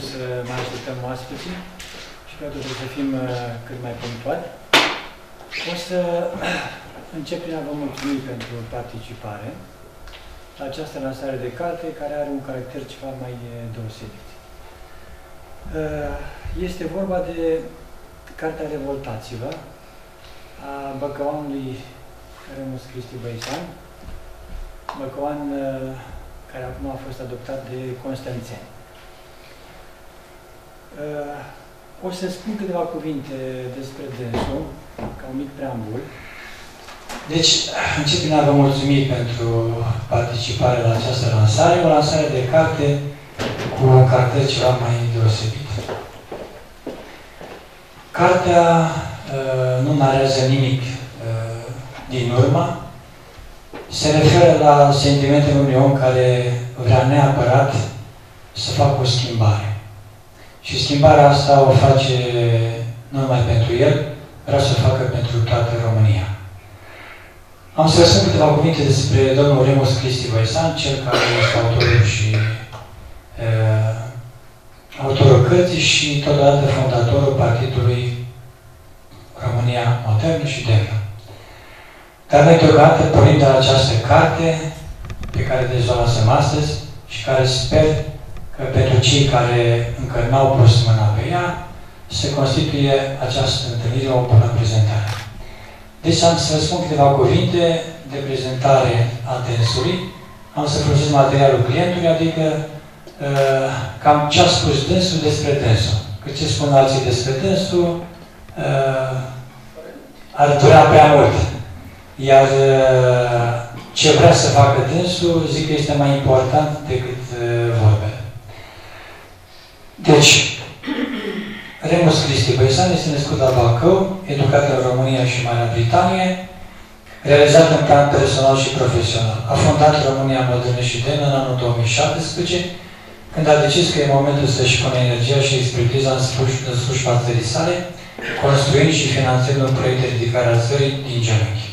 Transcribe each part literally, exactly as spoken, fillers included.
trebuie să mai ascultăm oaspeții și că trebuie să fim cât mai punctuali. O să încep prin a vă mulțumi pentru participare la această lansare de carte, care are un caracter ceva mai deosebit. Este vorba de Cartea Revoltaților a băcăoanului Remus Cristiu Băisan, băcăoan care acum a fost adoptat de Constanțeni. O să spun câteva cuvinte despre dânsul, ca un mic preambul. Deci, încep prin a vă mulțumi pentru participare la această lansare, o lansare de carte cu un caracter ceva mai deosebit. Cartea uh, nu narează nimic uh, din urmă, se referă la sentimentul unui om care vrea neapărat să facă o schimbare. Și schimbarea asta o face nu numai pentru el, vrea să o facă pentru toată România. Am să spun câteva cuvinte despre domnul Remus Cristiu Băisan, cel care este autorul și uh, autorul cărții și totodată fondatorul Partidului România Modernă și Defea. Dar noi deocamdată pornim de la această carte pe care dezvăluăm astăzi și care sper că pentru cei care încă n-au pus mâna pe ea, se constituie această întâlnire o bună prezentare. Deci am să vă spun câteva cuvinte de prezentare a dânsului. Am să folosesc materialul clientului, adică uh, cam ce a spus dânsul despre dânsul. Că ce spun alții despre dânsul uh, ar dura prea mult. Iar ce vrea să facă dânsul, zic că este mai important decât vorbele. Deci, Remus Cristiu Băisan este născut la Vâlcov, educat în România și Marea Britanie, realizat în plan personal și profesional. A fondat România Modernă și Demnă în anul două mii șaptesprezece, când a decis că e momentul să-și pună energia și expertiza în slujba țării sale, construind și finanțând un proiect de ridicare a țării din genunchi.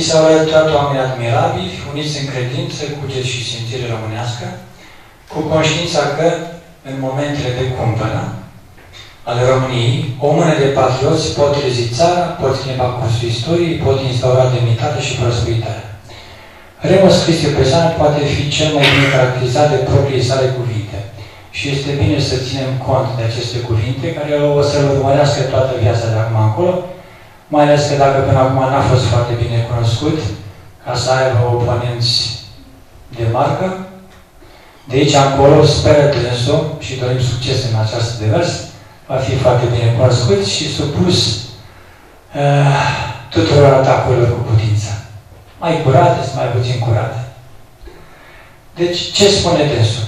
I s-au alăturat oameni admirabili, uniți în credință, cuget și simțire românească, cu conștiința că, în momentele de cumpănă ale României, o mână de patrioți pot rezi țara, pot schimba cursul istoriei, pot instaura demnitate și prosperitate. Remus Cristiu Băisan poate fi cel mai bine caracterizat de proprii sale cuvinte. Și este bine să ținem cont de aceste cuvinte, care o să-l urmărească toată viața de acum acolo, mai ales că dacă până acum n-a fost foarte bine cunoscut, ca să aibă oponenți de marcă, de aici acolo speră dânsul și dorim succes în această devers, va fi foarte bine cunoscut și supus uh, tuturor atacurilor cu putință. Mai curate sau mai puțin curate. Deci, ce spune dânsul?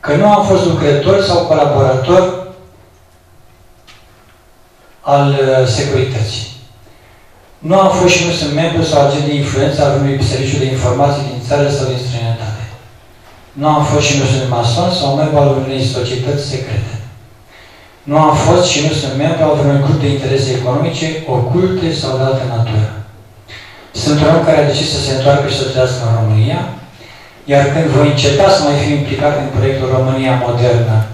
Că nu am fost lucrător sau colaborator al securității. Nu am fost și nu sunt membru sau agent de influență al unui serviciu de informații din țară sau din străinătate. Nu am fost și nu sunt mason sau membru al unei societăți secrete. Nu am fost și nu sunt membru al unui grup de interese economice, oculte sau de altă natură. Sunt un om care a decis să se întoarcă și să trăiască în România, iar când voi înceta să mai fiu implicat în proiectul România Modernă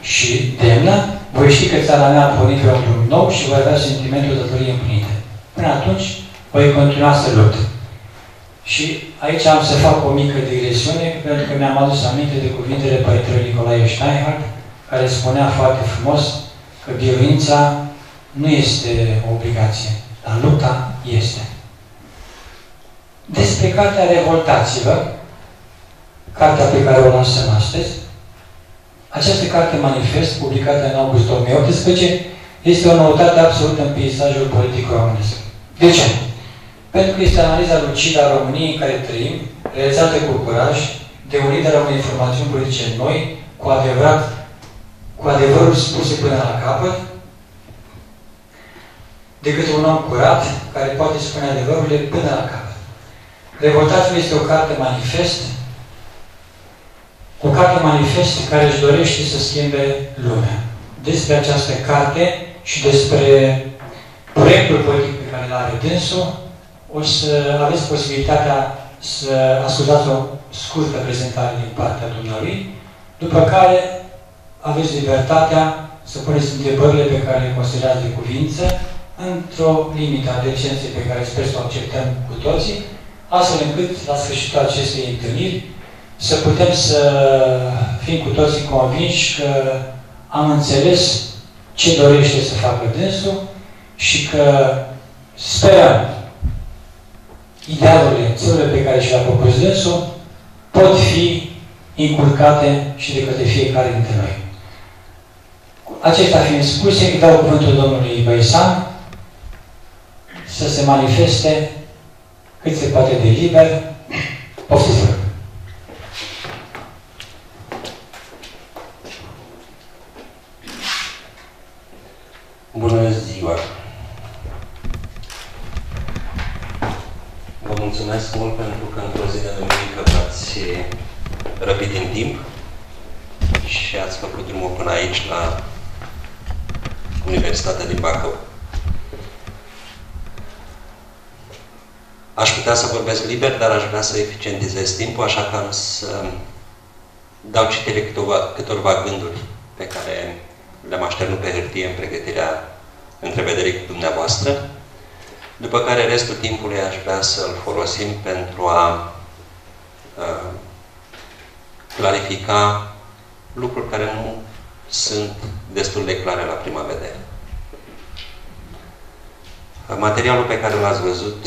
și Demnă, voi ști că țara mea a pornit pe un drum nou și voi avea sentimentul datoriei împlinite. Până atunci, voi continua să lupt. Și aici am să fac o mică digresiune, pentru că mi-am adus aminte de cuvintele părintelui Nicolae Steinhardt, care spunea foarte frumos că biruința nu este o obligație, dar lupta este. Despre Cartea Revoltaților, cartea pe care o lansăm astăzi, această carte manifest, publicată în august două mii optsprezece, este o noutate absolută în peisajul politic românesc. De ce? Pentru că este analiza lucidă a României în care trăim, realizată cu curaj, de unirea unei formațiuni politice noi, cu adevărat, cu adevărul spuse până la capăt, decât un om curat, care poate spune adevărurile până la capăt. Revoltaților este o carte manifest, o carte manifest care își dorește să schimbe lumea. Despre această carte și despre proiectul politic pe care îl are dânsul, o să aveți posibilitatea să ascultați o scurtă prezentare din partea dumneavoastră, după care aveți libertatea să puneți întrebările pe care le considerați de cuvință, într-o limită a decenței pe care sper să o acceptăm cu toții, astfel încât, la sfârșitul acestei întâlniri, să putem să fim cu toții convinși că am înțeles ce dorește să facă dânsul și că sperăm idealurile, țările pe care și le-a propus dânsul, pot fi inculcate și de către fiecare dintre noi. Acestea fiind spuse, îi dau cuvântul domnului Băisan să se manifeste cât se poate de liber. Poftiți! Bună ziua! Vă mulțumesc mult pentru că într-o zi de duminică v-ați răpit în timp și ați făcut drumul până aici la Universitatea din Bacău. Aș putea să vorbesc liber, dar aș vrea să eficientizez timpul, așa că am să dau citire câteva, câtorva gânduri pe care le-am așternut pe hârtie în pregătirea întrevederii cu dumneavoastră, după care restul timpului aș vrea să-l folosim pentru a uh, clarifica lucruri care nu sunt destul de clare la prima vedere. Materialul pe care l-ați văzut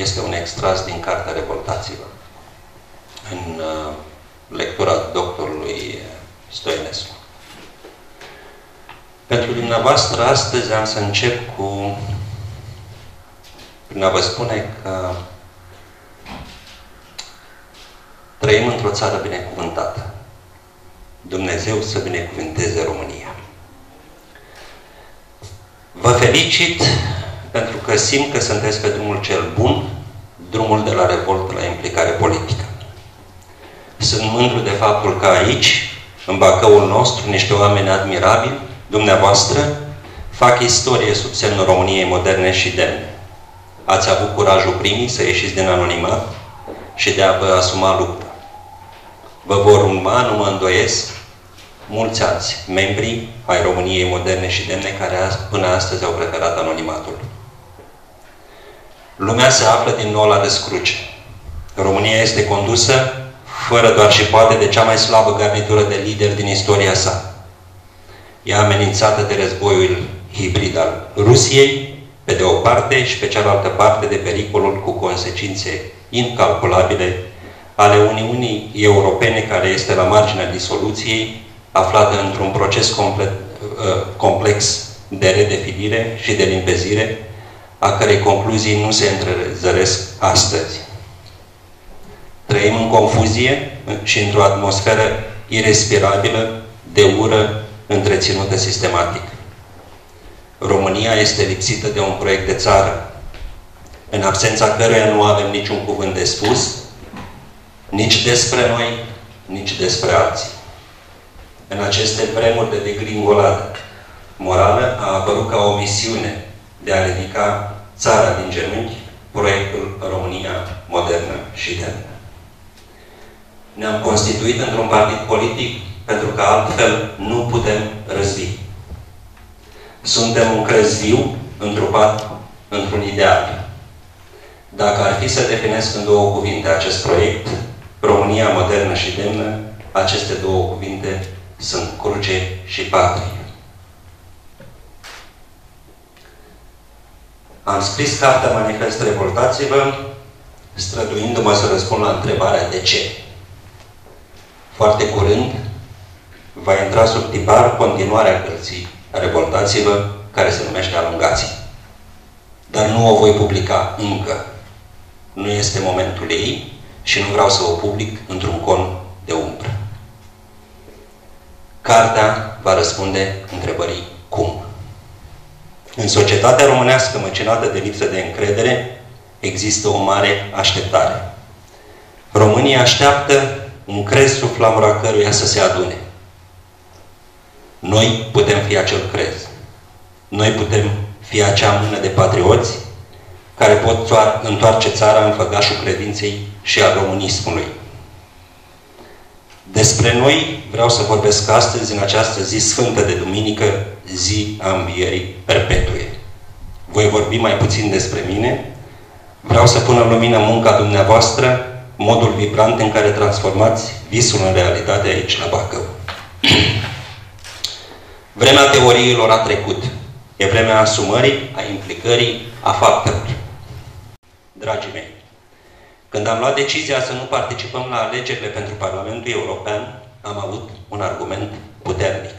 este un extras din Cartea Revoltaților, în lectura doctorului Stoinescu. Pentru dumneavoastră, astăzi am să încep cu prin a vă spune că trăim într-o țară binecuvântată. Dumnezeu să binecuvânteze România. Vă felicit pentru că simt că sunteți pe drumul cel bun, drumul de la revoltă la implicare politică. Sunt mândru de faptul că aici, în Bacăul nostru, niște oameni admirabili, dumneavoastră, fac istorie sub semnul României moderne și demne. Ați avut curajul primii să ieșiți din anonimat și de a vă asuma lupta. Vă vor urma, nu mă îndoiesc, mulți alți membri ai României moderne și demne care până astăzi au preferat anonimatul. Lumea se află din nou la descruce. România este condusă, fără doar și poate, de cea mai slabă garnitură de lideri din istoria sa. E amenințată de războiul hibrid al Rusiei, pe de o parte, și pe cealaltă parte de pericolul cu consecințe incalculabile ale Uniunii Europene, care este la marginea disoluției, aflată într-un proces complet, complex de redefinire și de limpezire, a cărei concluzii nu se întrezăresc astăzi. Trăim în confuzie și într-o atmosferă irespirabilă de ură întreținută sistematic. România este lipsită de un proiect de țară, în absența căruia nu avem niciun cuvânt de spus, nici despre noi, nici despre alții. În aceste vremuri de degringoladă morală a apărut ca o misiune de a ridica țara din genunchi, proiectul România modernă și demnă. Ne-am constituit într-un partid politic pentru că altfel nu putem răzbi. Suntem un crez viu întrupat într-un ideal. Dacă ar fi să definesc în două cuvinte acest proiect, România modernă și demnă, aceste două cuvinte sunt cruce și patrie. Am scris cartea Manifest Revoltaților, străduindu-mă să răspund la întrebarea de ce. Foarte curând va intra sub tipar continuarea cărții Revoltaților, care se numește Alungații. Dar nu o voi publica încă. Nu este momentul ei și nu vreau să o public într-un con de umbră. Cartea va răspunde întrebării cum. În societatea românească măcinată de lipsă de încredere, există o mare așteptare. România așteaptă un crez sub flamura căruia să se adune. Noi putem fi acel crez. Noi putem fi acea mână de patrioți care pot întoarce țara în făgașul credinței și al românismului. Despre noi vreau să vorbesc astăzi, în această zi sfântă de duminică, zi a învierii perpetue. Voi vorbi mai puțin despre mine. Vreau să pun în lumină munca dumneavoastră, modul vibrant în care transformați visul în realitate aici, la Bacău. Vremea teoriilor a trecut. E vremea asumării, a implicării, a faptelor. Dragii mei, când am luat decizia să nu participăm la alegerile pentru Parlamentul European, am avut un argument puternic.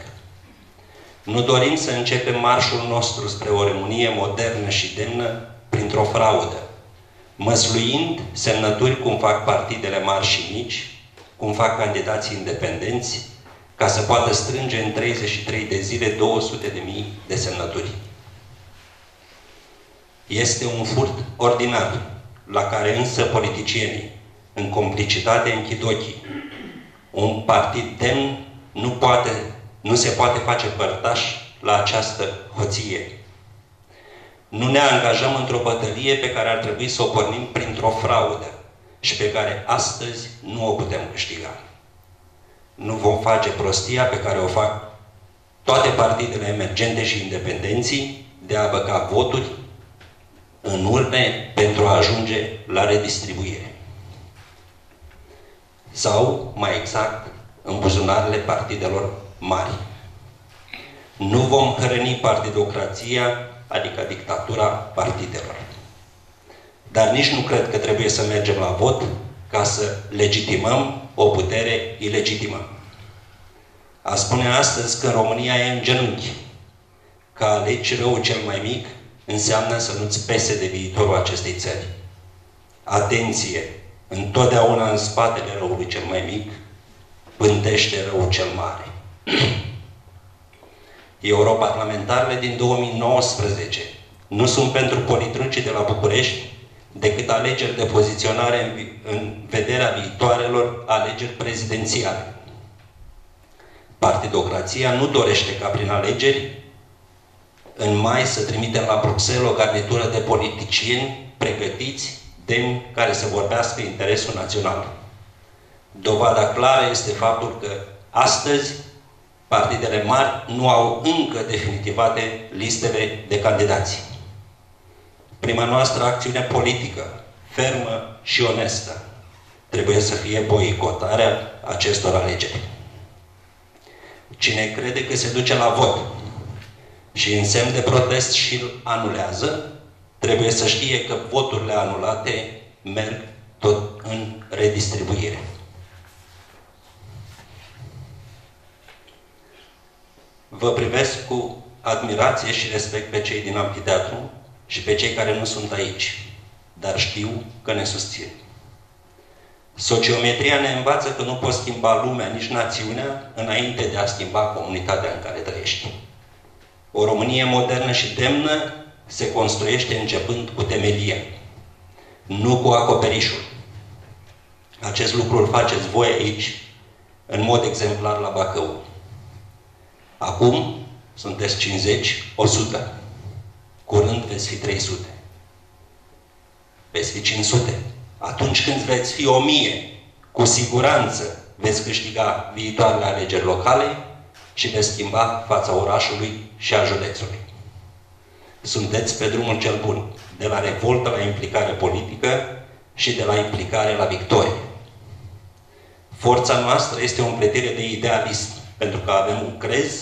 Nu dorim să începem marșul nostru spre o Românie modernă și demnă printr-o fraudă, măsluind semnături cum fac partidele mari și mici, cum fac candidații independenți, ca să poată strânge în treizeci și trei de zile două sute de mii de semnături. Este un furt ordinar, la care însă politicienii, în complicitate, închid ochii. Un partid demn nu poate, nu se poate face părtaș la această hoție. Nu ne angajăm într-o bătălie pe care ar trebui să o pornim printr-o fraudă și pe care astăzi nu o putem câștiga. Nu vom face prostia pe care o fac toate partidele emergente și independenții de a băga voturi în urne pentru a ajunge la redistribuire. Sau, mai exact, în buzunarele partidelor mari. Nu vom hrăni partidocrația, adică dictatura partidelor. Dar nici nu cred că trebuie să mergem la vot ca să legitimăm o putere ilegitimă. A spune astăzi că România e în genunchi, că alegi răul cel mai mic, înseamnă să nu-ți pese de viitorul acestei țări. Atenție! Întotdeauna în spatele răului cel mai mic pândește răul cel mare. Europarlamentarele din două mii nouăsprezece nu sunt pentru politrucii de la București decât alegeri de poziționare în, în vederea viitoarelor alegeri prezidențiale. Partidocrația nu dorește ca prin alegeri în mai să trimitem la Bruxelles o garnitură de politicieni pregătiți, demni, care să vorbească interesul național. Dovada clară este faptul că astăzi partidele mari nu au încă definitivate listele de candidați. Prima noastră acțiune politică, fermă și onestă, trebuie să fie boicotarea acestor alegeri. Cine crede că se duce la vot și în semn de protest și-l anulează, trebuie să știe că voturile anulate merg tot în redistribuire. Vă privesc cu admirație și respect pe cei din amfiteatru și pe cei care nu sunt aici, dar știu că ne susțin. Sociometria ne învață că nu poți schimba lumea, nici națiunea, înainte de a schimba comunitatea în care trăiești. O Românie modernă și demnă se construiește începând cu temelia, nu cu acoperișul. Acest lucru îl faceți voi aici, în mod exemplar la Bacău. Acum sunteți cincizeci, o sută. Curând veți fi trei sute. Veți fi cinci sute. Atunci când veți fi o mie, cu siguranță veți câștiga viitoarele alegeri locale și veți schimba fața orașului și a județului. Sunteți pe drumul cel bun, de la revoltă la implicare politică și de la implicare la victorie. Forța noastră este o împletire de idealism, pentru că avem un crez,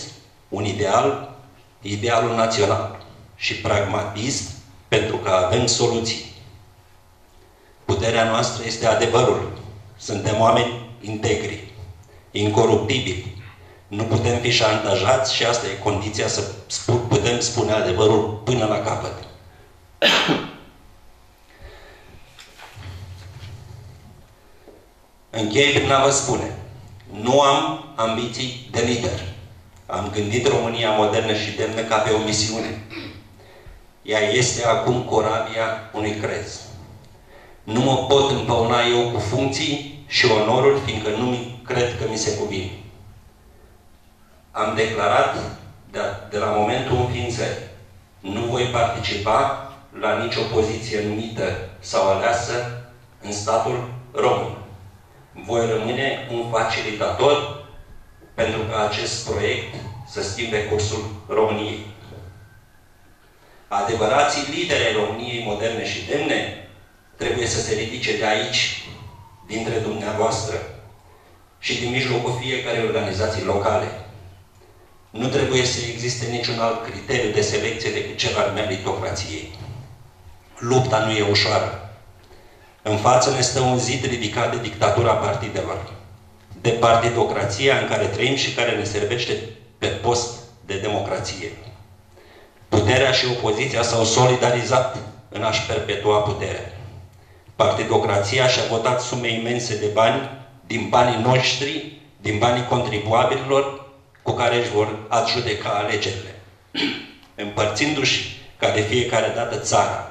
un ideal, idealul național, și pragmatism, pentru că avem soluții. Puterea noastră este adevărul. Suntem oameni integri, incoruptibili. Nu putem fi șantajați și asta e condiția să putem spune adevărul până la capăt. Închei prin a vă spune, nu am ambiții de lider. Am gândit România modernă și demnă ca pe o misiune. Ea este acum corabia unui crez. Nu mă pot împăuna eu cu funcții și onoruri, fiindcă nu cred că mi se cuvine. Am declarat de, de la momentul înființării, nu voi participa la nicio poziție numită sau aleasă în statul român. Voi rămâne un facilitator pentru ca acest proiect să schimbe cursul României. Adevărații lideri României moderne și demne trebuie să se ridice de aici, dintre dumneavoastră și din mijlocul fiecărei organizații locale. Nu trebuie să existe niciun alt criteriu de selecție decât cel al meritocrației. Lupta nu e ușoară. În față ne stă un zid ridicat de dictatura partidelor, de partidocrația în care trăim și care ne servește pe post de democrație. Puterea și opoziția s-au solidarizat în a-și perpetua puterea. Partidocrația și-a votat sume imense de bani din banii noștri, din banii contribuabililor cu care își vor adjudeca alegerile, împărțindu-și ca de fiecare dată țara.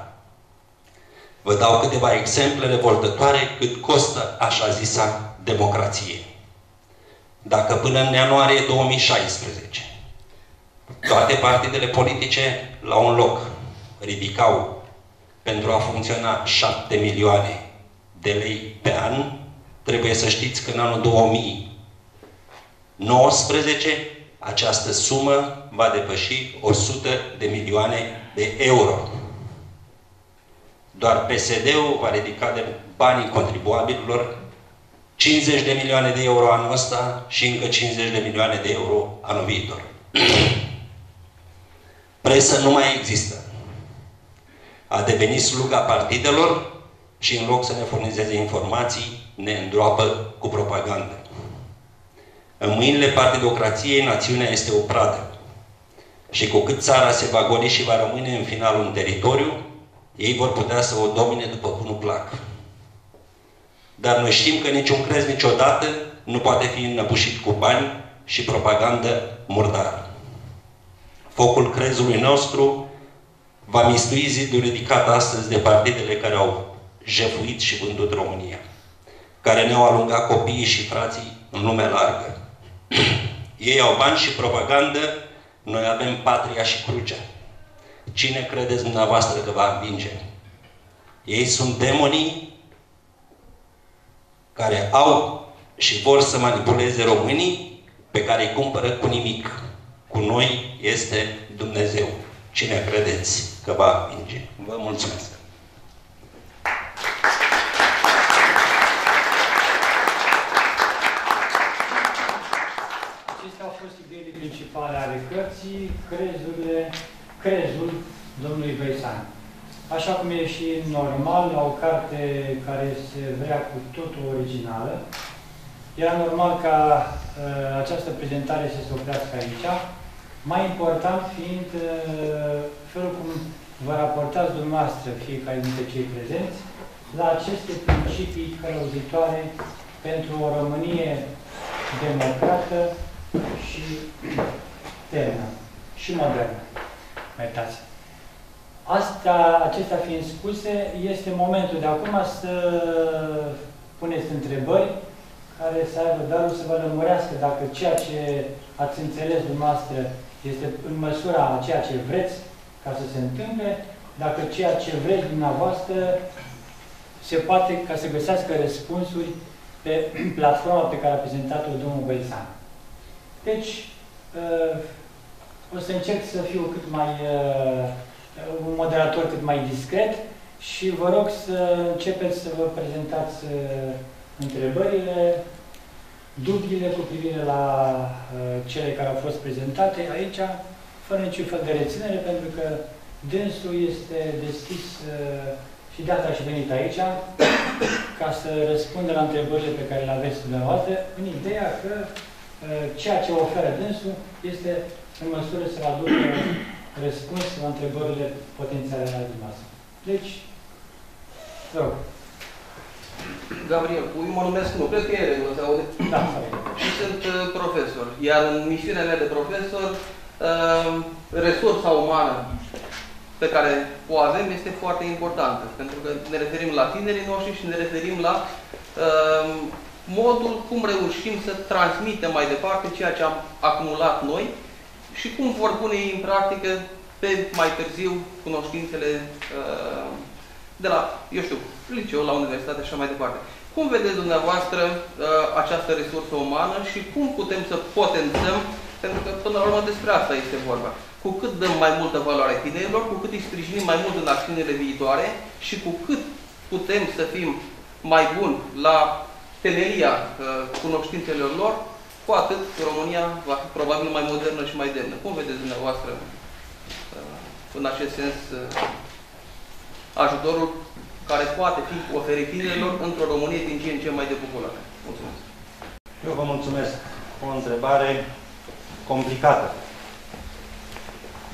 Vă dau câteva exemple revoltătoare cât costă așa zisa democrație. Dacă până în ianuarie două mii șaisprezece toate partidele politice la un loc ridicau pentru a funcționa șapte milioane de lei pe an, trebuie să știți că în anul două mii nouăsprezece această sumă va depăși o sută de milioane de euro. Doar P S D-ul va ridica de banii contribuabililor cincizeci de milioane de euro anul ăsta și încă cincizeci de milioane de euro anul viitor. Presă nu mai există. A devenit sluga partidelor și în loc să ne furnizeze informații, ne îndroapă cu propagandă. În mâinile partidocrației, națiunea este o pradă. Și cu cât țara se va goli și va rămâne în final un teritoriu, ei vor putea să o domine după cum nu plac. Dar noi știm că niciun crez niciodată nu poate fi înnăbușit cu bani și propagandă murdară. Focul crezului nostru va mistui zidul ridicat astăzi de partidele care au jefuit și vândut România, care ne-au alungat copiii și frații în lumea largă. Ei au bani și propagandă, noi avem patria și crucea. Cine credeți dumneavoastră că va învinge? Ei sunt demonii care au și vor să manipuleze românii pe care îi cumpără cu nimic. Cu noi este Dumnezeu. Cine credeți că va învinge? Vă mulțumesc! Acestea au fost ideile principale ale cărții, crezurile, crezul domnului Băisan. Așa cum e și normal la o carte care se vrea cu totul originală, era normal ca uh, această prezentare să se oprească aici, mai important fiind uh, felul cum vă raportați dumneavoastră, fiecare dintre cei prezenți, la aceste principii călăuzitoare pentru o Românie democrată și ternă și modernă. Meritați. Asta, acestea fiind spuse, este momentul de acum să puneți întrebări care să aibă darul să vă lămurească dacă ceea ce ați înțeles dumneavoastră este în măsura a ceea ce vreți ca să se întâmple, dacă ceea ce vreți dumneavoastră se poate ca să găsească răspunsuri pe platforma pe care a prezentat-o domnul Băisan. Deci, o să încerc să fiu cât mai un moderator cât mai discret și vă rog să începeți să vă prezentați întrebările, dubiile cu privire la cele care au fost prezentate aici, fără niciun fel de reținere, pentru că dânsul este deschis și de asta și venit aici, ca să răspundă la întrebările pe care le aveți dumneavoastră, în ideea că ceea ce oferă dânsul este în măsură să aducă răspuns la întrebările potențiale ale dumneavoastră. Deci, vă rog. Gabriel, eu mă numesc, nu, cred că e, nu se aude? Da, și sunt uh, profesor. Iar în misiunea mea de profesor, uh, resursa umană pe care o avem este foarte importantă. Pentru că ne referim la tinerii noștri și ne referim la uh, modul cum reușim să transmitem mai departe ceea ce am acumulat noi și cum vor pune ei în practică pe mai târziu cunoștințele uh, de la, eu știu, liceu, la universitate și așa mai departe. Cum vedeți dumneavoastră uh, această resursă umană și cum putem să potențăm, pentru că până la urmă despre asta este vorba. Cu cât dăm mai multă valoare tinerilor, cu cât îi sprijinim mai mult în acțiunile viitoare și cu cât putem să fim mai buni la teleria uh, cunoștințelor lor, cu atât România va fi probabil mai modernă și mai demnă. Cum vedeți dumneavoastră în acest sens ajutorul care poate fi oferit tinerilor într-o Românie din ce în ce mai depopulată? Mulțumesc. Eu vă mulțumesc. O întrebare complicată.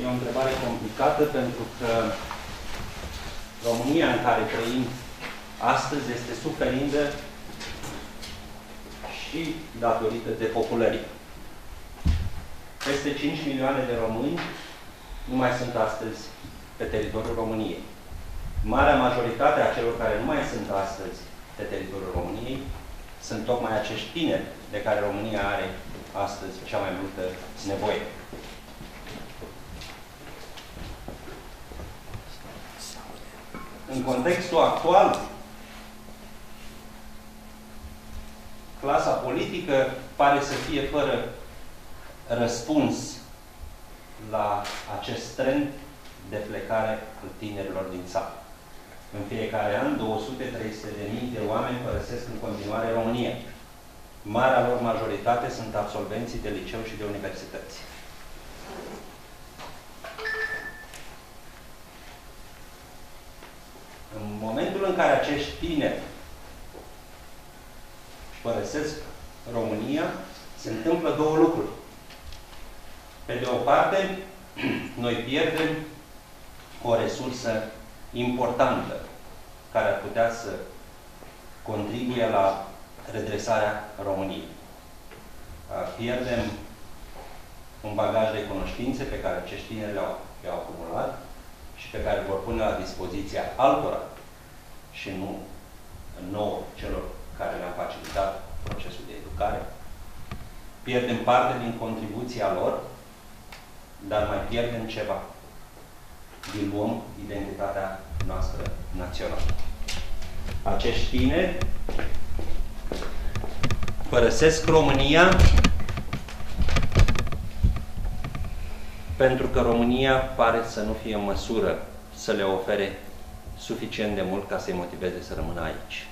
E o întrebare complicată pentru că România în care trăim astăzi este suferindă și datorită depopulării. Peste cinci milioane de români nu mai sunt astăzi pe teritoriul României. Marea majoritate a celor care nu mai sunt astăzi pe teritoriul României sunt tocmai acești tineri de care România are astăzi cea mai multă nevoie. În contextul actual, clasa politică pare să fie fără răspuns la acest trend de plecare al tinerilor din țară. În fiecare an, două sute la trei sute de mii de oameni părăsesc în continuare România. Marea lor majoritate sunt absolvenții de liceu și de universități. În momentul în care acești tineri părăsesc România, se întâmplă două lucruri. Pe de o parte, noi pierdem o resursă importantă care ar putea să contribuie la redresarea României. Pierdem un bagaj de cunoștințe pe care acești tineri le-au acumulat și pe care vor pune la dispoziția altora și nu nouă celor care le-am facilitat procesul de educare. Pierdem parte din contribuția lor, dar mai pierdem ceva. Diluăm identitatea noastră națională. Acești tineri părăsesc România pentru că România pare să nu fie în măsură să le ofere suficient de mult ca să-i motiveze să rămână aici.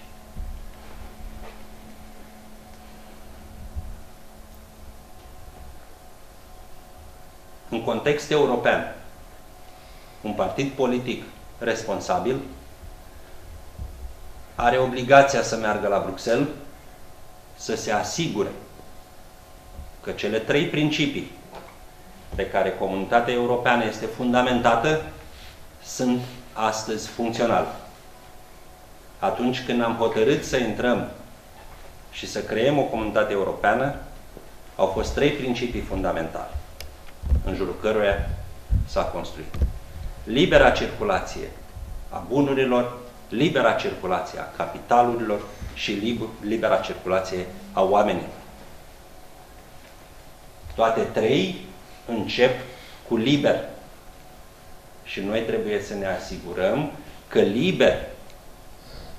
În context european, un partid politic responsabil are obligația să meargă la Bruxelles să se asigure că cele trei principii pe care comunitatea europeană este fundamentată sunt astăzi funcționale. Atunci când am hotărât să intrăm și să creăm o comunitate europeană, au fost trei principii fundamentale în jurul căruia s-a construit. Libera circulație a bunurilor, libera circulație a capitalurilor și libera circulație a oamenilor. Toate trei încep cu liber. Și noi trebuie să ne asigurăm că liber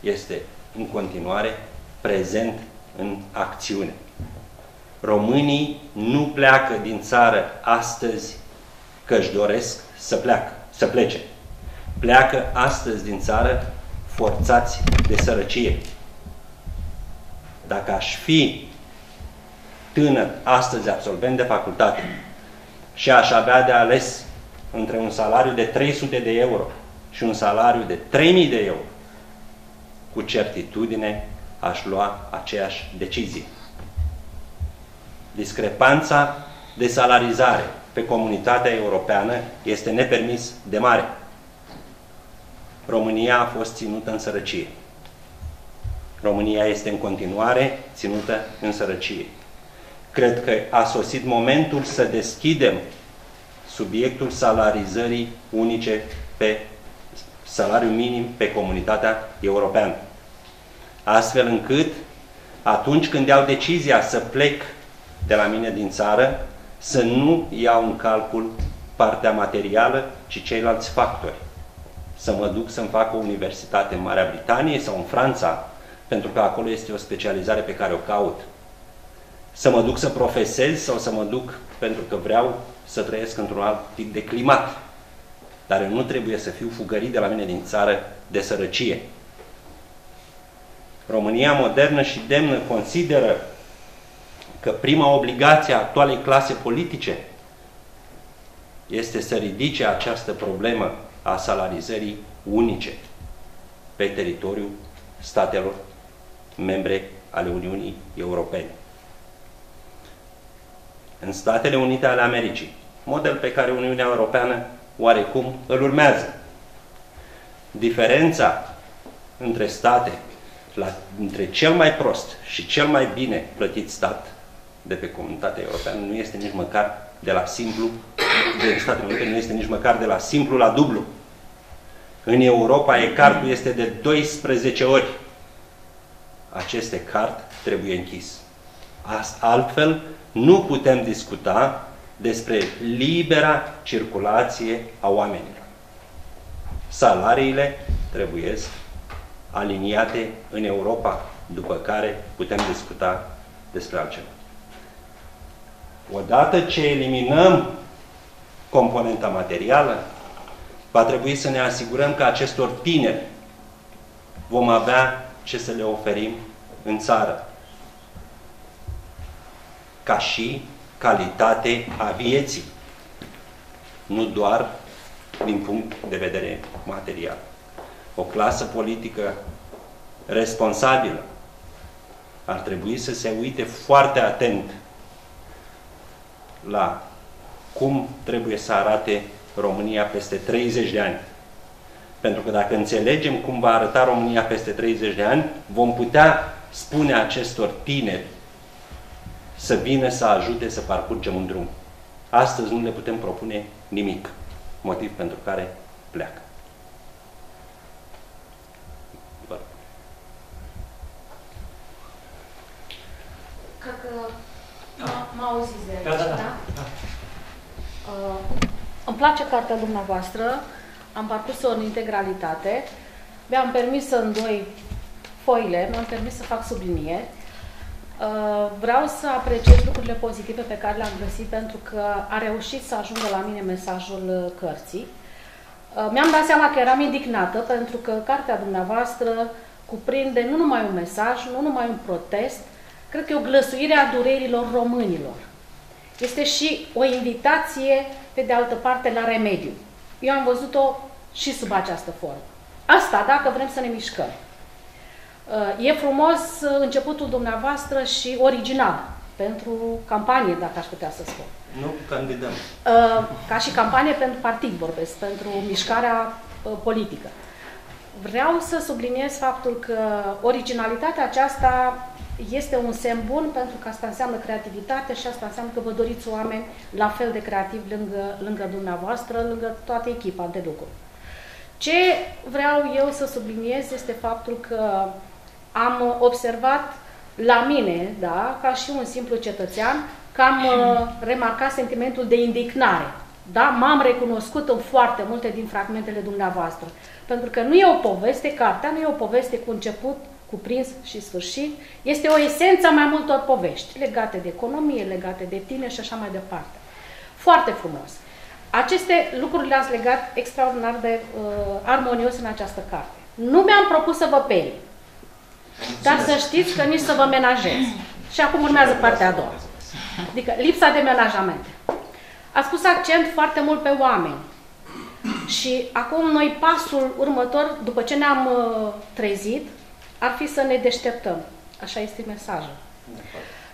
este în continuare prezent în acțiune. Românii nu pleacă din țară astăzi că își doresc să pleacă, să plece. Pleacă astăzi din țară forțați de sărăcie. Dacă aș fi tânăr astăzi absolvent de facultate și aș avea de ales între un salariu de trei sute de euro și un salariu de trei mii de euro, cu certitudine aș lua aceeași decizie. Discrepanța de salarizare pe comunitatea europeană este nepermis de mare. România a fost ținută în sărăcie. România este în continuare ținută în sărăcie. Cred că a sosit momentul să deschidem subiectul salarizării unice pe salariul minim pe comunitatea europeană. Astfel încât, atunci când iau decizia să plec de la mine din țară, să nu iau în calcul partea materială, ci ceilalți factori. Să mă duc să-mi fac o universitate în Marea Britanie sau în Franța, pentru că acolo este o specializare pe care o caut. Să mă duc să profesez sau să mă duc pentru că vreau să trăiesc într-un alt tip de climat. Dar eu nu trebuie să fiu fugărit de la mine din țară de sărăcie. România modernă și demnă consideră că prima obligație a actualei clase politice este să ridice această problemă a salarizării unice pe teritoriul statelor membre ale Uniunii Europene. În Statele Unite ale Americii, model pe care Uniunea Europeană oarecum îl urmează. Diferența între state, la, între cel mai prost și cel mai bine plătit stat de pe Comunitatea Europeană nu este nici măcar de la simplu, de Statele Unite nu este nici măcar de la simplu la dublu. În Europa ecartul este de douăsprezece ori. Acest ecart trebuie închis. Altfel, nu putem discuta despre libera circulație a oamenilor. Salariile trebuie aliniate în Europa, după care putem discuta despre altceva. Odată ce eliminăm componenta materială, va trebui să ne asigurăm că acestor tineri vom avea ce să le oferim în țară, ca și calitate a vieții, nu doar din punct de vedere material. O clasă politică responsabilă ar trebui să se uite foarte atent la cum trebuie să arate România peste treizeci de ani. Pentru că dacă înțelegem cum va arăta România peste treizeci de ani, vom putea spune acestor tineri să vină să ajute să parcurgem un drum. Astăzi nu le putem propune nimic, motiv pentru care pleacă. Cred că mă auziți de aici, da? da, da. da. Uh, îmi place cartea dumneavoastră, am parcurs-o în integralitate, mi-am permis să îndoi foile, mi-am permis să fac sublinieri. Vreau să apreciez lucrurile pozitive pe care le-am găsit, pentru că a reușit să ajungă la mine mesajul cărții. Mi-am dat seama că eram indignată, pentru că cartea dumneavoastră cuprinde nu numai un mesaj, nu numai un protest, cred că e o glăsuire a durerilor românilor. Este și o invitație, pe de altă parte, la remediu. Eu am văzut-o și sub această formă. Asta dacă vrem să ne mișcăm. E frumos începutul dumneavoastră și original pentru campanie, dacă aș putea să spun. Nu candidăm. Ca și campanie pentru partid vorbesc, pentru mișcarea politică. Vreau să subliniez faptul că originalitatea aceasta este un semn bun, pentru că asta înseamnă creativitate și asta înseamnă că vă doriți oameni la fel de creativi lângă, lângă dumneavoastră, lângă toată echipa de lucru. Ce vreau eu să subliniez este faptul că am observat la mine, da, ca și un simplu cetățean, că am uh, remarcat sentimentul de indignare. Da? M-am recunoscut în foarte multe din fragmentele dumneavoastră. Pentru că nu e o poveste, cartea nu e o poveste cu început, cuprins și sfârșit. Este o esență mai multor povești legate de economie, legate de tine și așa mai departe. Foarte frumos. Aceste lucruri le-ați legat extraordinar de uh, armonios în această carte. Nu mi-am propus să vă perii. Dar să știți că nici să vă menajez. Și acum urmează partea a doua. Adică lipsa de menajamente. Ați pus accent foarte mult pe oameni. Și acum noi pasul următor, după ce ne-am trezit, ar fi să ne deșteptăm. Așa este mesajul.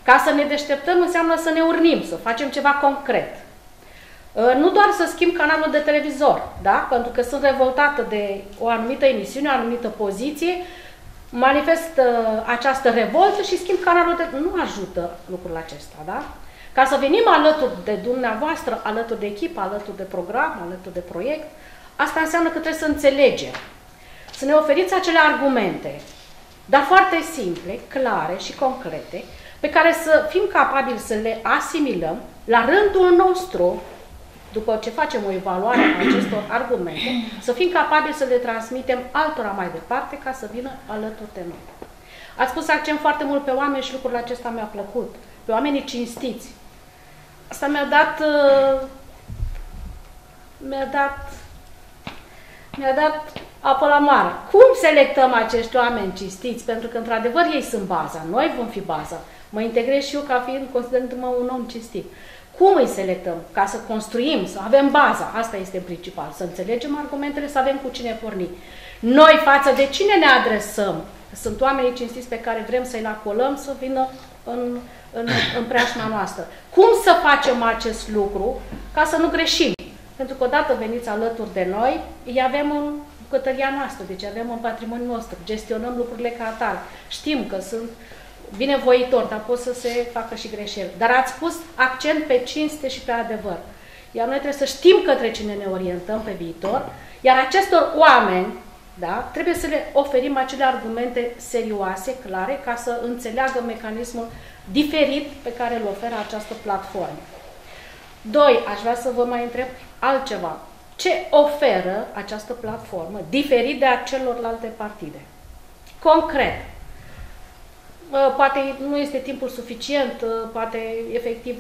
Ca să ne deșteptăm înseamnă să ne urnim, să facem ceva concret. Nu doar să schimb canalul de televizor, da? Pentru că sunt revoltată de o anumită emisiune, o anumită poziție, manifest această revoltă și schimb canalul de... Nu ajută lucrul acesta, da? Ca să venim alături de dumneavoastră, alături de echipă, alături de program, alături de proiect, asta înseamnă că trebuie să înțelegem, să ne oferiți acele argumente, dar foarte simple, clare și concrete, pe care să fim capabili să le asimilăm la rândul nostru după ce facem o evaluare a acestor argumente, să fim capabili să le transmitem altora mai departe ca să vină alături de noi. Ați pus accent foarte mult pe oameni și lucrul acesta mi-a plăcut, pe oamenii cinstiți. Asta mi-a dat, mi-a dat, mi-a dat apă la mare. Cum selectăm acești oameni cinstiți? Pentru că, într-adevăr, ei sunt baza, noi vom fi baza. Mă integrez și eu ca fiind, considerându-mă un om cinstit. Cum îi selectăm? Ca să construim, să avem baza. Asta este principal, să înțelegem argumentele, să avem cu cine porni. Noi, față de cine ne adresăm? Sunt oamenii cinstiți pe care vrem să-i lacolăm să vină în, în, în preajma noastră. Cum să facem acest lucru ca să nu greșim? Pentru că odată veniți alături de noi, îi avem în bucătăria noastră, deci avem în patrimoniul nostru, gestionăm lucrurile ca atare. Știm că sunt binevoitori, dar pot să se facă și greșeli. Dar ați pus accent pe cinste și pe adevăr. Iar noi trebuie să știm către cine ne orientăm pe viitor, iar acestor oameni, da, trebuie să le oferim acele argumente serioase, clare, ca să înțeleagă mecanismul diferit pe care îl oferă această platformă. Doi, aș vrea să vă mai întreb altceva. Ce oferă această platformă diferit de a celorlalte partide? Concret. Poate nu este timpul suficient, poate efectiv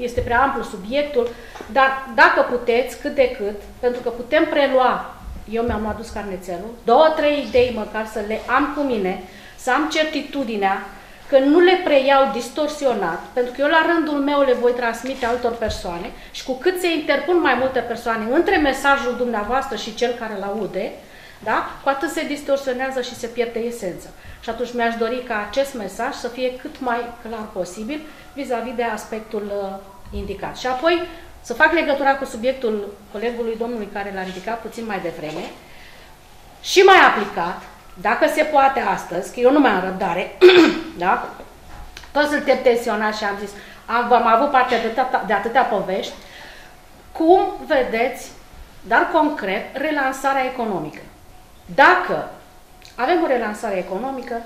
este prea amplu subiectul, dar dacă puteți, cât de cât, pentru că putem prelua, eu mi-am adus carnețelul, două, trei idei măcar să le am cu mine, să am certitudinea că nu le preiau distorsionat, pentru că eu la rândul meu le voi transmite altor persoane și cu cât se interpun mai multe persoane între mesajul dumneavoastră și cel care îl aude, da? Cu atât se distorsionează și se pierde esența. Și atunci mi-aș dori ca acest mesaj să fie cât mai clar posibil vis-a-vis de aspectul uh, indicat. Și apoi să fac legătura cu subiectul colegului domnului care l-a ridicat puțin mai devreme și mai aplicat, dacă se poate astăzi, că eu nu mai am răbdare, da? Toți suntem tensionați și am zis, am, am avut parte de atâtea, de atâtea povești. Cum vedeți, dar concret, relansarea economică? Dacă avem o relansare economică,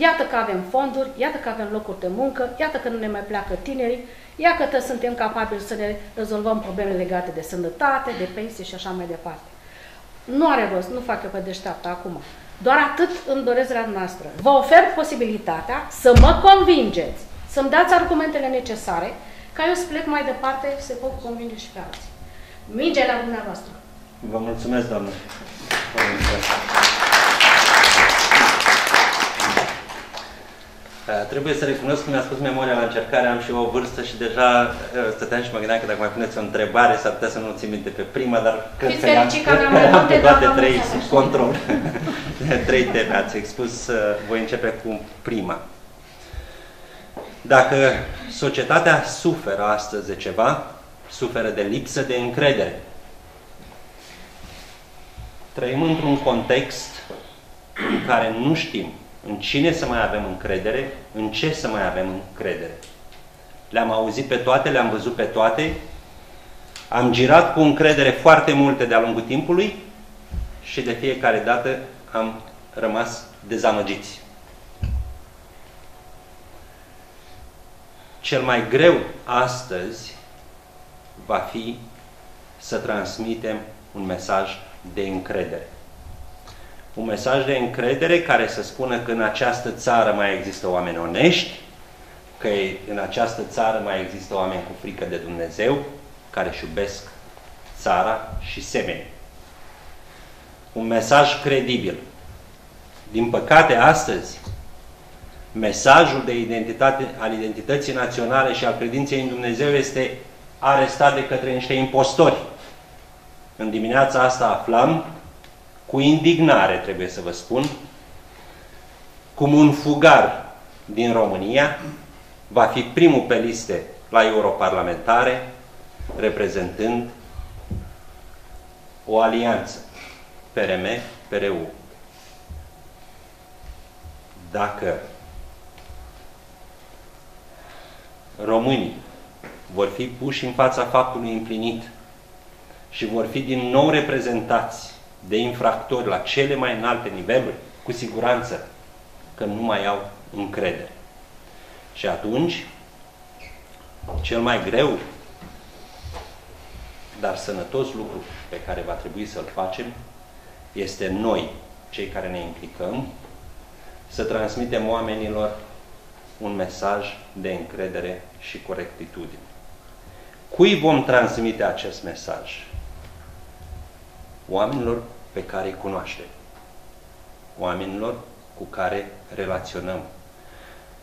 iată că avem fonduri, iată că avem locuri de muncă, iată că nu ne mai pleacă tinerii, iată că suntem capabili să ne rezolvăm problemele legate de sănătate, de pensie și așa mai departe. Nu are rost, nu fac eu pe deșteaptă acum. Doar atât îmi doresc la noastră. Vă ofer posibilitatea să mă convingeți, să-mi dați argumentele necesare, ca eu să plec mai departe și să pot convinge și pe alții. Mingea la dumneavoastră. Vă mulțumesc, doamnă. Trebuie să recunosc că mi-a spus memoria la încercare, am și eu o vârstă și deja stăteam și mă gândeam că dacă mai puneți o întrebare s-ar putea să nu țin minte pe prima, dar cred că am pe toate trei sub control. Trei teme ați expus, voi începe cu prima. Dacă societatea suferă astăzi de ceva, suferă de lipsă de încredere. Trăim într-un context în care nu știm în cine să mai avem încredere, în ce să mai avem încredere. Le-am auzit pe toate, le-am văzut pe toate, am girat cu încredere foarte multe de-a lungul timpului și de fiecare dată am rămas dezamăgiți. Cel mai greu astăzi va fi să transmitem un mesaj de încredere. Un mesaj de încredere care să spună că în această țară mai există oameni onești, că în această țară mai există oameni cu frică de Dumnezeu, care își iubesc țara și semenii. Un mesaj credibil. Din păcate, astăzi, mesajul de identitate, al identității naționale și al credinței în Dumnezeu este arestat de către niște impostori. În dimineața asta aflam, cu indignare trebuie să vă spun, cum un fugar din România va fi primul pe liste la europarlamentare, reprezentând o alianță P R M P R U. Dacă românii vor fi puși în fața faptului împlinit și vor fi din nou reprezentați de infractori la cele mai înalte niveluri, cu siguranță că nu mai au încredere. Și atunci, cel mai greu Dar sănătos lucru pe care va trebui să-l facem este noi, cei care ne implicăm, să transmitem oamenilor un mesaj de încredere și corectitudine. Cui vom transmite acest mesaj? Oamenilor pe care îi cunoaștem, oamenilor cu care relaționăm,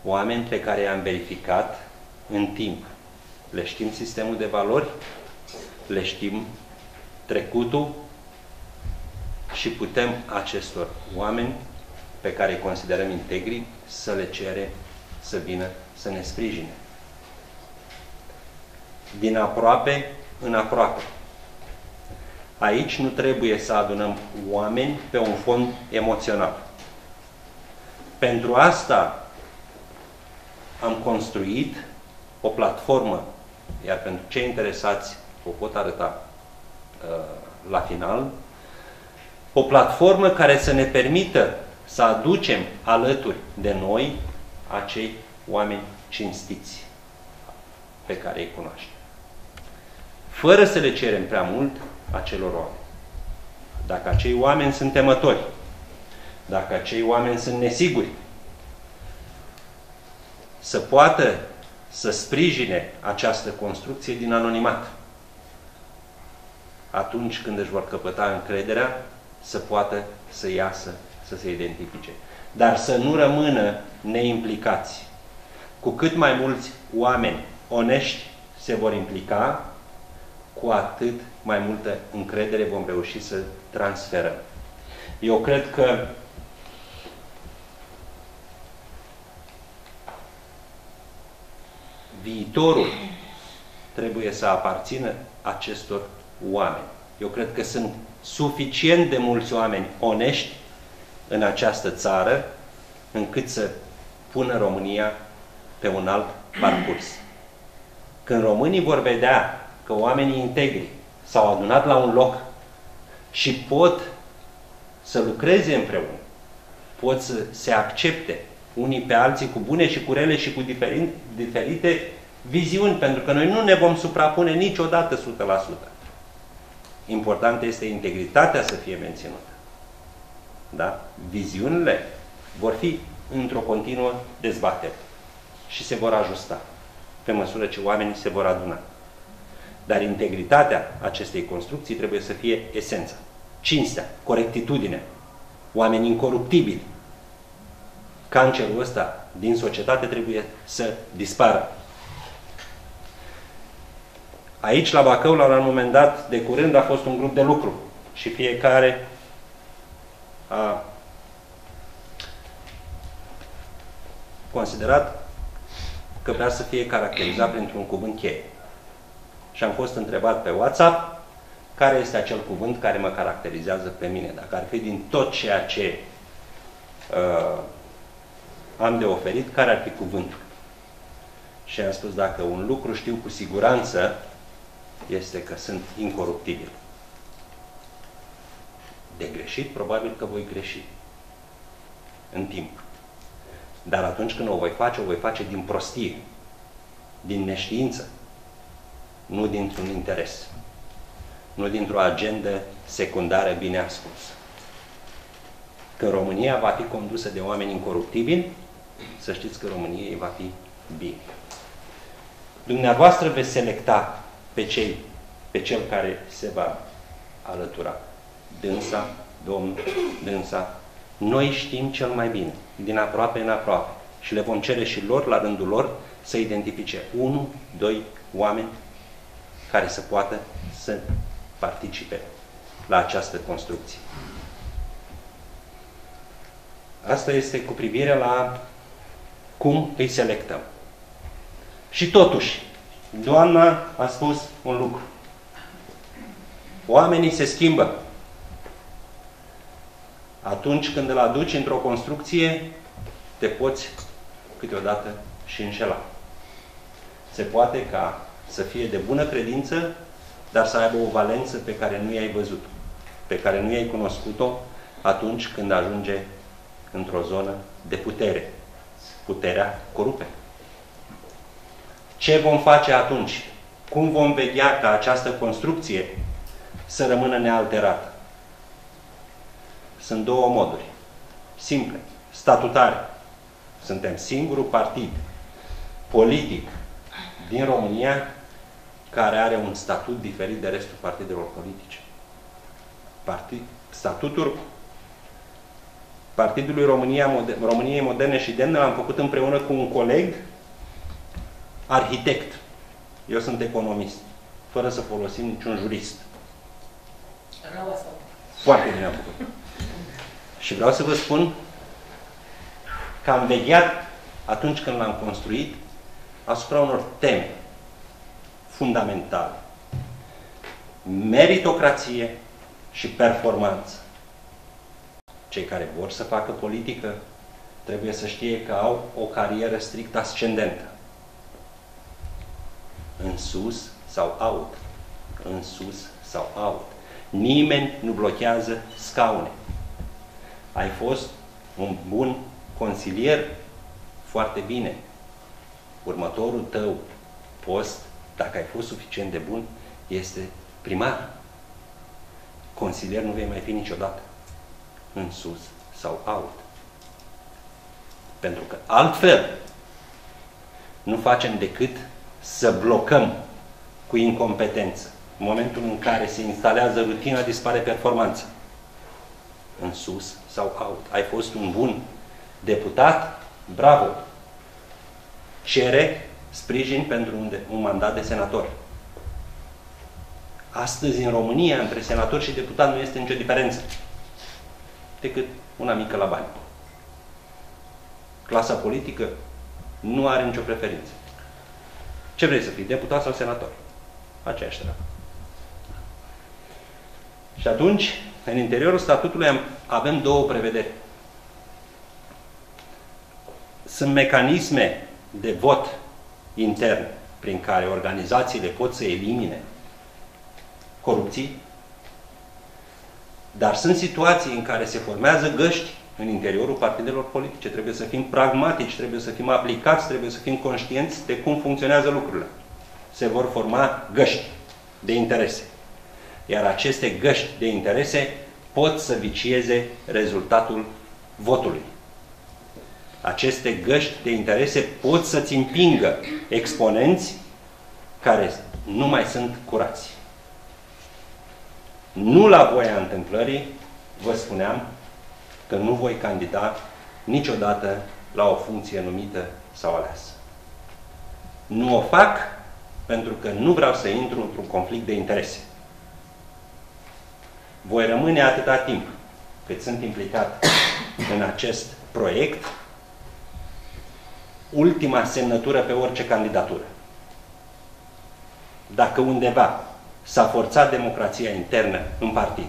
oameni pe care i-am verificat în timp. Le știm sistemul de valori, le știm trecutul și putem acestor oameni pe care îi considerăm integri să le cere să vină să ne sprijine. Din aproape în aproape. Aici nu trebuie să adunăm oameni pe un fond emoțional. Pentru asta am construit o platformă, iar pentru cei interesați o pot arăta uh, la final, o platformă care să ne permită să aducem alături de noi acei oameni cinstiți pe care îi cunoaștem. Fără să le cerem prea mult acelor oameni. Dacă acei oameni sunt temători, dacă acei oameni sunt nesiguri, să poată să sprijine această construcție din anonimat. Atunci când își vor căpăta încrederea, să poată să iasă, să se identifice. Dar să nu rămână neimplicați. Cu cât mai mulți oameni onești se vor implica, cu atât mai multă încredere vom reuși să transferăm. Eu cred că viitorul trebuie să aparțină acestor oameni. Eu cred că sunt suficient de mulți oameni onești în această țară încât să pună România pe un alt parcurs. Când românii vor vedea că oamenii integri s-au adunat la un loc și pot să lucreze împreună, pot să se accepte unii pe alții cu bune și cu rele și cu diferite viziuni, pentru că noi nu ne vom suprapune niciodată o sută la sută. Importantă este integritatea să fie menținută. Da? Viziunile vor fi într-o continuă dezbatere și se vor ajusta pe măsură ce oamenii se vor aduna. Dar integritatea acestei construcții trebuie să fie esența, cinstea, corectitudinea, oamenii incoruptibili. Cancerul ăsta din societate trebuie să dispară. Aici, la Bacău, la un moment dat, de curând, a fost un grup de lucru și fiecare a considerat că vrea să fie caracterizat printr-un cuvânt cheie. Și am fost întrebat pe WhatsApp care este acel cuvânt care mă caracterizează pe mine. Dacă ar fi din tot ceea ce uh, am de oferit, care ar fi cuvântul? Și am spus, dacă un lucru știu cu siguranță, este că sunt incoruptibil. De greșit, probabil că voi greși. În timp. Dar atunci când o voi face, o voi face din prostie. Din neștiință. Nu dintr-un interes. Nu dintr-o agendă secundară bine ascunsă. Când România va fi condusă de oameni incoruptibili, să știți că României va fi bine. Dumneavoastră veți selecta pe, cei, pe cel care se va alătura. Dânsa, domnul, dânsa. Noi știm cel mai bine, din aproape în aproape. Și le vom cere și lor, la rândul lor, să identifice unul, doi oameni care să poată să participe la această construcție. Asta este cu privire la cum îi selectăm. Și totuși, doamna a spus un lucru. Oamenii se schimbă. Atunci când îl aduci într-o construcție, te poți câteodată și înșela. Se poate ca să fie de bună credință, dar să aibă o valență pe care nu i-ai văzut-o, pe care nu i-ai cunoscut-o atunci când ajunge într-o zonă de putere. Puterea corupe. Ce vom face atunci? Cum vom veghea ca această construcție să rămână nealterată? Sunt două moduri. Simple, statutare. Suntem singurul partid politic din România care are un statut diferit de restul partidelor politice. Partid, statutul Partidului România, Moder- României Moderne și Demne l-am făcut împreună cu un coleg arhitect. Eu sunt economist, fără să folosim niciun jurist. Foarte bine am făcut. Și vreau să vă spun că am vegheat, atunci când l-am construit, asupra unor teme fundamentale. Meritocrație și performanță. Cei care vor să facă politică trebuie să știe că au o carieră strict ascendentă. În sus sau out. În sus sau out. Nimeni nu blochează scaune. Ai fost un bun consilier? Foarte bine. Următorul tău post, dacă ai fost suficient de bun, este primar. Consilier nu vei mai fi niciodată. În sus sau out. Pentru că altfel nu facem decât să blocăm cu incompetență. În momentul în care se instalează rutina, dispare performanța. În sus sau out. Ai fost un bun deputat? Bravo! Cere sprijin pentru un, de, un mandat de senator. Astăzi, în România, între senator și deputat nu este nicio diferență. Decât una mică la bani. Clasa politică nu are nicio preferință. Ce vrei să fii? Deputat sau senator? Aceeași treabă. Și atunci, în interiorul statutului avem două prevederi. Sunt mecanisme de vot intern prin care organizațiile pot să elimine corupții, dar sunt situații în care se formează găști în interiorul partidelor politice. Trebuie să fim pragmatici, trebuie să fim aplicați, trebuie să fim conștienți de cum funcționează lucrurile. Se vor forma găști de interese. Iar aceste găști de interese pot să vicieze rezultatul votului. Aceste găști de interese pot să-ți împingă exponenți care nu mai sunt curați. Nu la voia întâmplării, vă spuneam că nu voi candida niciodată la o funcție numită sau aleasă. Nu o fac pentru că nu vreau să intru într-un conflict de interese. Voi rămâne atâta timp cât sunt implicat în acest proiect, ultima semnătură pe orice candidatură. Dacă undeva s-a forțat democrația internă în partid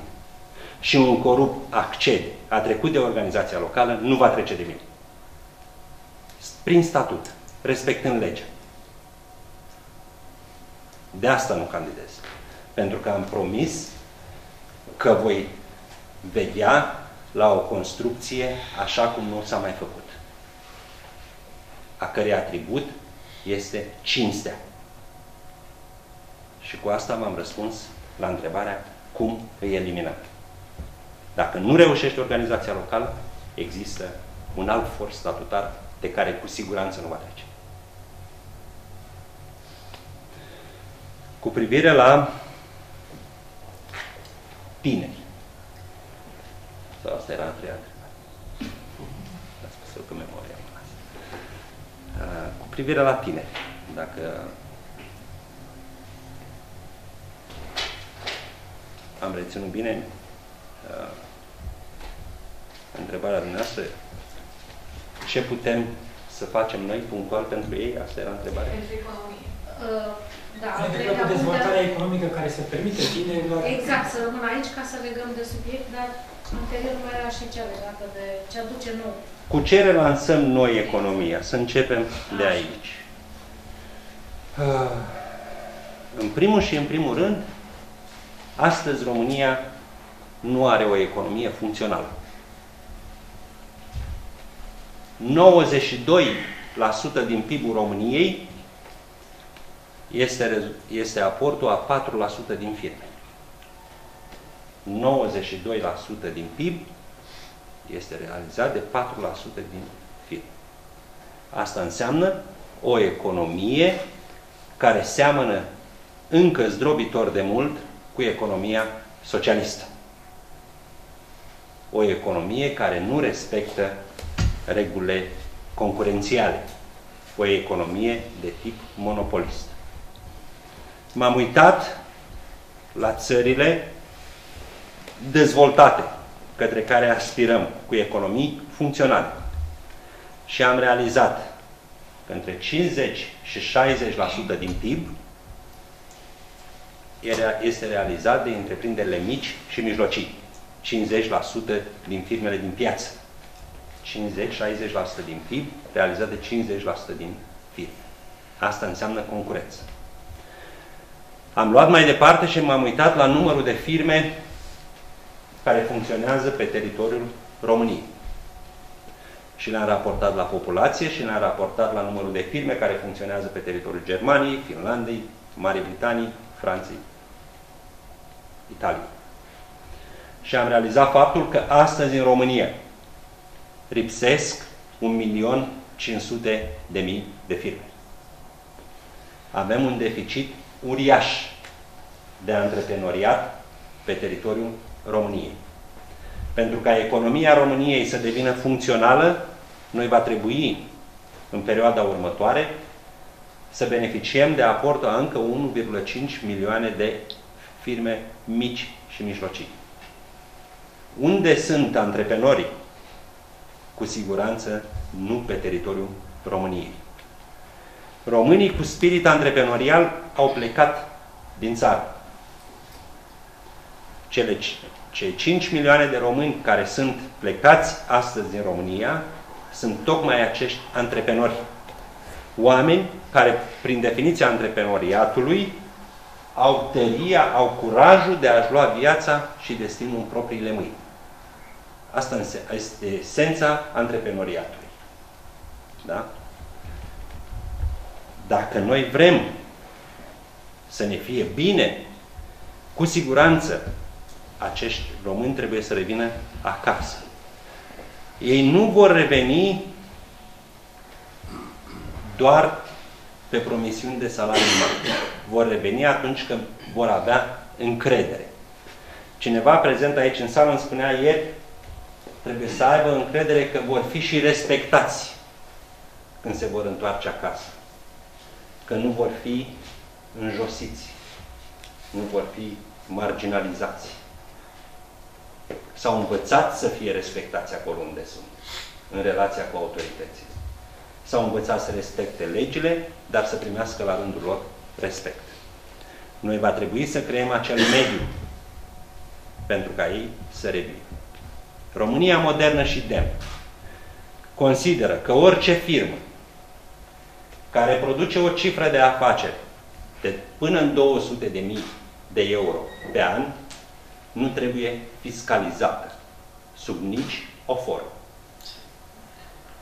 și un corupt accede, a trecut de organizația locală, nu va trece de mine. Prin statut, respectând legea. De asta nu candidez. Pentru că am promis că voi veghea la o construcție așa cum nu s-a mai făcut. A cărei atribut este cinstea. Și cu asta v-am răspuns la întrebarea cum îi eliminăm. Dacă nu reușește organizația locală, există un alt for statutar de care cu siguranță nu va trece. Cu privire la tineri. Sau asta era a treia întrebare. Lasă-mi că memoria mă lasă. Cu privire la tineri. Dacă am reținut bine uh, întrebarea dumneavoastră, ce putem să facem noi punctual pentru ei? Asta era întrebarea. Pentru economie. Uh, da, o dezvoltare de... economică care se permite tinerilor. Exact, să rămân aici ca să legăm de subiect, dar anterior mai era și cea legată de ce aduce nou. Cu ce relansăm noi economia? Să începem așa de aici. Uh, în primul și în primul rând, astăzi România nu are o economie funcțională. nouăzeci și doi la sută din P I B-ul României este, este aportul a patru la sută din firme. nouăzeci și doi la sută din P I B este realizat de patru la sută din firme. Asta înseamnă o economie care seamănă încă zdrobitor de mult cu economia socialistă. O economie care nu respectă regulile concurențiale. O economie de tip monopolist. M-am uitat la țările dezvoltate, către care aspirăm, cu economii funcționale. Și am realizat că între cincizeci și șaizeci la sută din P I B este realizat de întreprinderile mici și mijlocii. cincizeci la sută din firmele din piață. cincizeci la sută șaizeci la sută din P I B, realizat de cincizeci la sută din firme. Asta înseamnă concurență. Am luat mai departe și m-am uitat la numărul de firme care funcționează pe teritoriul României. Și le-am raportat la populație și le-am raportat la numărul de firme care funcționează pe teritoriul Germaniei, Finlandei, Marii Britanii, Franței, Italiei. Și am realizat faptul că astăzi în România lipsesc un milion cinci sute de mii de firme. Avem un deficit uriaș de antreprenoriat pe teritoriul României. Pentru ca economia României să devină funcțională, noi va trebui în perioada următoare să beneficiem de aportul a încă unu virgulă cinci milioane de firme mici și mijlocii. Unde sunt antreprenorii? Cu siguranță nu pe teritoriul României. Românii cu spirit antreprenorial au plecat din țară. Cele, cei cinci milioane de români care sunt plecați astăzi din România sunt tocmai acești antreprenori. Oameni care, prin definiția antreprenoriatului, au tăria, au curajul de a-și lua viața și destinul în propriile mâini. Asta este esența antreprenoriatului. Da? Dacă noi vrem să ne fie bine, cu siguranță acești români trebuie să revină acasă. Ei nu vor reveni doar pe promisiuni de salarii mari. Vor reveni atunci când vor avea încredere. Cineva prezent aici în sală îmi spunea ieri, trebuie să aibă încredere că vor fi și respectați când se vor întoarce acasă. Că nu vor fi înjosiți. Nu vor fi marginalizați. S-au învățat să fie respectați acolo unde sunt, în relația cu autoritățile. S-au învățat să respecte legile, dar să primească la rândul lor respect. Noi va trebui să creăm acel mediu pentru ca ei să revină. România Modernă și Demnă consideră că orice firmă care produce o cifră de afaceri de până în două sute de mii de euro pe an nu trebuie fiscalizată sub nici o formă.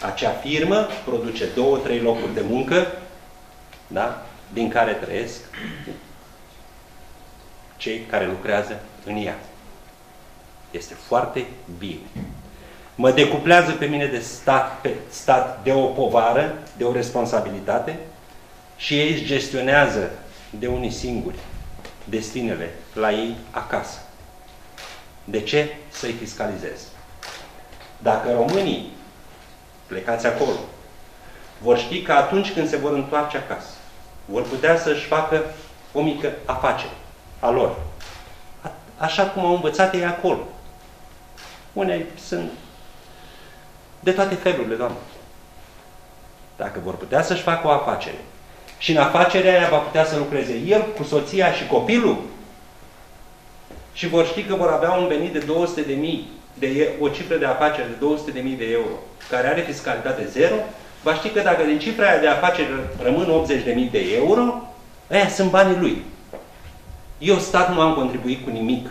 Acea firmă produce două, trei locuri de muncă, da? Din care trăiesc cei care lucrează în ea. Este foarte bine. Mă decuplează pe mine de stat, pe stat de o povară, de o responsabilitate și ei își gestionează de unii singuri destinele la ei acasă. De ce să-i fiscalizez? Dacă românii plecați acolo vor ști că atunci când se vor întoarce acasă vor putea să-și facă o mică afacere a lor. Așa cum au învățat ei acolo. Unei sunt de toate felurile, Doamne. Dacă vor putea să-și facă o afacere și în afacerea aia va putea să lucreze el cu soția și copilul și vor ști că vor avea un venit de două sute de mii, o cifră de afaceri de două sute de mii de euro, care are fiscalitate zero, va ști că dacă din cifra aia de afaceri rămân optzeci de mii de euro, aia sunt banii lui. Eu, stat, nu am contribuit cu nimic.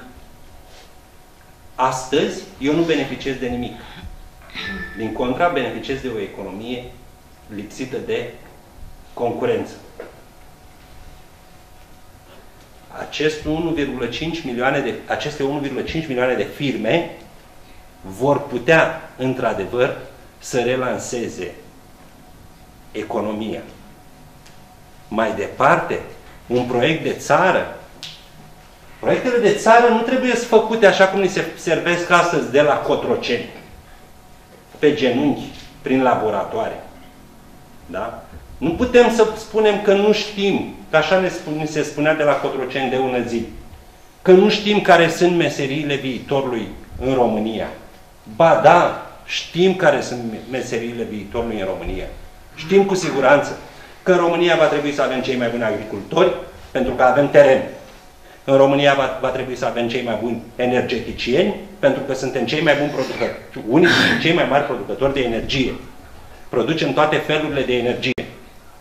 Astăzi, eu nu beneficiez de nimic. Din contra, beneficiez de o economie lipsită de concurență. acest unu virgulă cinci milioane de, aceste unu virgulă cinci milioane de firme vor putea, într-adevăr, să relanseze economia. Mai departe, un proiect de țară. Proiectele de țară nu trebuie să făcute așa cum ni se servesc astăzi de la Cotroceni, pe genunchi, prin laboratoare. Da? Nu putem să spunem că nu știm, că așa ne spune, se spunea de la Cotroceni de ună zi, că nu știm care sunt meseriile viitorului în România. Ba da, știm care sunt meseriile viitorului în România. Știm cu siguranță că în România va trebui să avem cei mai buni agricultori, pentru că avem teren. În România va, va trebui să avem cei mai buni energeticieni, pentru că suntem cei mai buni producători, unii dintre cei mai mari producători de energie. Producem toate felurile de energie.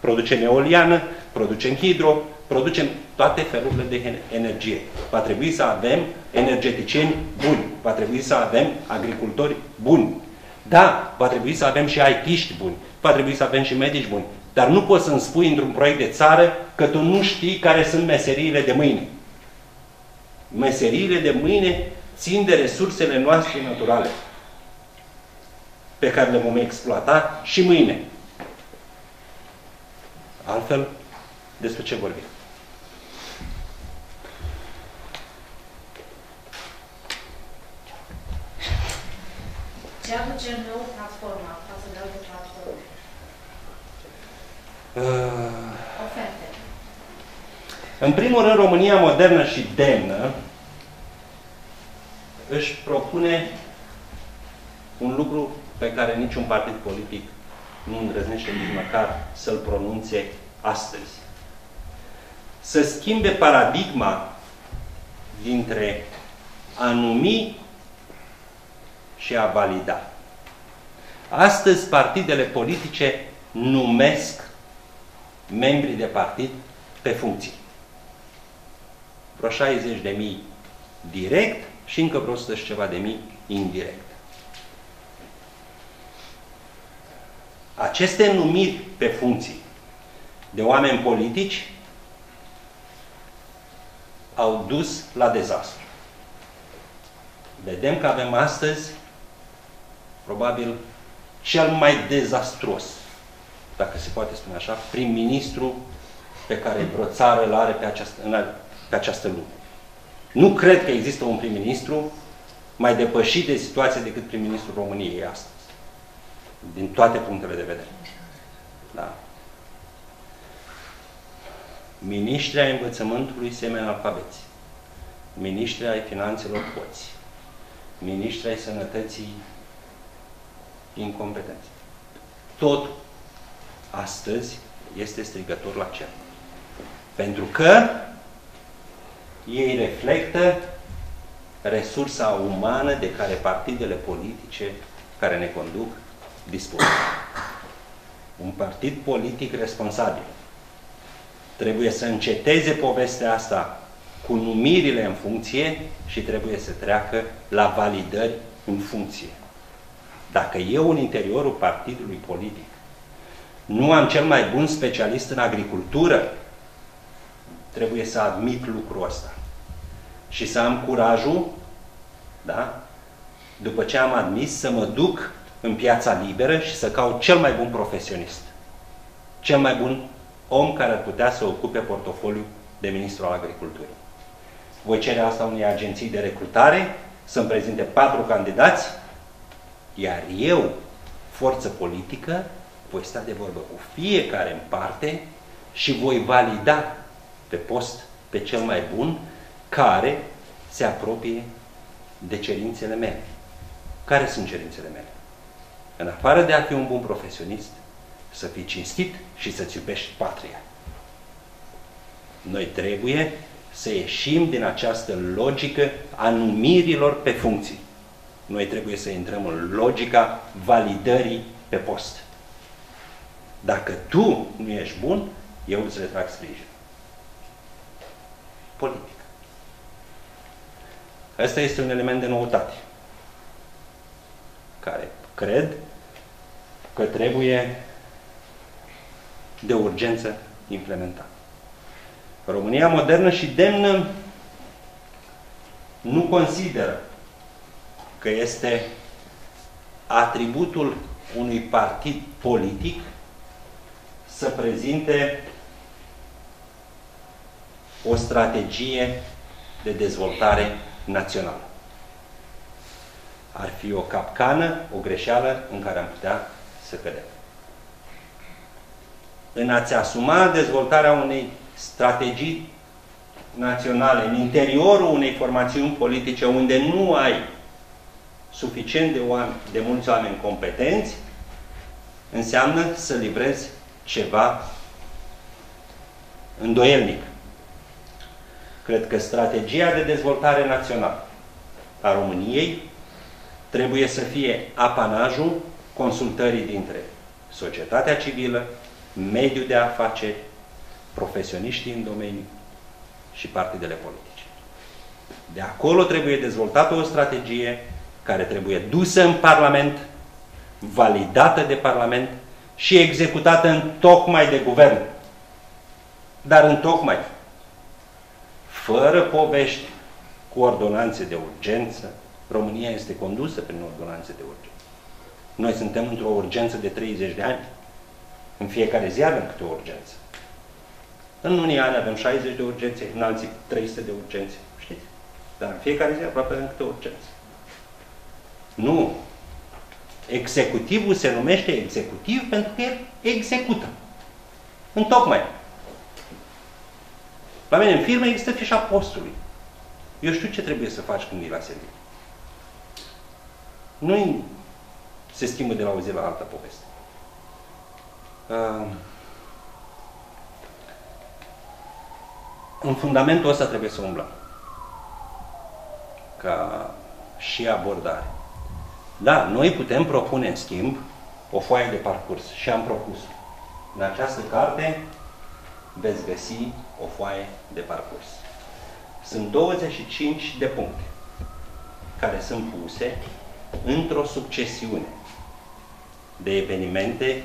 Producem eoliană, producem hidro, producem toate felurile de energie. Va trebui să avem energeticieni buni, va trebui să avem agricultori buni. Da, va trebui să avem și I T-ști buni, va trebui să avem și medici buni. Dar nu poți să-mi spui într-un proiect de țară că tu nu știi care sunt meseriile de mâine. Meseriile de mâine țin de resursele noastre naturale pe care le vom exploata și mâine. Altfel, despre ce vorbim? Ce aduce în nou platforma? Față de alte platforme? Uh... Oferte. În primul rând, România modernă și demnă își propune un lucru pe care niciun partid politic nu îndrăznește nici măcar să-l pronunțe astăzi. Să schimbe paradigma dintre a numi și a valida. Astăzi, partidele politice numesc membrii de partid pe funcții. Vreo șaizeci de mii direct și încă vreo o sută și ceva de mii indirect. Aceste numiri pe funcții de oameni politici au dus la dezastru. Vedem că avem astăzi probabil cel mai dezastruos, dacă se poate spune așa, prim-ministru pe care vreo țară îl are pe această, în, pe această lume. Nu cred că există un prim-ministru mai depășit de situație decât prim-ministrul României astăzi. Din toate punctele de vedere. Da. Ministrii ai învățământului semi-analfabeți. Ministrii ai finanțelor poți. Ministrii ai sănătății incompetenți. Tot astăzi este strigător la cer. Pentru că ei reflectă resursa umană de care partidele politice care ne conduc dispune. Un partid politic responsabil trebuie să înceteze povestea asta cu numirile în funcție și trebuie să treacă la validări în funcție. Dacă eu în interiorul partidului politic nu am cel mai bun specialist în agricultură, trebuie să admit lucrul ăsta. Și să am curajul, da? După ce am admis, să mă duc în piața liberă și să caut cel mai bun profesionist. Cel mai bun om care ar putea să ocupe portofoliul de ministru al agriculturii. Voi cere asta unei agenții de recrutare, să-mi prezinte patru candidați, iar eu, forță politică, voi sta de vorbă cu fiecare în parte și voi valida pe post pe cel mai bun care se apropie de cerințele mele. Care sunt cerințele mele? În afară de a fi un bun profesionist, să fii cinstit și să-ți iubești patria. Noi trebuie să ieșim din această logică a numirilor pe funcții. Noi trebuie să intrăm în logica validării pe post. Dacă tu nu ești bun, eu îți retrag sprijin. Politic. Ăsta este un element de noutate. Care cred că trebuie de urgență implementat. România modernă și demnă nu consideră că este atributul unui partid politic să prezinte o strategie de dezvoltare națională. Ar fi o capcană, o greșeală în care am putea să cădem. În a-ți asuma dezvoltarea unei strategii naționale în interiorul unei formațiuni politice unde nu ai suficient de, oameni, de mulți oameni competenți, înseamnă să livrezi ceva îndoielnic. Cred că strategia de dezvoltare națională a României trebuie să fie apanajul consultării dintre societatea civilă, mediul de afaceri, profesioniștii în domeniu și partidele politice. De acolo trebuie dezvoltată o strategie care trebuie dusă în Parlament, validată de Parlament și executată în tocmai de guvern. Dar în tocmai, fără povești cu ordonanțe de urgență. România este condusă prin ordonanțe de urgență. Noi suntem într-o urgență de treizeci de ani. În fiecare zi avem câte o urgență. În unii ani avem șaizeci de urgențe, în alții trei sute de urgențe, știți? Dar în fiecare zi aproape avem câte o urgență. Nu. Executivul se numește executiv pentru că el execută. Întocmai. La mine în firmă există fișa postului. Eu știu ce trebuie să faci când e la serviciu. Nu se schimbă de la o zi la alta poveste. În fundamentul ăsta trebuie să umblăm. Ca și abordare. Da, noi putem propune, în schimb, o foaie de parcurs. Și am propus. În această carte veți găsi o foaie de parcurs. Sunt douăzeci și cinci de puncte care sunt puse într-o succesiune de evenimente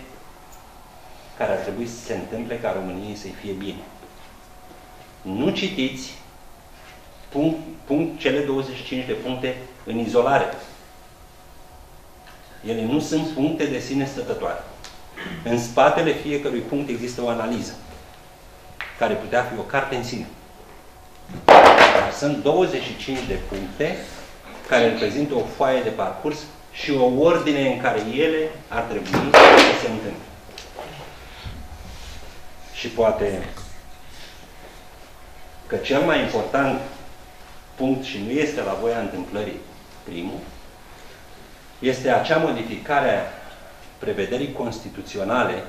care ar trebui să se întâmple ca României să-i fie bine. Nu citiți punct, punct, cele douăzeci și cinci de puncte în izolare. Ele nu sunt puncte de sine stătătoare. În spatele fiecărui punct există o analiză care putea fi o carte în sine. Dar sunt douăzeci și cinci de puncte care reprezintă o foaie de parcurs și o ordine în care ele ar trebui să se întâmple. Și poate că cel mai important punct, și nu este la voia întâmplării primul, este acea modificare a prevederii constituționale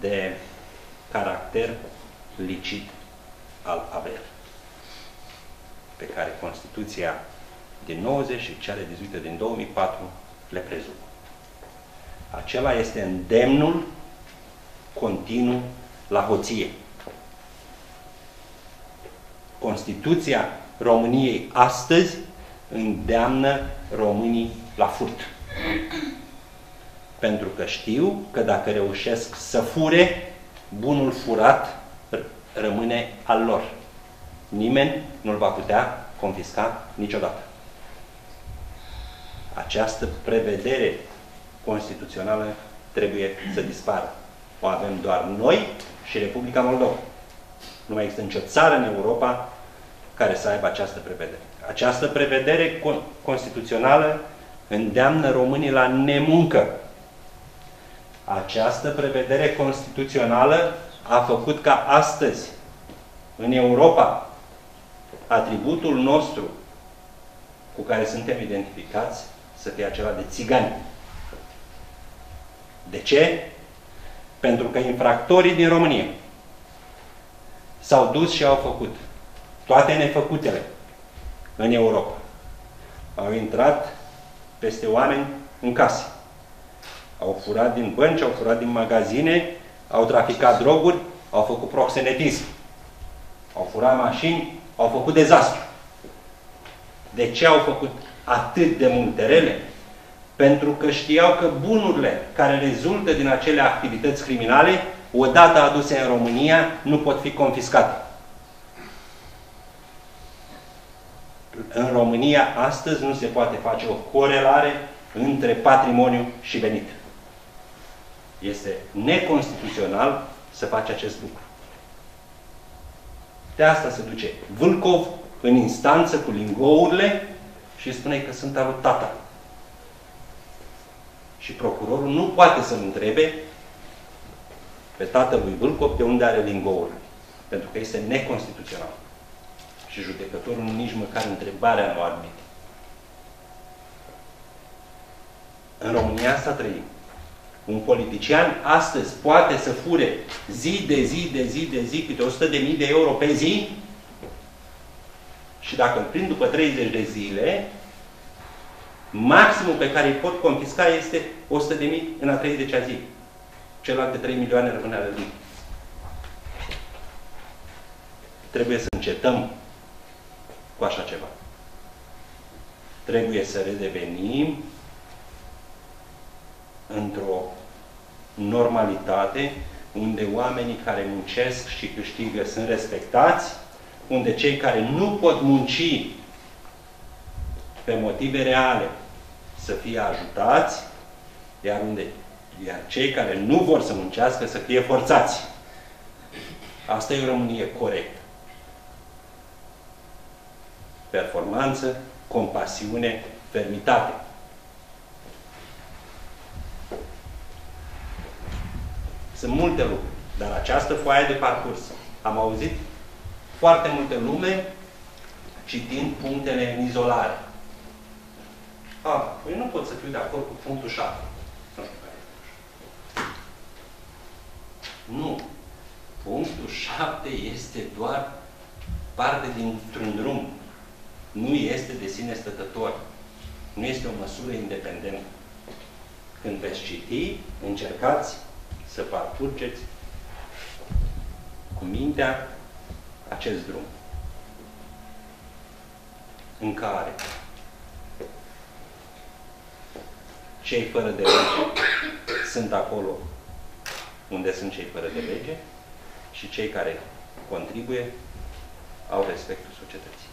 de caracter licit al averii, pe care Constituția din nouăzeci și cele dezvoltate din două mii patru le prezumă. Acela este îndemnul continuu la hoție. Constituția României astăzi îndeamnă românii la furt. Pentru că știu că dacă reușesc să fure, bunul furat rămâne al lor. Nimeni nu-l va putea confisca niciodată. Această prevedere constituțională trebuie să dispară. O avem doar noi și Republica Moldova. Nu mai există nicio țară în Europa care să aibă această prevedere. Această prevedere constituțională îndeamnă românii la nemuncă. Această prevedere constituțională a făcut ca astăzi, în Europa, atributul nostru cu care suntem identificați să fie acela de țigani. De ce? Pentru că infractorii din România s-au dus și au făcut toate nefăcutele în Europa. Au intrat peste oameni în case. Au furat din bănci, au furat din magazine, au traficat droguri, au făcut proxenetism. Au furat mașini, au făcut dezastru. De ce au făcut atât de multe rele? Pentru că știau că bunurile care rezultă din acele activități criminale odată aduse în România, nu pot fi confiscate. În România, astăzi, nu se poate face o corelare între patrimoniu și venit. Este neconstituțional să faci acest lucru. De asta se duce Vâlcov în instanță cu lingourile și spune că sunt al lui tata. Și procurorul nu poate să-l întrebe pe tatălui Vâlcov de unde are lingourile. Pentru că este neconstituțional. Și judecătorul nici măcar întrebarea nu admite. În România asta trăim. Un politician astăzi poate să fure zi de zi, de zi, de zi, câte o sută de mii de euro pe zi și dacă îl prind după treizeci de zile, maximul pe care îi pot confisca este o sută de mii în a treizecea zi. Celelalte trei milioane rămâne ale lui. Trebuie să încetăm cu așa ceva. Trebuie să redevenim într-o normalitate unde oamenii care muncesc și câștigă sunt respectați, unde cei care nu pot munci pe motive reale să fie ajutați, iar, unde, iar cei care nu vor să muncească să fie forțați. Asta e o Românie corectă. Performanță, compasiune, fermitate. Sunt multe lucruri, dar această foaie de parcurs am auzit foarte multe lume citind punctele în izolare. Ah, eu nu pot să fiu de acord cu punctul șapte. Nu știu care e. Nu. Punctul șapte este doar parte dintr-un drum. Nu este de sine stătător. Nu este o măsură independentă. Când veți citi, încercați să parcurgeți cu mintea acest drum în care cei fără de lege sunt acolo unde sunt cei fără de lege și cei care contribuie au respectul societății.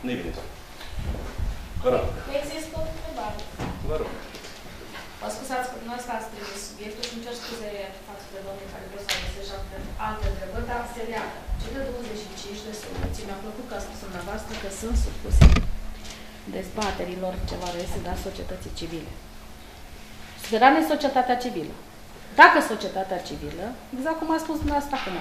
Nu-i bine. Vă rog. Există o întrebare. Vă rog. Mă scuzați că dumneavoastră ați trimis subiectul și încerc scuze față de domnul care vreau să adresez alte întrebări, dar se leagă. Cele douăzeci și cinci de soluții. Mi-a plăcut că a spus dumneavoastră că sunt supuse dezbaterilor ce va reseda societății civile. Suverane societatea civilă. Dacă societatea civilă, exact cum a spus dumneavoastră acum,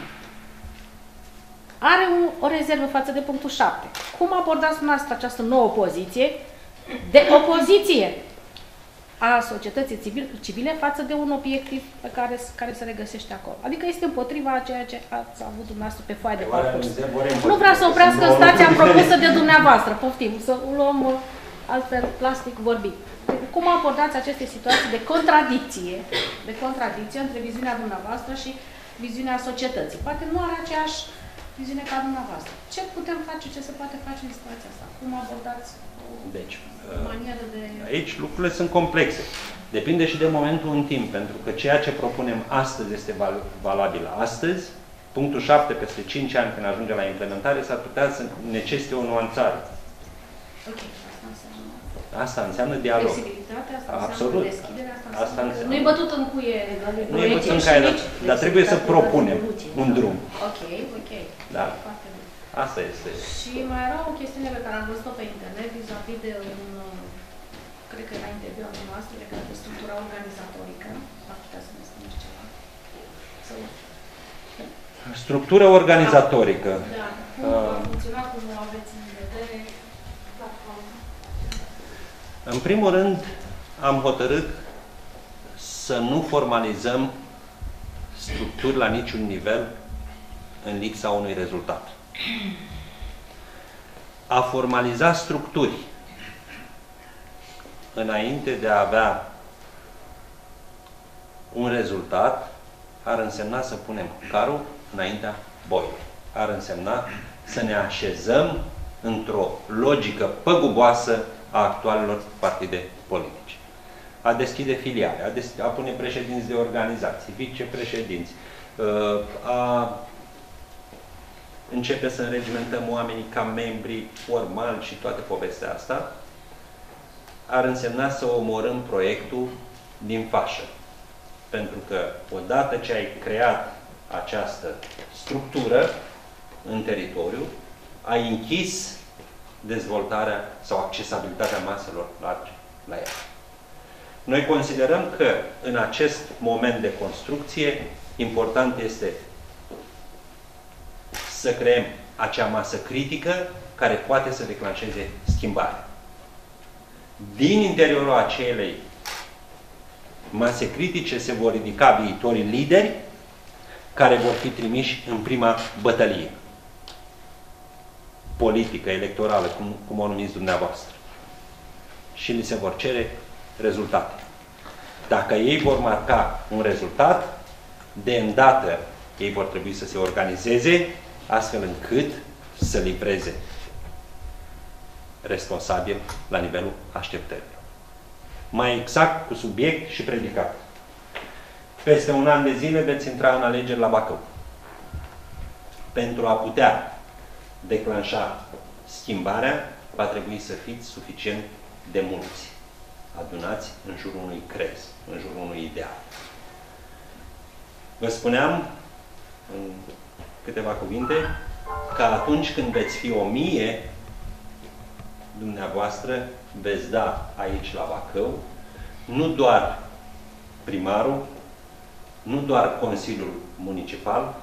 are o rezervă față de punctul șapte. Cum abordați dumneavoastră această nouă poziție de opoziție a societății civile, civile față de un obiectiv pe care, care se regăsește acolo. Adică este împotriva a ceea ce ați avut dumneavoastră pe foaie de parcurs. Nu vreau să oprească stația propusă de dumneavoastră, poftim, să luăm altfel plastic vorbit. Cum abordați aceste situații de contradicție, de contradicție între viziunea dumneavoastră și viziunea societății? Poate nu are aceeași viziune ca dumneavoastră. Ce putem face, ce se poate face în situația asta? Cum abordați deci, de... Aici lucrurile sunt complexe. Depinde și de momentul în timp, pentru că ceea ce propunem astăzi este val valabil astăzi. Punctul șapte, peste cinci ani, când ajunge la implementare, s-ar putea să necesite o nuanțare. Okay. Asta înseamnă dialog. Asta absolut. Înseamnă asta asta înseamnă... Nu e bătut în cuie. Nu e bătut în cuie, dar, dar trebuie să propunem un drum. Ok, ok. Da. Asta este. Și mai era o chestiune pe care am văzut-o pe internet, vis-a-vis de un, cred că era interviul noastră, legat de structura organizatorică. Ar putea să ne spuneți ceva. Sau... Structură organizatorică. Da. Cum va funcționa, cum o aveți în vedere? În primul rând, am hotărât să nu formalizăm structuri la niciun nivel în lipsa unui rezultat. A formaliza structuri înainte de a avea un rezultat ar însemna să punem carul înaintea boilor. Ar însemna să ne așezăm într-o logică păguboasă a actualelor partide politice. a deschide filiale, a, des a pune președinți de organizații, vicepreședinți, a începe să înregimentăm oamenii ca membri formali și toată povestea asta, ar însemna să omorâm proiectul din fașă. Pentru că odată ce ai creat această structură în teritoriu, ai închis dezvoltarea sau accesibilitatea maselor largi la ea. Noi considerăm că în acest moment de construcție important este să creăm acea masă critică care poate să declanșeze schimbarea. Din interiorul acelei mase critice se vor ridica viitorii lideri care vor fi trimiși în prima bătălie politică, electorală, cum, cum o numiți dumneavoastră. Și li se vor cere rezultate. Dacă ei vor marca un rezultat, de îndată ei vor trebui să se organizeze astfel încât să livreze responsabil la nivelul așteptărilor. Mai exact, cu subiect și predicat. Peste un an de zile veți intra în alegeri la Bacău. Pentru a putea declanșa schimbarea, va trebui să fiți suficient de mulți. Adunați în jurul unui crez, în jurul unui ideal. Vă spuneam în câteva cuvinte că atunci când veți fi o mie, dumneavoastră veți da aici la Bacău nu doar primarul, nu doar Consiliul Municipal,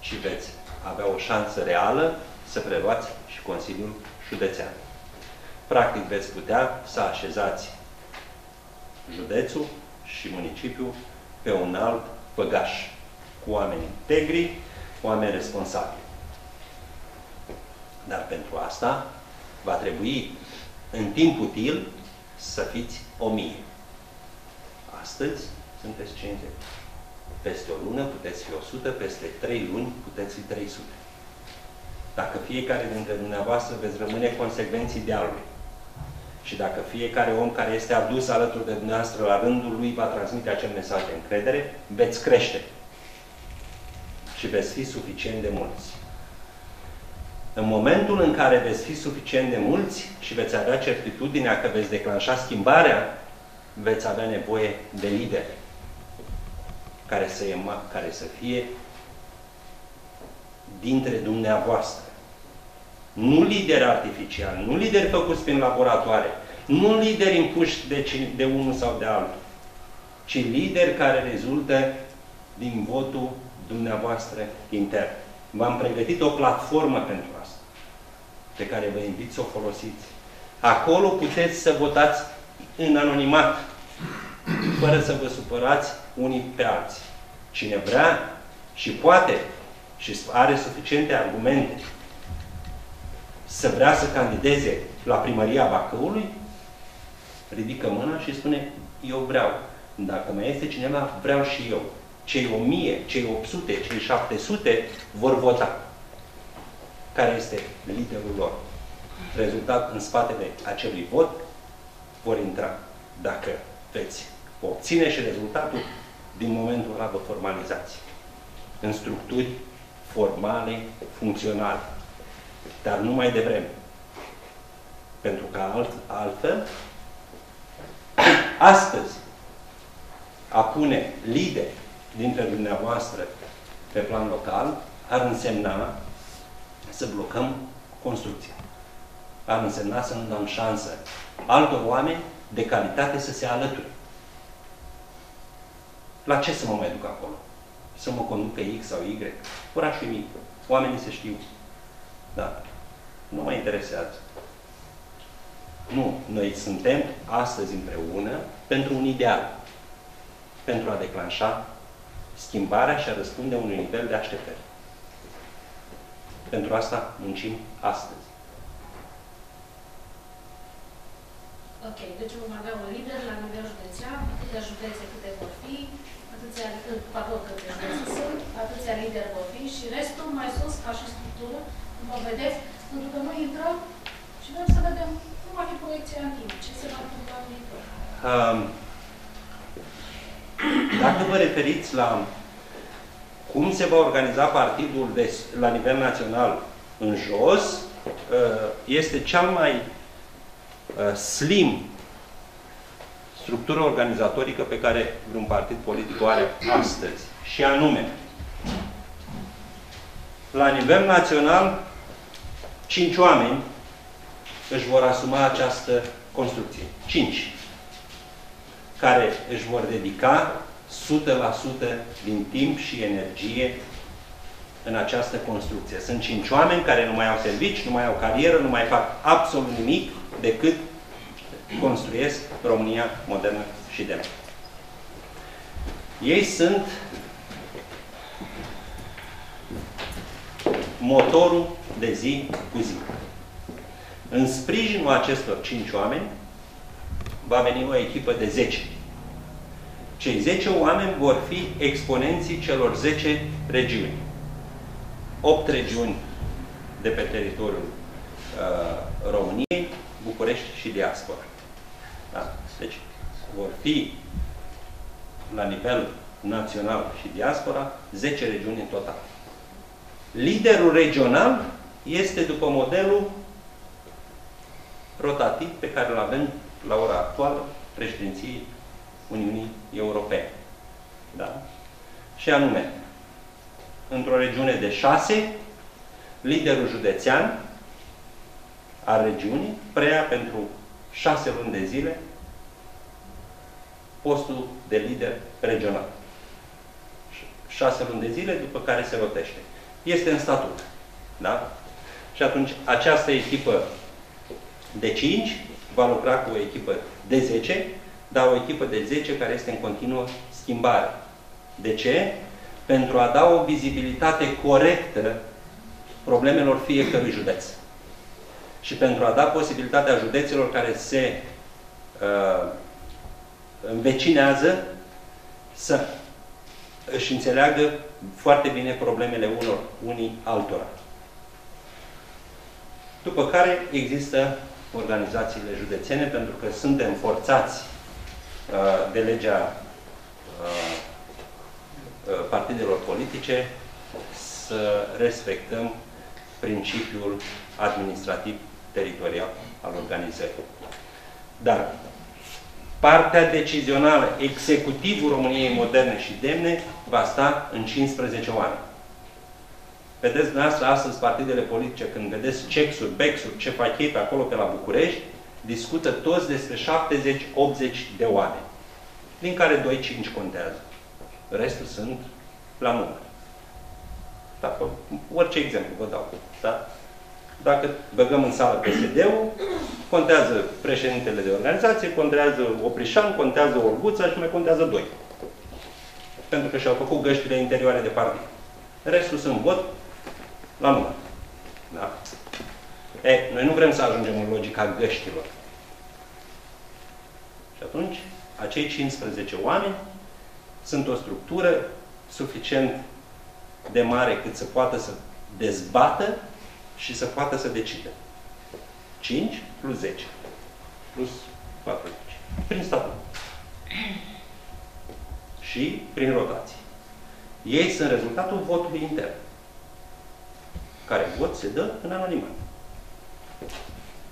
ci veți avea o șansă reală să preluați și Consiliul Județean. Practic veți putea să așezați județul și municipiul pe un alt făgaș, cu oameni integri, oameni responsabili. Dar pentru asta va trebui în timp util să fiți o mie. Astăzi sunteți cincizeci. Peste o lună puteți fi o sută, peste trei luni puteți fi trei sute. Dacă fiecare dintre dumneavoastră veți rămâne consecvenți idealului și dacă fiecare om care este adus alături de dumneavoastră la rândul lui va transmite acel mesaj de încredere, veți crește. Și veți fi suficient de mulți. În momentul în care veți fi suficient de mulți și veți avea certitudinea că veți declanșa schimbarea, veți avea nevoie de lideri care să, ema, care să fie dintre dumneavoastră. Nu lideri artificiali, nu lideri făcuți prin laboratoare, nu lideri impuși de, de unul sau de altul, ci lideri care rezultă din votul dumneavoastră intern. V-am pregătit o platformă pentru asta, pe care vă invit să o folosiți. Acolo puteți să votați în anonimat, fără să vă supărați unii pe alții. Cine vrea și poate și are suficiente argumente să vrea să candideze la primăria Bacăului, ridică mâna și spune, eu vreau. Dacă mai este cineva, vreau și eu. Cei o mie, cei opt sute, cei șapte sute vor vota. Care este liderul lor? Rezultat, în spatele acelui vot vor intra. Dacă veți obține și rezultatul, din momentul ăla vă formalizați. În structuri formale, funcționale. Dar nu mai devreme. Pentru că alt, altfel, astăzi, a pune lideri dintre dumneavoastră pe plan local, ar însemna să blocăm construcția. Ar însemna să nu dăm șansă altor oameni de calitate să se alăture. La ce să mă mai duc acolo? Să mă conducă X sau Y? Orașul e mic. Oamenii se știu. Da. Nu mă interesează. Nu. Noi suntem astăzi împreună pentru un ideal. Pentru a declanșa schimbarea și a răspunde unui nivel de așteptări. Pentru asta muncim astăzi. Ok, deci vom avea un lider la nivel județean, atâtea județe câte vor fi, atâția, pardon, câte județe sunt, atâția lideri vor fi și restul mai sus, ca și structură, cum vă vedeți, pentru că noi intrăm și vrem să vedem cum va fi proiecția în timp, ce se va întâmpla în viitor. Um, Dacă vă referiți la cum se va organiza partidul de, la nivel național în jos, este cea mai slim structură organizatorică pe care vreun partid politic o are astăzi. Și anume, la nivel național, cinci oameni își vor asuma această construcție. Cinci. Care își vor dedica o sută la sută din timp și energie în această construcție. Sunt cinci oameni care nu mai au servici, nu mai au carieră, nu mai fac absolut nimic decât construiesc România modernă și demnă. Ei sunt motorul de zi cu zi. În sprijinul acestor cinci oameni va veni o echipă de zece. Cei zece oameni vor fi exponenții celor zece regiuni. opt regiuni de pe teritoriul uh, României, București și diaspora. Da? Deci vor fi la nivel național și diaspora zece regiuni în total. Liderul regional este după modelul rotativ pe care îl avem la ora actuală președinției Uniunii Europene. Da? Și anume, într-o regiune de șase, liderul județean al regiunii preia pentru șase luni de zile postul de lider regional. Șase luni de zile, după care se rotește. Este în statut. Da? Și atunci, această echipă de cinci va lucra cu o echipă de zece, dar o echipă de zece care este în continuă schimbare. De ce? Pentru a da o vizibilitate corectă problemelor fiecărui județ. Și pentru a da posibilitatea județelor care se uh, învecinează să își înțeleagă foarte bine problemele unor, unii altora. După care există organizațiile județene, pentru că suntem forțați uh, de legea uh, partidelor politice să respectăm principiul administrativ teritorial al organizării. Dar partea decizională, executivul României moderne și demne, va sta în cincisprezece oameni. Vedeți dumneavoastră astăzi partidele politice, când vedeți cexuri, bexuri, ce fac ei pe acolo pe la București, discută toți despre șaptezeci optzeci de oameni, din care doi cinci contează. Restul sunt la număr. Dacă, orice exemplu vă dau. Da? Dacă băgăm în sală P S D-ul, contează președintele de organizație, contează Oprișan, contează Orguța și mai contează doi. Pentru că și-au făcut găștile interioare de partid. Restul sunt vot la număr. Da? E, noi nu vrem să ajungem în logica găștilor. Și atunci, acei cincisprezece oameni sunt o structură suficient de mare cât să poată să dezbată și să poată să decide. cinci plus zece plus patruzeci. Prin statut. Și prin rotație. Ei sunt rezultatul votului intern. Care vot se dă în anonimat.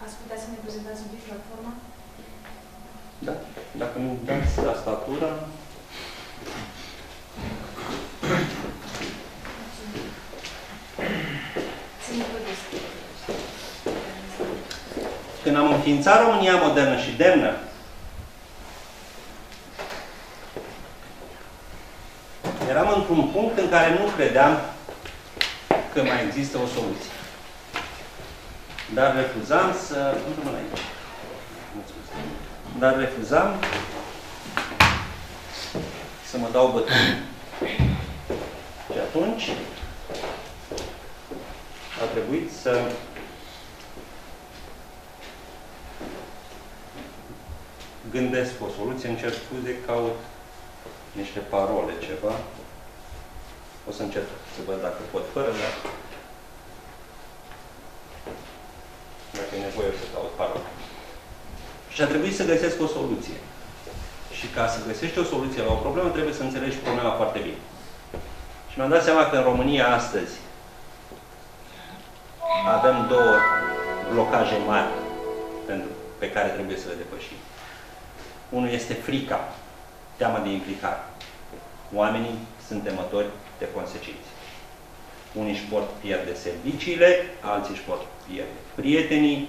Ați putea să ne prezentați un pic platforma? Da. Dacă nu dați tastatura... Când am înființat România modernă și demnă, eram într-un punct în care nu credeam că mai există o soluție. Dar refuzam să... Nu rămân aici. Dar refuzam să mă dau bătut. Și atunci a trebuit să gândesc o soluție, încerc scuze, caut niște parole, ceva. O să încerc să văd dacă pot fără, dar dacă e nevoie, o să caut parole. Și a trebuit să găsesc o soluție. Și ca să găsești o soluție la o problemă, trebuie să înțelegi problema foarte bine. Și mi-am dat seama că în România astăzi avem două blocaje mari pe care trebuie să le depășim. Unul este frica, teama de implicare. Oamenii sunt temători de consecințe. Unii își pot pierde serviciile, alții își pot pierde prietenii,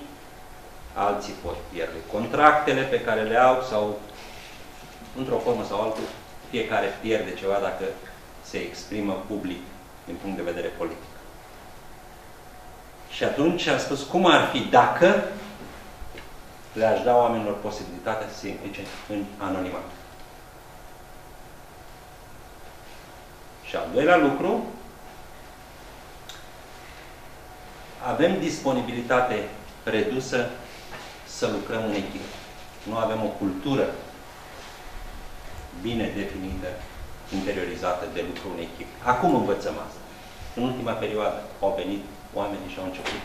alții pot pierde contractele pe care le au sau, într-o formă sau altul, fiecare pierde ceva dacă se exprimă public din punct de vedere politic. Și atunci am spus, cum ar fi dacă le-aș da oamenilor posibilitatea să se implice în anonimat. Și al doilea lucru, avem disponibilitate redusă să lucrăm în echipă. Nu avem o cultură bine definită, interiorizată de lucru în echipă. Acum învățăm asta. În ultima perioadă au venit oamenii și au început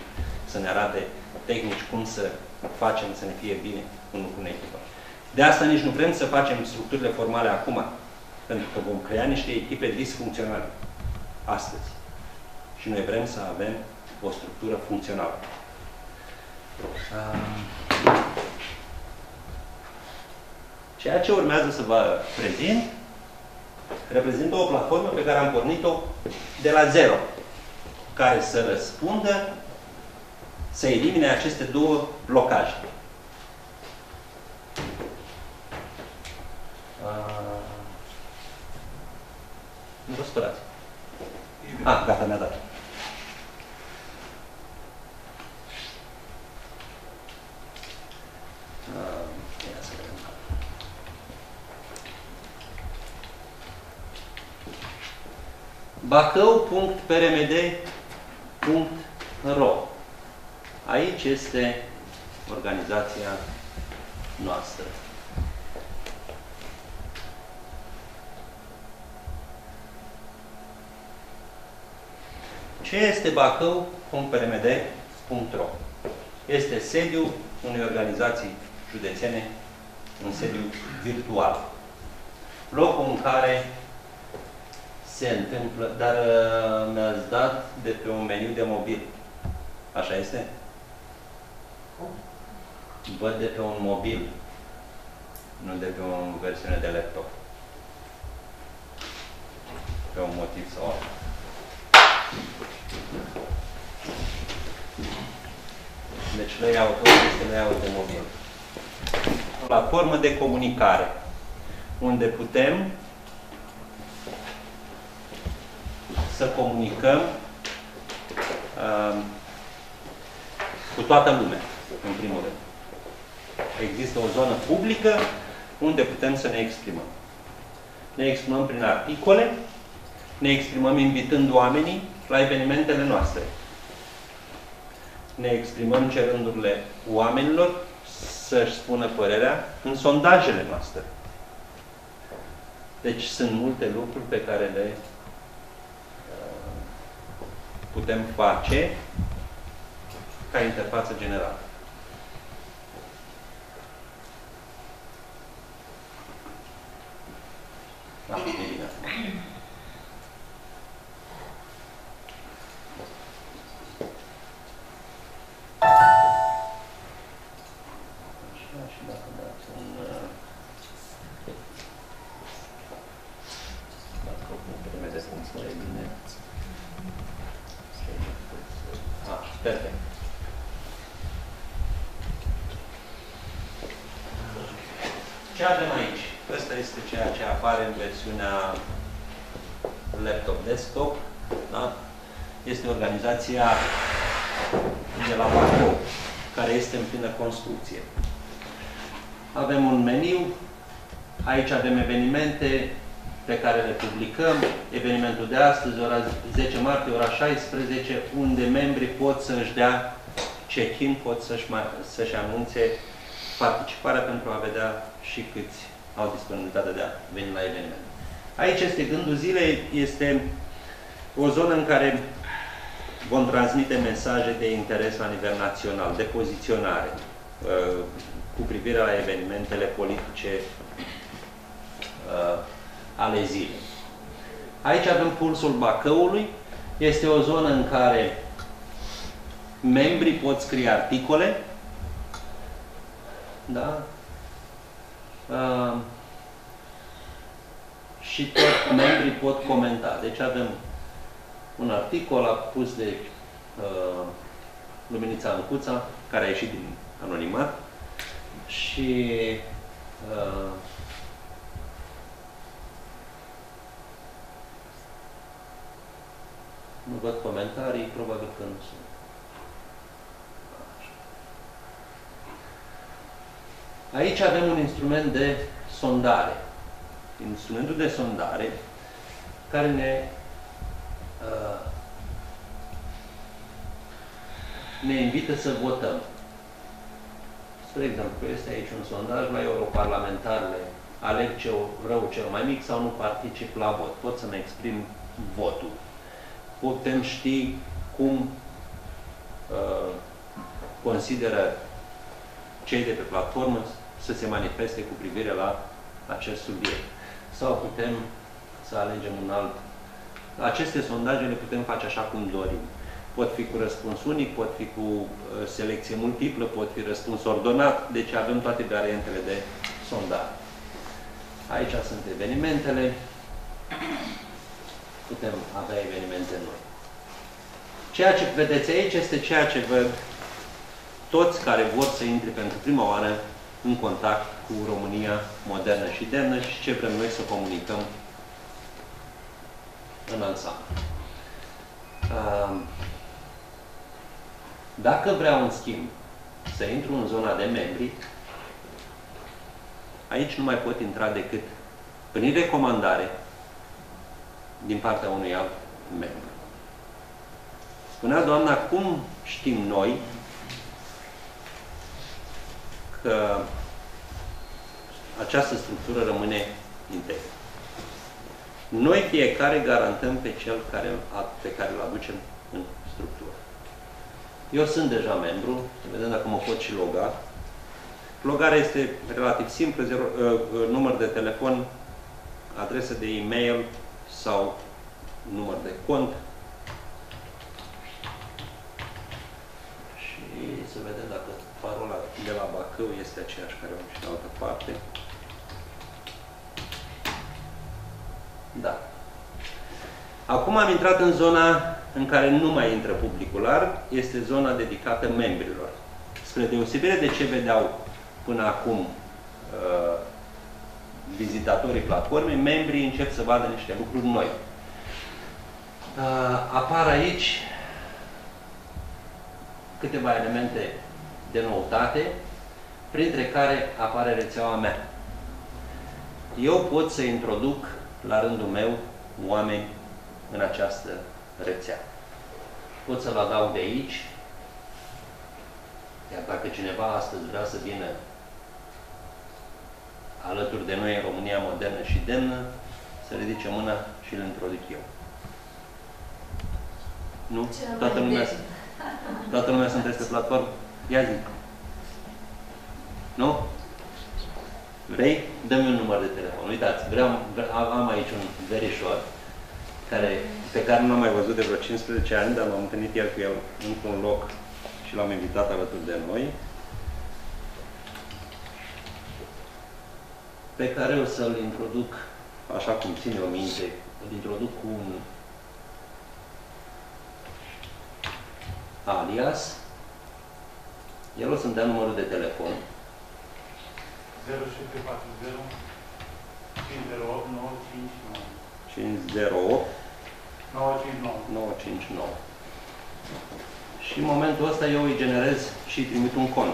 să ne arate tehnici cum să facem să ne fie bine un lucru în echipă. De asta nici nu vrem să facem structurile formale acum, pentru că vom crea niște echipe disfuncționale astăzi. Și noi vrem să avem o structură funcțională. Ceea ce urmează să vă prezint reprezintă o platformă pe care am pornit-o de la zero, care să răspundă, să elimine aceste două blocaje. Nu vă spărați. Ah, gata, mi-a dat. bacău punct p r m d punct r o. Aici este organizația noastră. Ce este bacău punct p r m d punct r o? Este sediul unei organizații județene, un sediu virtual. Locul în care se întâmplă, dar mi-ați dat de pe un meniu de mobil. Așa este? Văd de pe un mobil, nu de pe o versiune de laptop. Pe un motiv sau altul. Deci layout-ul este layout de mobil. O platformă de comunicare, unde putem să comunicăm uh, cu toată lumea, în primul rând. Există o zonă publică unde putem să ne exprimăm. Ne exprimăm prin articole, ne exprimăm invitând oamenii la evenimentele noastre. Ne exprimăm cerându-le oamenilor să-și spună părerea în sondajele noastre. Deci sunt multe lucruri pe care le putem face ca interfață generală. Da, e bine. Așa, și dacă dați un... Dacă o primeze funcție, e bine. Așa, perfect. Ce avem aici? Asta este ceea ce apare în versiunea laptop-desktop. Da? Este organizația de la Bacău, care este în plină construcție. Avem un meniu. Aici avem evenimente pe care le publicăm. Evenimentul de astăzi, ora zece martie, ora șaisprezece, unde membrii pot să-și dea check-in, pot să-și să-și anunțe participarea pentru a vedea și câți au disponibilitatea de a veni la eveniment. Aici este gândul zilei, este o zonă în care vom transmite mesaje de interes la nivel național, de poziționare, cu privire la evenimentele politice uh, ale zilei. Aici avem pulsul Bacăului, este o zonă în care membrii pot scrie articole, da? Uh, și tot membrii pot comenta. Deci avem un articol apus de uh, Luminița Ancuța, care a ieșit din anonimat, și uh, nu văd comentarii, probabil că nu sunt. Aici avem un instrument de sondare. Instrumentul de sondare care ne uh, ne invită să votăm. Spre exemplu, este aici un sondaj la europarlamentarele. Aleg ce rău cel mai mic sau nu particip la vot. Pot să ne exprim votul. Putem ști cum uh, consideră cei de pe platformă să se manifeste cu privire la acest subiect. Sau putem să alegem un alt. Aceste sondaje le putem face așa cum dorim. Pot fi cu răspuns unic, pot fi cu selecție multiplă, pot fi răspuns ordonat, deci avem toate variantele de sondare. Aici sunt evenimentele. Putem avea evenimente noi. Ceea ce vedeți aici este ceea ce vă toți care vor să intre pentru prima oară în contact cu România modernă și demnă și ce vrem noi să comunicăm în ansamblu. Dacă vreau, în schimb, să intru în zona de membri, aici nu mai pot intra decât prin recomandare din partea unui alt membru. Spunea doamna, cum știm noi că această structură rămâne integră? Noi fiecare garantăm pe cel care, pe care îl aducem în structură. Eu sunt deja membru, vedem dacă mă pot și loga. Logarea este relativ simplă, zero, număr de telefon, adresă de e-mail sau număr de cont. Și să vedem dacă parola de la Bacău este aceeași care am și în altă parte. Da. Acum am intrat în zona în care nu mai intră publicul larg, este zona dedicată membrilor. Spre deosebire de ce vedeau până acum uh, vizitatorii platformei, membrii încep să vadă niște lucruri noi. Uh, apar aici câteva elemente de noutate, printre care apare rețeaua mea. Eu pot să introduc la rândul meu oameni în această rețea. Pot să-l adaug de aici, iar dacă cineva astăzi vrea să vină alături de noi în România modernă și demnă, să ridice mâna și îl introduc eu. Nu? Toată lumea, toată lumea sunteți pe platformă? Ia zi. Nu? Vrei? Dă-mi un număr de telefon. Uitați, vreau, am aici un verișor care, pe care nu l-am mai văzut de vreo cincisprezece ani, dar m-am întâlnit iar cu el într-un loc și l-am invitat alături de noi, pe care o să-l introduc, așa cum țin eu minte, îl introduc cu un alias. El o să-mi dea numărul de telefon. zero șapte patru zero cinci zero opt nouă cinci nouă. Și în momentul ăsta eu îi generez și îi trimit un cont.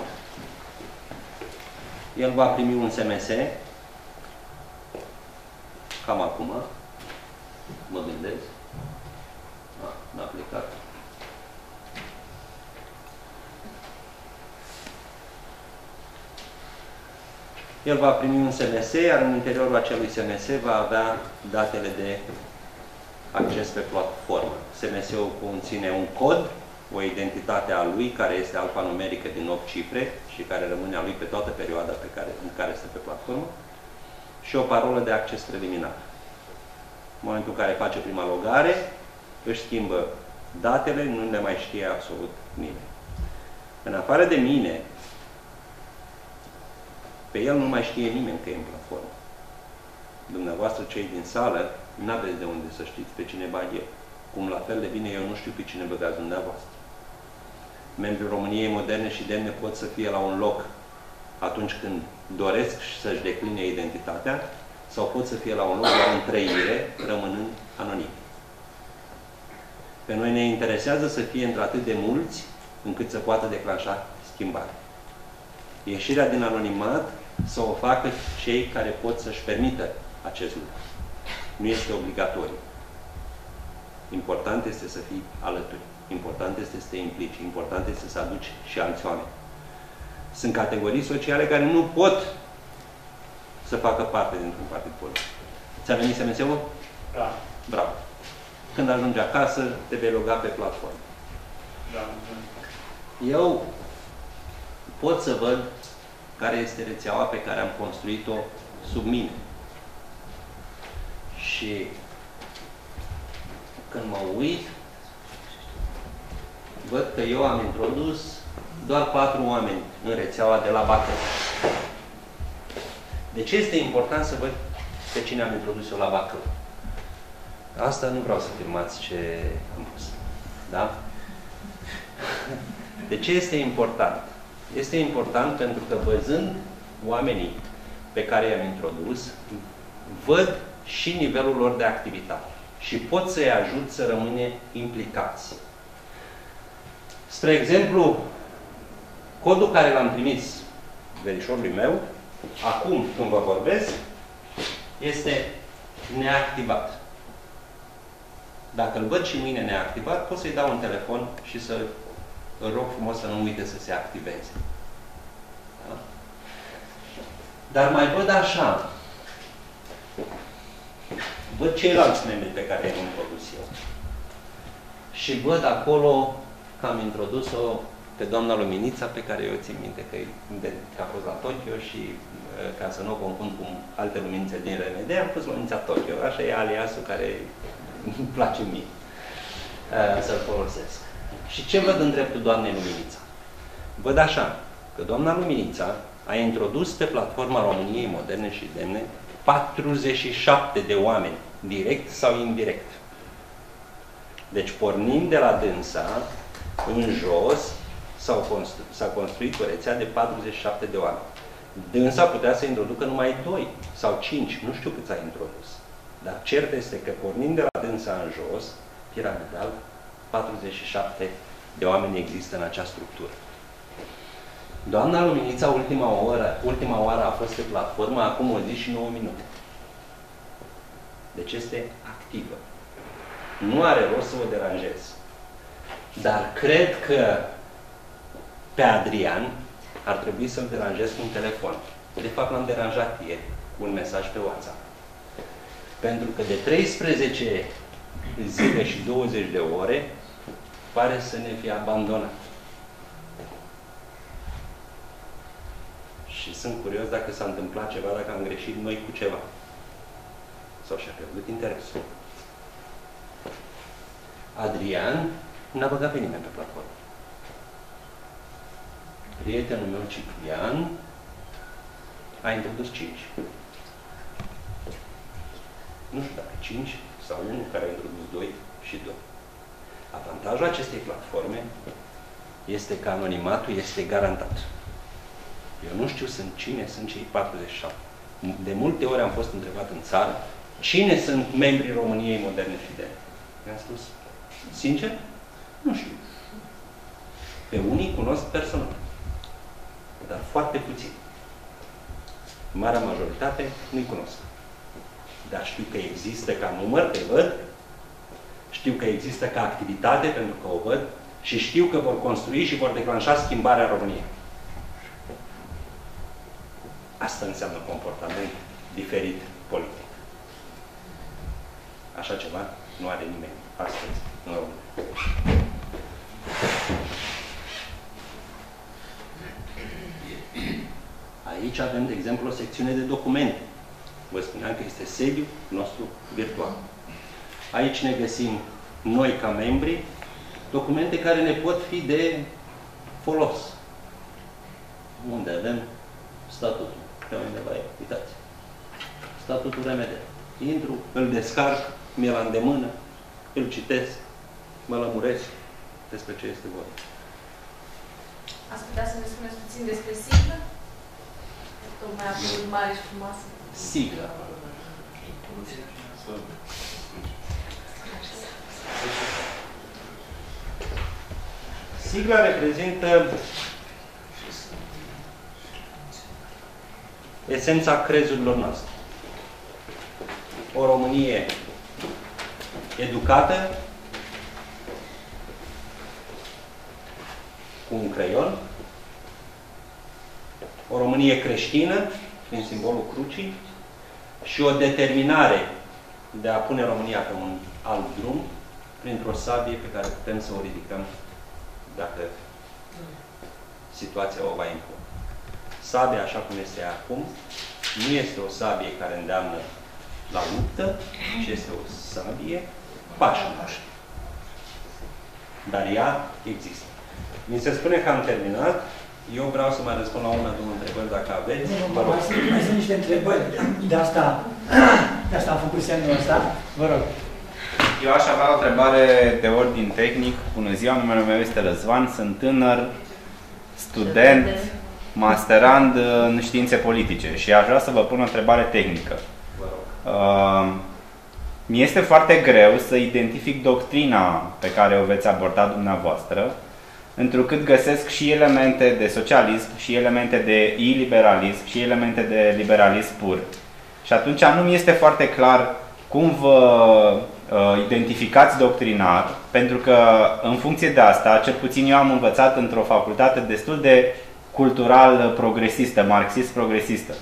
El va primi un S M S, cam acum, mă gândesc. Ah, n-a aplicat. El va primi un S M S, iar în interiorul acelui S M S va avea datele de acces pe platformă. S M S-ul conține un cod, o identitate a lui, care este alfanumerică din opt cifre și care rămâne a lui pe toată perioada pe care, în care este pe platformă, și o parolă de acces preliminar. În momentul în care face prima logare, își schimbă datele, nu le mai știe absolut nimeni. În afară de mine, pe el nu mai știe nimeni că e în platformă. Dumneavoastră, cei din sală, n-aveți de unde să știți pe cine bag eu. Cum la fel de bine eu nu știu pe cine băgați dumneavoastră. Membrii României Moderne și Demne pot să fie la un loc atunci când doresc să-și decline identitatea sau pot să fie la un loc la întrăire, rămânând anonimi. Pe noi ne interesează să fie într-atât de mulți încât să poată declanșa schimbare. Ieșirea din anonimat să o facă cei care pot să-și permită acest lucru. Nu este obligatoriu. Important este să fii alături. Important este să te implici. Important este să aduci și alți oameni. Sunt categorii sociale care nu pot să facă parte dintr-un partid politic. Ți-a venit semențelul? Da. Bravo. Când ajungi acasă, te vei loga pe platformă. Da. Eu pot să văd care este rețeaua pe care am construit-o sub mine. Și când mă uit, văd că eu am introdus doar patru oameni în rețeaua de la Bacău. De ce este important să văd pe cine am introdus eu la Bacău? Asta nu vreau să filmați ce am pus. Da? De ce este important? Este important pentru că văzând oamenii pe care i-am introdus, văd și nivelul lor de activitate. Și pot să-i ajut să rămână implicați. Spre exemplu, codul care l-am trimis verișorului meu, acum când vă vorbesc, este neactivat. Dacă îl văd și mâine neactivat, pot să-i dau un telefon și să îl rog frumos să nu uite să se activeze. Da? Dar mai văd așa. Văd ceilalți membri pe care i-am introdus eu. Și văd acolo că am introdus-o pe doamna Luminița, pe care eu țin minte că, de, că a fost la Tokyo și, ca să nu o confund cu alte Luminițe din R M D, am pus Luminița Tokyo. Așa e aliasul care îmi place mie să-l folosesc. Și ce văd în dreptul doamnei Luminița? Văd așa, că doamna Luminița a introdus pe platforma României Moderne și Demne patruzeci și șapte de oameni, direct sau indirect. Deci, pornind de la dânsa, în jos, s-a constru construit o rețea de patruzeci și șapte de oameni. Dânsa putea să introducă numai doi sau cinci, nu știu câți a introdus. Dar cert este că, pornind de la dânsa în jos, piramidal, patruzeci și șapte de oameni există în această structură. Doamna Luminița, ultima oară, ultima oară a fost pe platformă, acum o zi și nouă minute. Deci este activă. Nu are rost să o deranjez. Dar cred că pe Adrian ar trebui să-l deranjez cu un telefon. De fapt, l-am deranjat ieri cu un mesaj pe WhatsApp. Pentru că de treisprezece zile și douăzeci de ore pare să ne fie abandonat. Și sunt curios dacă s-a întâmplat ceva, dacă am greșit noi cu ceva. Sau și-a pierdut interesul. Adrian n-a băgat pe nimeni pe platformă. Prietenul meu, Ciprian, a introdus cinci. Nu știu dacă cinci sau unul care a introdus doi și doi. Avantajul acestei platforme este că anonimatul este garantat. Eu nu știu sunt cine sunt cei patruzeci și șapte. De multe ori am fost întrebat în țară cine sunt membrii României Moderne și Demne. Mi-am spus, sincer, nu știu. Pe unii cunosc personal, dar foarte puțin. Marea majoritate nu-i cunosc. Dar știu că există ca număr, te văd, știu că există ca activitate, pentru că o văd, și știu că vor construi și vor declanșa schimbarea României. Asta înseamnă comportament diferit politic. Așa ceva nu are nimeni astăzi în România. Aici avem, de exemplu, o secțiune de documente. Vă spuneam că este sediul nostru virtual. Aici ne găsim noi, ca membri, documente care ne pot fi de folos. Unde avem statutul? Pe undeva e, uitați. Statutul R M D. Intru, îl descarc, mi-e la îndemână, îl citesc, mă lămuresc despre ce este vorba. Ați putea să ne spuneți puțin despre sigla? Tocmai a fost mare și frumoasă. Sigla. Sigla reprezintă esența crezurilor noastre. O Românie educată, cu un creion, o Românie creștină, prin simbolul crucii, și o determinare de a pune România pe un alt drum, printr-o sabie pe care putem să o ridicăm dacă situația o va impune. Sabia, așa cum este acum, nu este o sabie care îndeamnă la luptă, ci este o sabie pașnică. Dar ea există. Mi se spune că am terminat. Eu vreau să mai răspund la una, două întrebări, dacă aveți. Vă rog. Mai sunt niște întrebări. De asta, de asta am făcut semnul ăsta. Vă rog. Eu aș avea o întrebare de ordin tehnic. Bună ziua, numele meu este Răzvan. Sunt tânăr, student, masterand în științe politice și aș vrea să vă pun o întrebare tehnică. Uh, mi este foarte greu să identific doctrina pe care o veți aborda dumneavoastră, întrucât găsesc și elemente de socialism, și elemente de iliberalism, și elemente de liberalism pur. Și atunci nu mi este foarte clar cum vă uh, identificați doctrinar, pentru că în funcție de asta, cel puțin eu am învățat într-o facultate destul de cultural progresistă, marxist-progresistă.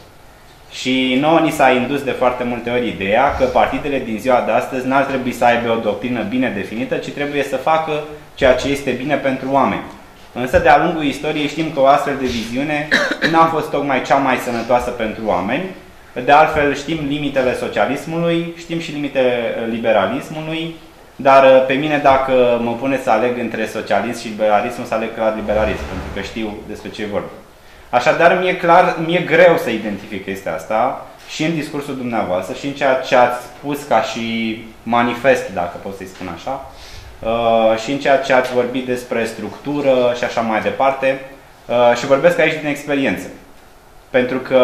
Și nouă ni s-a indus de foarte multe ori ideea că partidele din ziua de astăzi n-ar trebui să aibă o doctrină bine definită, ci trebuie să facă ceea ce este bine pentru oameni. Însă de-a lungul istoriei știm că o astfel de viziune n-a fost tocmai cea mai sănătoasă pentru oameni. De altfel știm limitele socialismului, știm și limitele liberalismului, dar pe mine dacă mă pune să aleg între socialism și liberalism, să aleg clar liberalism, pentru că știu despre ce vorbim. Așadar, mi-e clar, mi-e greu să identific chestia asta și în discursul dumneavoastră și în ceea ce ați spus ca și manifest, dacă pot să-i spun așa, și în ceea ce ați vorbit despre structură și așa mai departe. Și vorbesc aici din experiență. Pentru că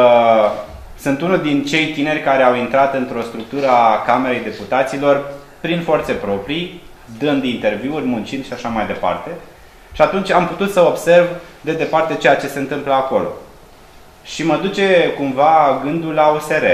sunt unul din cei tineri care au intrat într-o structură a Camerei Deputaților prin forțe proprii, dând interviuri, muncind și așa mai departe. Și atunci am putut să observ de departe ceea ce se întâmplă acolo. Și mă duce cumva gândul la O S R,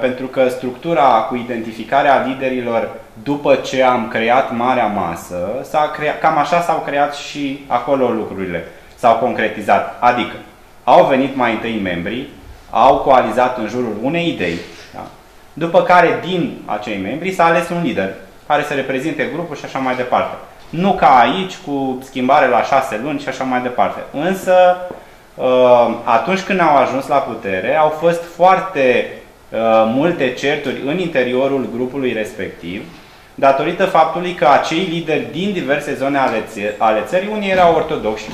pentru că structura cu identificarea liderilor după ce am creat marea masă, s-a creat, cam așa s-au creat și acolo lucrurile, s-au concretizat. Adică au venit mai întâi membrii, au coalizat în jurul unei idei, da? După care din acei membri s-a ales un lider care să reprezinte grupul și așa mai departe. Nu ca aici, cu schimbare la șase luni și așa mai departe. Însă, atunci când au ajuns la putere, au fost foarte multe certuri în interiorul grupului respectiv, datorită faptului că acei lideri din diverse zone ale țării, unii erau ortodoxi,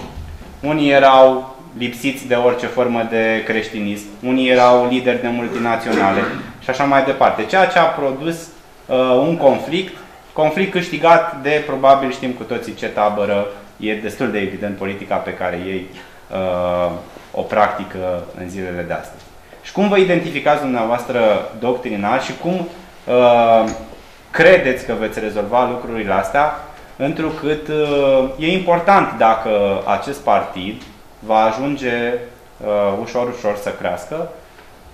unii erau lipsiți de orice formă de creștinism, unii erau lideri de multinaționale și așa mai departe. Ceea ce a produs un conflict, conflict câștigat de, probabil știm cu toții ce tabără, e destul de evident politica pe care ei uh, o practică în zilele de astăzi. Și cum vă identificați dumneavoastră doctrinar și cum uh, credeți că veți rezolva lucrurile astea, întrucât uh, e important dacă acest partid va ajunge uh, ușor, ușor să crească.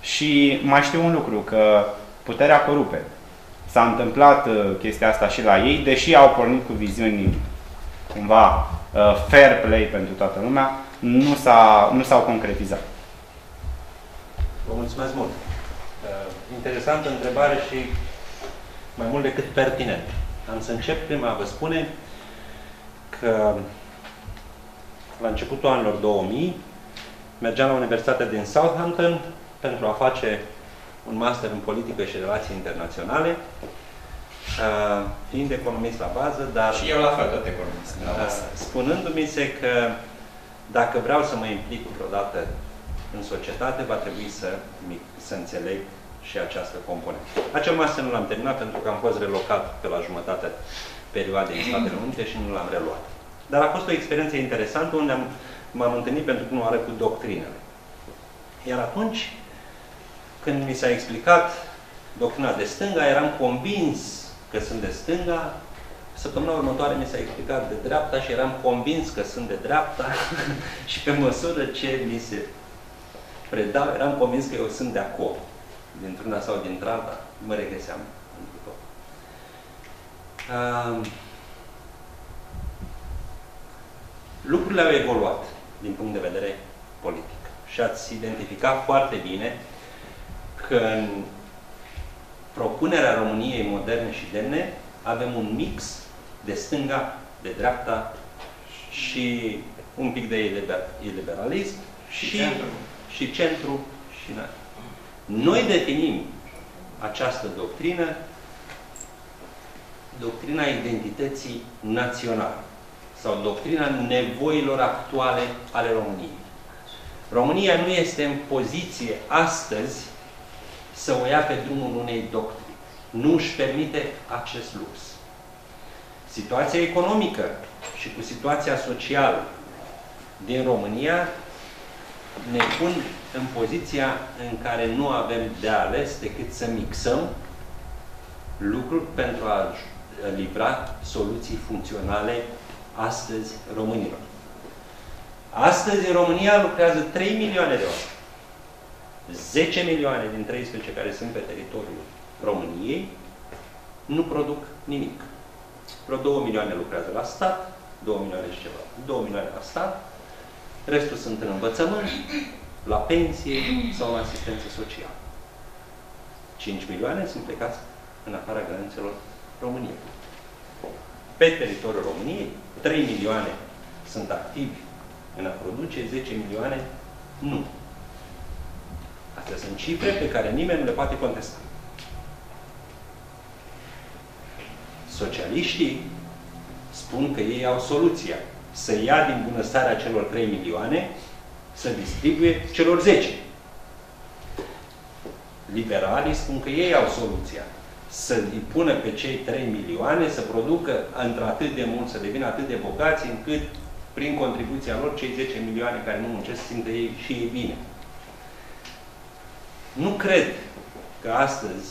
Și mai știu un lucru, că puterea corupe. S-a întâmplat uh, chestia asta și la ei, deși au pornit cu viziuni cumva uh, fair play pentru toată lumea, nu s-au concretizat. Vă mulțumesc mult! Uh, interesantă întrebare și mai mult decât pertinent. Am să încep prima a vă spune că la începutul anilor două mii mergeam la Universitatea din Southampton pentru a face un master în politică și relații internaționale, uh, fiind economist la bază, dar... Și eu la fel tot economist la bază. Uh, spunându-mi se că dacă vreau să mă implic vreodată în societate, va trebui să, să înțeleg și această componentă. Acel master nu l-am terminat pentru că am fost relocat pe la jumătatea perioadei în Statele Unite și nu l-am reluat. Dar a fost o experiență interesantă unde m-am întâlnit pentru prima oară cu doctrinele. Iar atunci, când mi s-a explicat doctrina de stânga, eram convins că sunt de stânga. Săptămâna următoare mi s-a explicat de dreapta și eram convins că sunt de dreapta și pe măsură ce mi se predau, eram convins că eu sunt de acolo. Dintr-una sau dintr-alta, mă regăseam. Uh, lucrurile au evoluat din punct de vedere politic. Și ați identificat foarte bine că în propunerea României moderne și demne avem un mix de stânga, de dreapta și un pic de iliberalism și, și centru și, centru și noi definim această doctrină doctrina identității naționale sau doctrina nevoilor actuale ale României. România nu este în poziție astăzi să o ia pe drumul unei doctrine. Nu își permite acest lux. Situația economică și cu situația socială din România ne pun în poziția în care nu avem de ales decât să mixăm lucruri pentru a livra soluții funcționale astăzi românilor. Astăzi în România lucrează trei milioane de oameni. zece milioane din treisprezece care sunt pe teritoriul României nu produc nimic. Vreo două milioane lucrează la stat, două milioane și ceva, două milioane la stat, restul sunt în învățământ, la pensie sau la asistență socială. cinci milioane sunt plecați în afara granițelor României. Pe teritoriul României, trei milioane sunt activi în a produce, zece milioane nu. Astea sunt cifre pe care nimeni nu le poate contesta. Socialiștii spun că ei au soluția să ia din bunăstarea celor trei milioane să distribuie celor zece. Liberalii spun că ei au soluția să îi pună pe cei trei milioane să producă într-atât de mult, să devină atât de bogați încât prin contribuția lor cei zece milioane care nu muncesc simt ei și ei bine. Nu cred că astăzi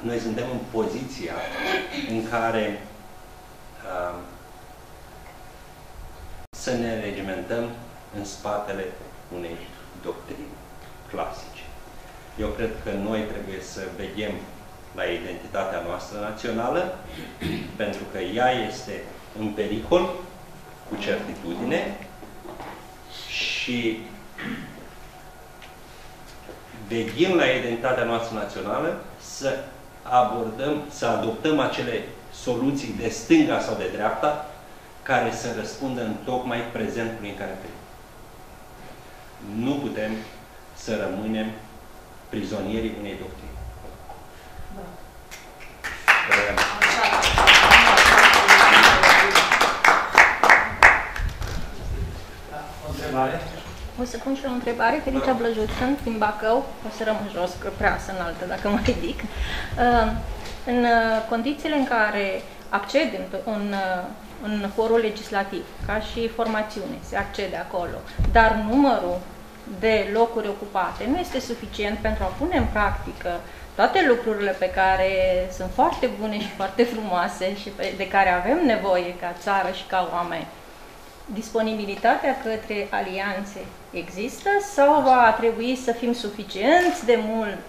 noi suntem în poziția în care uh, să ne regimentăm în spatele unei doctrini clasice. Eu cred că noi trebuie să veghem la identitatea noastră națională, pentru că ea este în pericol cu certitudine și veghem la identitatea noastră națională să abordăm, să adoptăm acele soluții de stânga sau de dreapta care să răspundă în tocmai prezentului în care trăim. Nu putem să rămânem prizonierii unei doctrine. O întrebare? O să pun și o întrebare. Felicia Blăjuț, sunt din Bacău. O să rămân jos, că prea sunt înaltă dacă mă ridic. În condițiile în care accedem în, în forul legislativ, ca și formațiune, se accede acolo, dar numărul de locuri ocupate nu este suficient pentru a pune în practică toate lucrurile pe care sunt foarte bune și foarte frumoase și de care avem nevoie ca țară și ca oameni. Disponibilitatea către alianțe există sau va trebui să fim suficienți de mult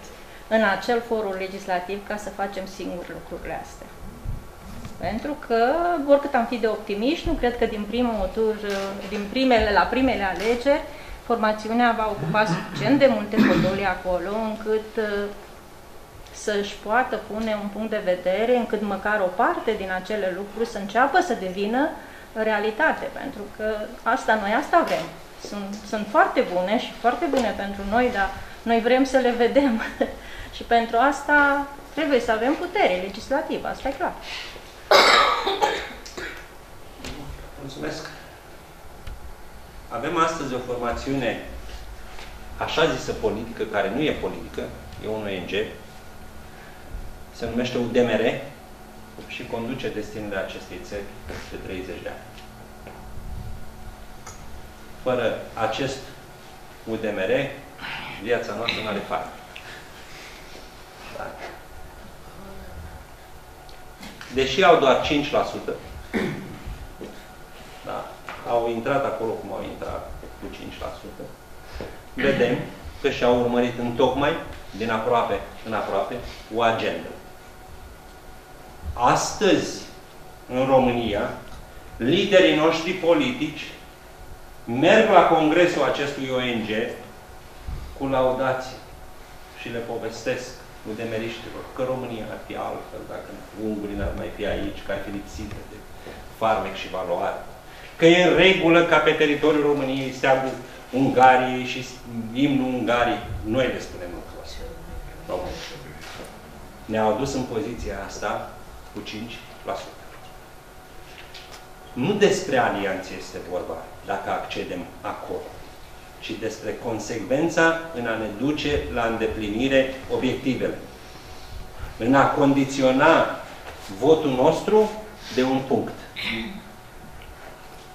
în acel forul legislativ ca să facem singuri lucrurile astea? Pentru că, oricât am fi de optimiști, nu cred că din primul tur, din primele, la primele alegeri, formațiunea va ocupa suficient de multe podoli acolo, încât să-și poată pune un punct de vedere, încât măcar o parte din acele lucruri să înceapă să devină realitate, pentru că asta noi asta vrem. Sunt, sunt foarte bune și foarte bune pentru noi, dar noi vrem să le vedem Și pentru asta trebuie să avem putere legislativă, asta e clar. Mulțumesc. Avem astăzi o formațiune așa zisă politică, care nu e politică, e un O N G, se numește U D M R și conduce destinul acestei țări de treizeci de ani. Fără acest U D M R, viața noastră nu are parte. Deși au doar cinci la sută, da, au intrat acolo cum au intrat, cu cinci la sută, vedem că și-au urmărit întocmai, din aproape în aproape, o agendă. Astăzi, în România, liderii noștri politici merg la congresul acestui O N G cu laudații și le povestesc udemeriștilor că România ar fi altfel, dacă ungurii n-ar mai fi aici, că ar fi lipsită de farmec și valoare. Că e în regulă ca pe teritoriul României steagul Ungariei și imnul Ungariei. Noi le spunem lucrul ăsta. Ne-au dus în poziția asta cu cinci la sută. Nu despre alianțe este vorba, dacă accedem acolo, ci despre consecvența în a ne duce la îndeplinire obiectivele. În a condiționa votul nostru de un punct.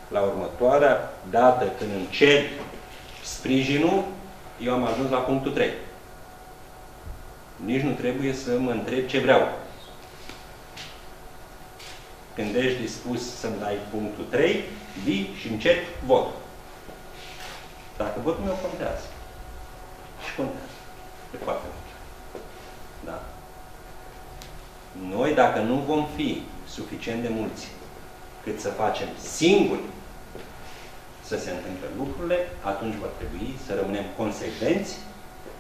La următoarea dată, când încerc sprijinul, eu am ajuns la punctul trei. Nici nu trebuie să mă întreb ce vreau. Când ești dispus să-mi dai punctul trei, vii și încerc votul. Dacă votul meu contează. Și contează. De foarte mult. Da. Noi, dacă nu vom fi suficient de mulți cât să facem singuri să se întâmple lucrurile, atunci va trebui să rămânem consecvenți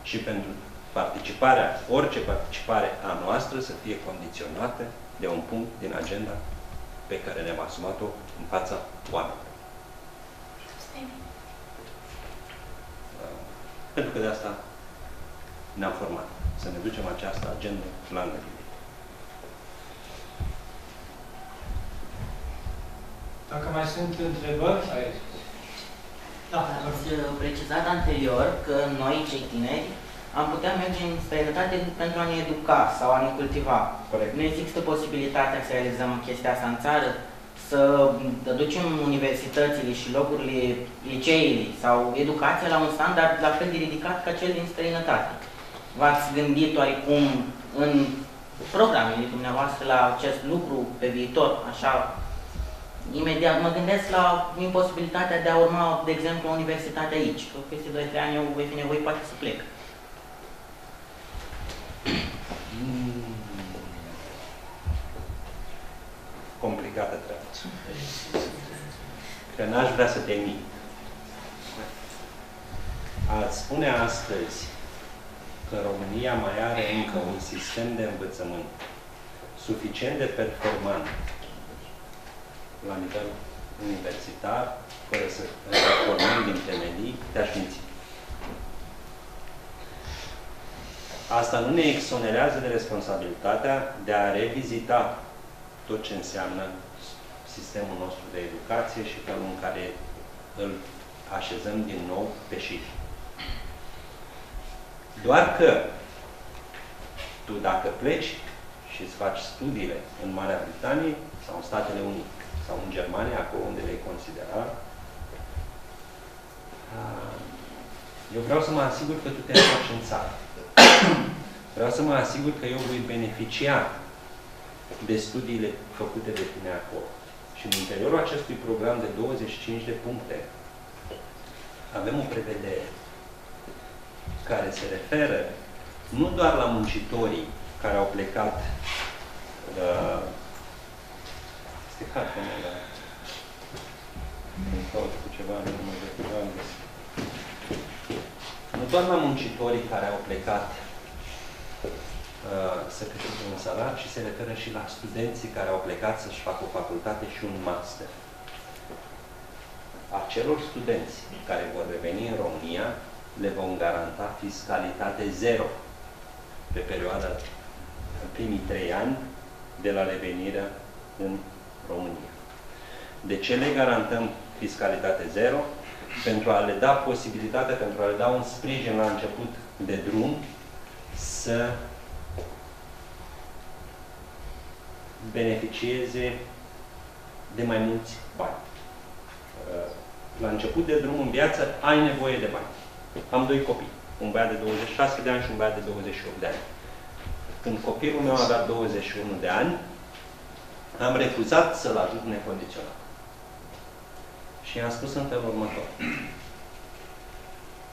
și pentru participarea, orice participare a noastră să fie condiționată de un punct din agenda pe care ne-am asumat-o în fața oamenilor. Pentru că de asta ne-am format. Să ne ducem această agendă la îndeplinire. Dacă mai sunt întrebări, aici. Da. Ați precizat anterior că noi, cei tineri, am putea merge în străinătate pentru a ne educa sau a ne cultiva. Corect. Nu există posibilitatea să realizăm chestia asta în țară? Să aducem universitățile și locurile, liceele sau educația la un standard la fel de ridicat ca cel din străinătate. V-ați gândit oarecum în programele dumneavoastră la acest lucru pe viitor, așa? Imediat, mă gândesc la imposibilitatea de a urma, de exemplu, o universitate aici. Că peste doi trei ani eu voi fi nevoit, poate să plec. Mm. Complicată treabă. Că n-aș vrea să te mint. Ați spune astăzi că România mai are încă un sistem de învățământ suficient de performant la nivel universitar, fără să reformăm din temelii, te-aș minți. Asta nu ne exonerează de responsabilitatea de a revizita tot ce înseamnă sistemul nostru de educație și felul în care îl așezăm din nou pe șir. Doar că tu, dacă pleci și îți faci studiile în Marea Britanie sau în Statele Unite, sau în Germania, acolo unde le considera. Eu vreau să mă asigur că tu te faci în țară. Vreau să mă asigur că eu voi beneficia de studiile făcute de tine acolo. Și în interiorul acestui program de douăzeci și cinci de puncte avem o prevedere care se referă nu doar la muncitorii care au plecat uh, este harta mea, dar îmi caut cu ceva, nu mă recuram. Nu doar la muncitorii care au plecat uh, să câștige un salar, ci se referă și la studenții care au plecat să-și facă o facultate și un master. Acelor studenți care vor reveni în România le vom garanta fiscalitate zero. pe perioada primii trei ani de la revenirea în România. De ce le garantăm fiscalitate zero? Pentru a le da posibilitatea, pentru a le da un sprijin la început de drum să beneficieze de mai mulți bani. La început de drum în viață ai nevoie de bani. Am doi copii, un băiat de douăzeci și șase de ani și un băiat de douăzeci și opt de ani. Când copilul meu avea douăzeci și unu de ani, am refuzat să-l ajut necondiționat. Și i-am spus în felul următor.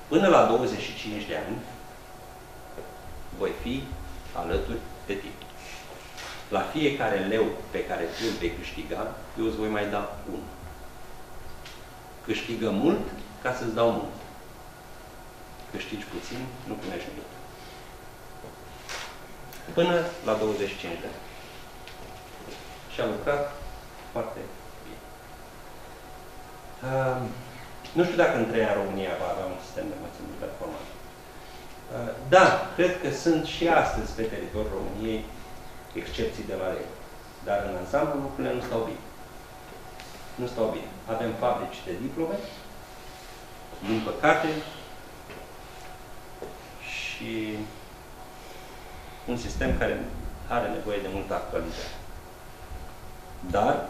Până la douăzeci și cinci de ani, voi fi alături de tine. La fiecare leu pe care tu îl vei câștiga, eu îți voi mai da unul. Câștigă mult ca să-ți dau mult. Câștigi puțin, nu primești nimic. Până la douăzeci și cinci de ani. Și am lucrat foarte bine. Uh, nu știu dacă în trei ani România va avea un sistem de învățământ performant. Uh, da, cred că sunt și astăzi pe teritoriul României excepții de la reguli. Dar în ansamblu lucrurile nu stau bine. Nu stau bine. Avem fabrici de diplome, din păcate, și un sistem care are nevoie de multă actualizare. Dar,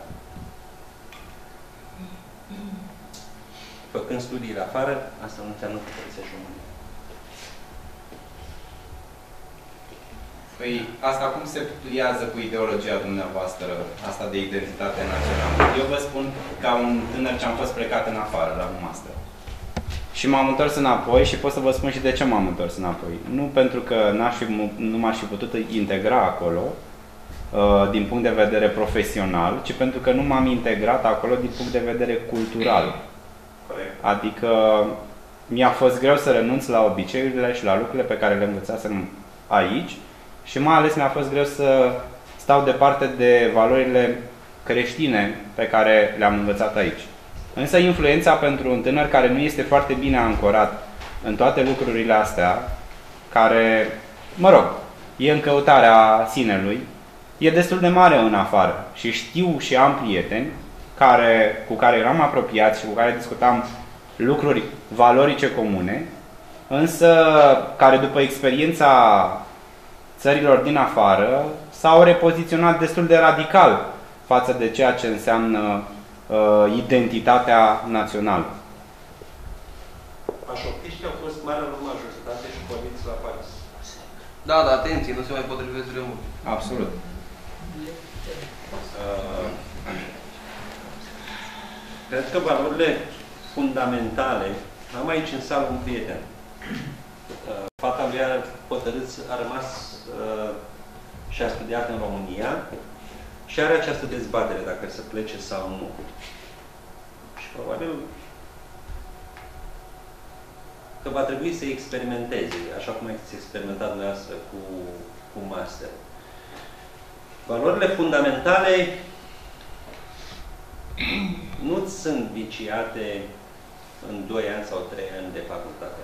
făcând studii la afară, asta nu înseamnă că părăsești România. Păi, asta cum se pliază cu ideologia dumneavoastră, asta de identitate națională? Eu vă spun, ca un tânăr ce am fost plecat în afară, la un master. Și m-am întors înapoi și pot să vă spun și de ce m-am întors înapoi. Nu pentru că fi, nu m-aș fi putut integra acolo, din punct de vedere profesional, ci pentru că nu m-am integrat acolo din punct de vedere cultural. Adică mi-a fost greu să renunț la obiceiurile și la lucrurile pe care le învățasem aici și mai ales mi-a fost greu să stau departe de valorile creștine pe care le-am învățat aici. Însă influența pentru un tânăr care nu este foarte bine ancorat în toate lucrurile astea, care, mă rog, e în căutarea sinelui, e destul de mare în afară și știu și am prieteni care, cu care eram apropiați și cu care discutam lucruri valorice comune, însă care după experiența țărilor din afară s-au repoziționat destul de radical față de ceea ce înseamnă uh, identitatea națională. Pașoptiștii au fost marea lor majoritate și porniți la Paris. Da, dar atenție, nu se mai potrivesc drumuri. Absolut. Uh, cred că valorile fundamentale, am aici în sală un prieten. Uh, fata lui a hotărât, a rămas uh, și a studiat în România și are această dezbatere dacă să plece sau nu. Și probabil că va trebui să experimenteze, așa cum ați experimentat dumneavoastră cu, cu master. Valorile fundamentale nu sunt viciate în doi ani sau trei ani de facultate.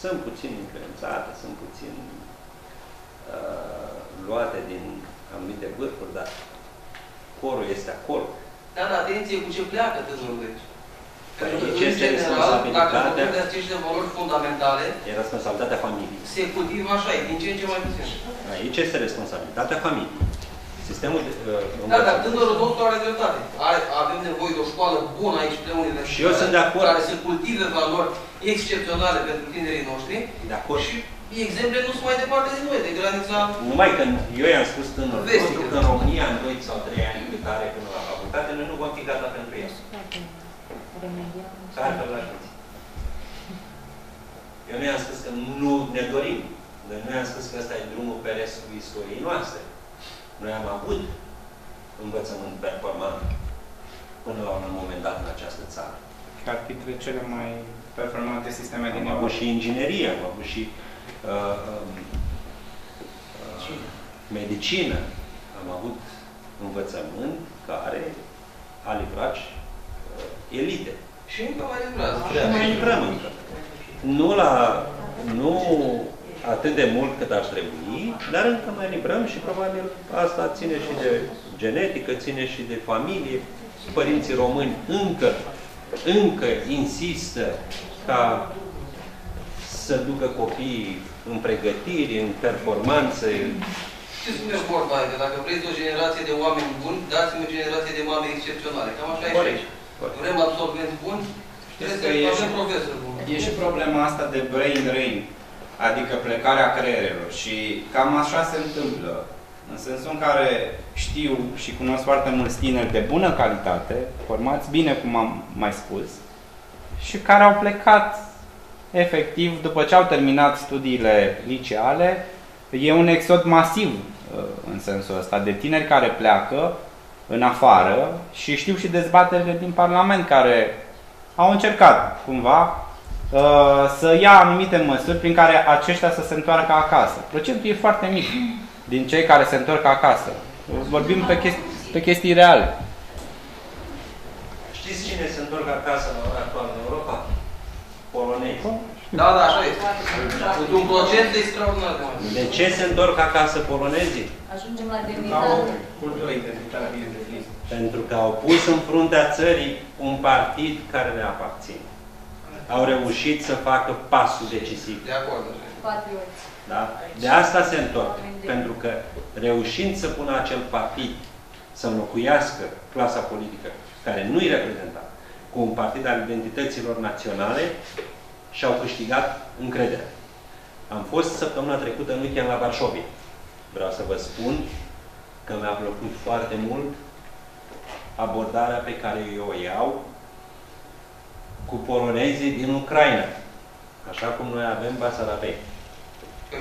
Sunt puțin influențate, sunt puțin uh, luate din anumite vârfuri, dar corul este acolo. Da, dar atenție cu ce pleacă tânărul deci. Pentru că, în general, dacă vorbim de aceste valori fundamentale, e responsabilitatea familiei. Se cultivă așa, e din ce în ce mai puțin. Aici este responsabilitatea familiei. Sistemul de... Uh, da, dar tânărul nostru are dreptate. Are, avem nevoie de o școală bună aici, pe unele și eu sunt de acord. Care se cultive valori excepționale pentru tinerii noștri. De acord. Și exemple nu sunt mai departe de noi, de granița... Numai că eu i-am spus tânărul nostru că în România, în doi sau trei ani cât are până la facultate, noi nu vom fi gata pentru el. Eu nu i-am spus că nu ne dorim. Noi nu i-am spus că ăsta e drumul pe restul istoriei noastre. Noi am avut învățământ performant până la un moment dat în această țară. Că ar fi între cele mai performante sisteme din Europa. Am avut și inginerie, am avut și uh, um, uh, medicină. Am avut învățământ care a livrat elite. Și încă mai lucrăm. Nu la... Nu atât de mult cât ar trebui, dar încă mai librăm și probabil asta ține și de genetică, ține și de familie. Părinții români încă, încă insistă ca să ducă copiii în pregătiri, în performanță. Ce spune vorba aia? Că dacă vreți o generație de oameni buni, dați-mi o generație de mame excepționale. Cam așa e aici. Vrem absolvenți buni, trebuie să facem profesor bun. E și problema asta de brain drain, adică plecarea creierelor. Și cam așa se întâmplă. În sensul în care știu și cunosc foarte mulți tineri de bună calitate, formați bine, cum am mai spus, și care au plecat efectiv după ce au terminat studiile liceale. E un exod masiv în sensul ăsta, de tineri care pleacă în afară și știu și dezbaterile din Parlament care au încercat cumva să ia anumite măsuri prin care aceștia să se întoarcă acasă. Procentul e foarte mic din cei care se întorc acasă. Vorbim pe chestii, pe chestii reale. Știți cine se întorc acasă la ora actuală în Europa? Polonezi. Da, da, așa este. Cu un procent extraordinar. De ce se întorc acasă polonezii? Ajungem la demnitate. Pentru că au pus în fruntea țării un partid care le aparține. Au reușit să facă pasul decisiv. De acord. Patrioți. Da? De asta se întorc. Pentru că reușind să pună acel partid să înlocuiască clasa politică care nu-i reprezenta cu un partid al identităților naționale, și-au câștigat încrederea. Am fost săptămâna trecută în weekend la Varșovia. Vreau să vă spun că mi-a plăcut foarte mult abordarea pe care eu o iau cu polonezii din Ucraina. Așa cum noi avem basarabeni.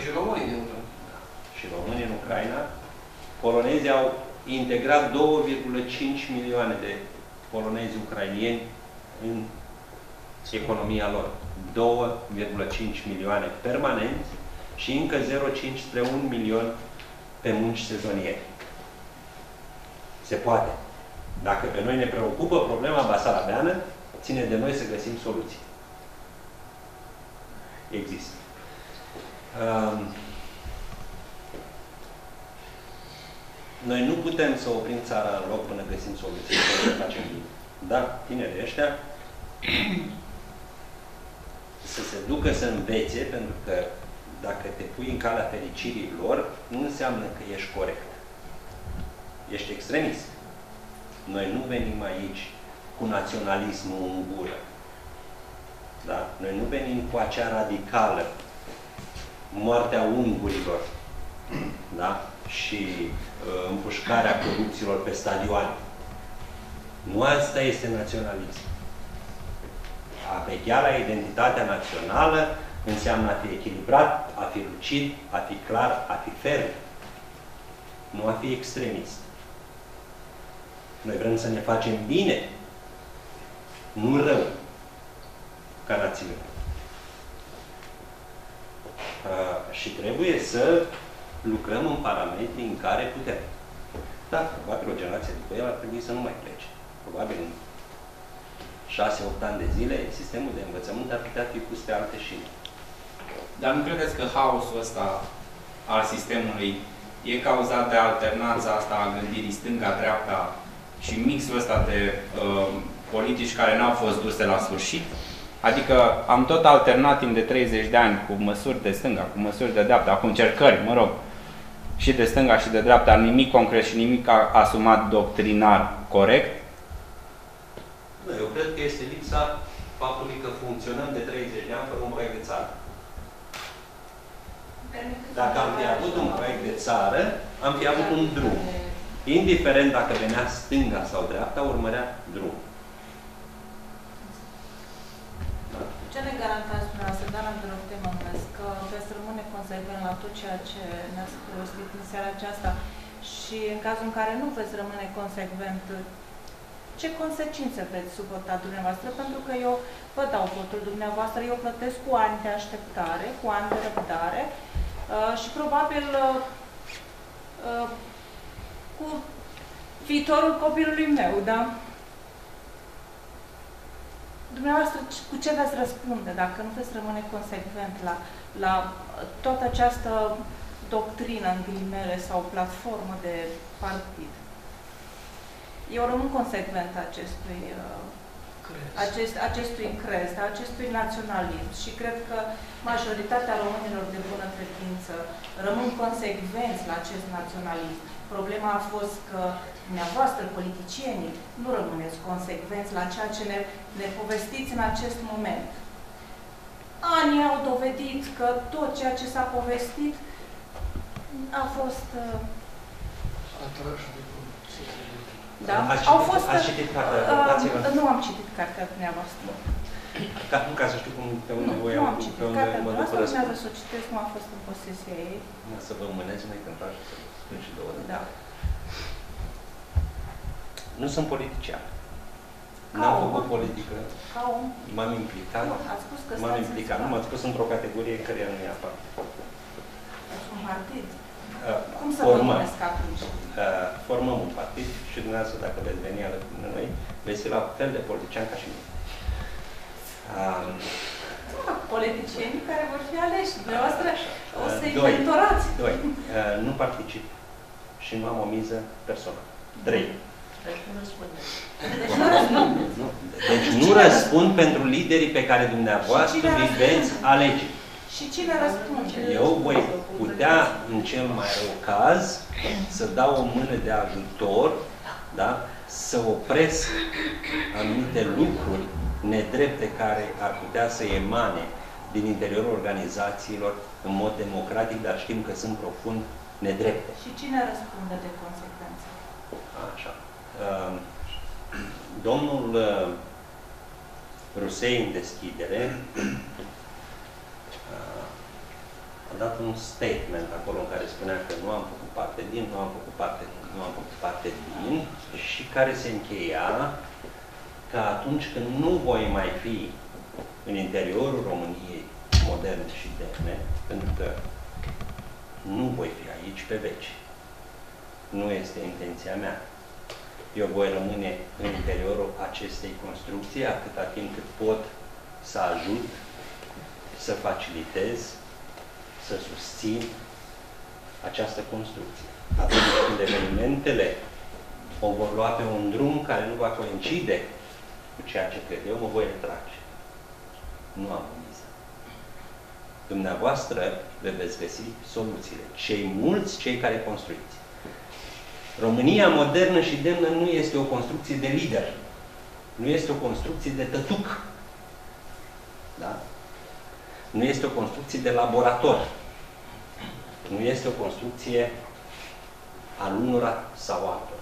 Și românii din Ucraina. Da. Și românii în Ucraina. Polonezii au integrat două virgulă cinci milioane de polonezi ucrainieni în economia lor. două virgulă cinci milioane permanenți și încă zero virgulă cinci spre un milion pe munci sezoniere. Se poate. Dacă pe noi ne preocupă problema basarabeană, ține de noi să găsim soluții. Există. Um, noi nu putem să oprim țara în loc până găsim soluții. Să facem bine. Da, tinerii ăștia să se ducă să învețe, pentru că dacă te pui în calea fericirii lor, nu înseamnă că ești corect. Ești extremist. Noi nu venim aici cu naționalismul în gură. Da? Noi nu venim cu acea radicală moartea ungurilor. Da? Și uh, împușcarea corupților pe stadioane. Nu asta este naționalism. A vechea la identitatea națională înseamnă a fi echilibrat, a fi lucid, a fi clar, a fi ferm. Nu a fi extremist. Noi vrem să ne facem bine, nu rău, ca națiune. A, și trebuie să lucrăm în parametrii în care putem. Da, probabil o generație după el ar trebui să nu mai plece. Probabil nu. șase opt ani de zile, sistemul de învățământ ar putea fi pus pe alte șine. Dar nu credeți că haosul ăsta al sistemului e cauzat de alternanța asta a gândirii stânga-dreapta și mixul ăsta de uh, politici care n-au fost duse la sfârșit? Adică am tot alternat timp de treizeci de ani cu măsuri de stânga, cu măsuri de dreapta, cu încercări, mă rog, și de stânga și de dreapta, nimic concret și nimic asumat doctrinar corect. Eu cred că este lipsa faptului că funcționăm de treizeci de ani fără un proiect de țară. Dacă am fi avut un proiect de țară, am fi avut un drum. Indiferent dacă venea stânga sau dreapta, urmărea drum. Ce ne garantează dumneavoastră, dar am deloc de mă gândesc, că veți rămâne consecvent la tot ceea ce ne-ați povestit în seara aceasta și în cazul în care nu veți rămâne consecvent, ce consecințe veți suporta dumneavoastră? Pentru că eu vă dau votul dumneavoastră, eu plătesc cu ani de așteptare, cu ani de răbdare uh, și probabil uh, uh, cu viitorul copilului meu, da? Dumneavoastră, cu ce veți răspunde dacă nu veți rămâne consecvent la, la toată această doctrină, în ghilimele, sau platformă de partid? Eu rămân consecvent acestui uh, crez, acest, acestui, crez da, acestui naționalism și cred că majoritatea românilor de bună credință rămân consecvenți la acest naționalism. Problema a fost că dumneavoastră, politicienii, nu rămâneți consecvenți la ceea ce ne, ne povestiți în acest moment. Anii au dovedit că tot ceea ce s-a povestit a fost... Uh, Da? Au fost... Ați citit cartea, dați-vă. Nu am citit cartea dumneavoastră. Ca, nu ca să știu cum pe unde voi am citit cartea dumneavoastră, nu să o citesc, nu a fost în posesia ei. Să vă mâneți, mai cântați, să spun și două. Da. Nu sunt politician. N-am făcut politică. M-am implicat. M-am implicat. Nu m-ați spus într-o categorie în care nu e aparte. Un partid. Cum să formă, vă atunci? Formăm un partid și dumneavoastră, dacă veți veni alături de noi, veți fi la fel de politician ca și noi. Um, Politicienii care vor fi aleși, dumneavoastră o să-i mentorați. Doi. Uh, nu particip și nu am o miză personală. Trei. Deci nu răspundeți. Deci nu răspundeți. Nu. Deci nu răspund pentru liderii pe care dumneavoastră îi veți alege. Și cine răspunde? Eu voi putea, în cel mai rău caz, să dau o mână de ajutor, da? Să opresc anumite lucruri nedrepte care ar putea să emane din interiorul organizațiilor în mod democratic, dar știm că sunt profund nedrepte. Și cine răspunde de consecințe? Așa. Domnul Rusei, în deschidere, a dat un statement acolo în care spunea că nu am făcut parte din, nu am făcut parte din, nu am făcut parte din și care se încheia că atunci când nu voi mai fi în interiorul României moderne și demne, pentru că nu voi fi aici pe veci. Nu este intenția mea. Eu voi rămâne în interiorul acestei construcții atâta timp cât pot să ajut, să facilitez, să susțin această construcție. Atunci când evenimentele o vor lua pe un drum care nu va coincide cu ceea ce cred eu, mă voi retrage. Nu am miză. Dumneavoastră le veți găsi soluțiile. Cei mulți, cei care construiți. România modernă și demnă nu este o construcție de lider. Nu este o construcție de tătuc. Da? Nu este o construcție de laborator. Nu este o construcție al unora sau altora.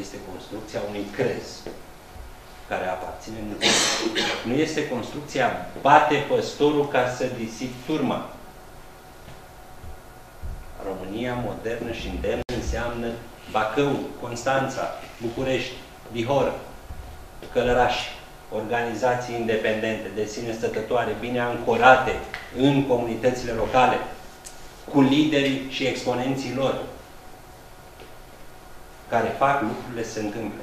Este construcția unui crez care aparține lui. Nu este construcția bate păstorul ca să disipi turma. România modernă și îndemnă înseamnă Bacău, Constanța, București, Vihoră, Călărași. Organizații independente, de sine stătătoare, bine ancorate în comunitățile locale, cu liderii și exponenții lor, care fac lucrurile să se întâmple.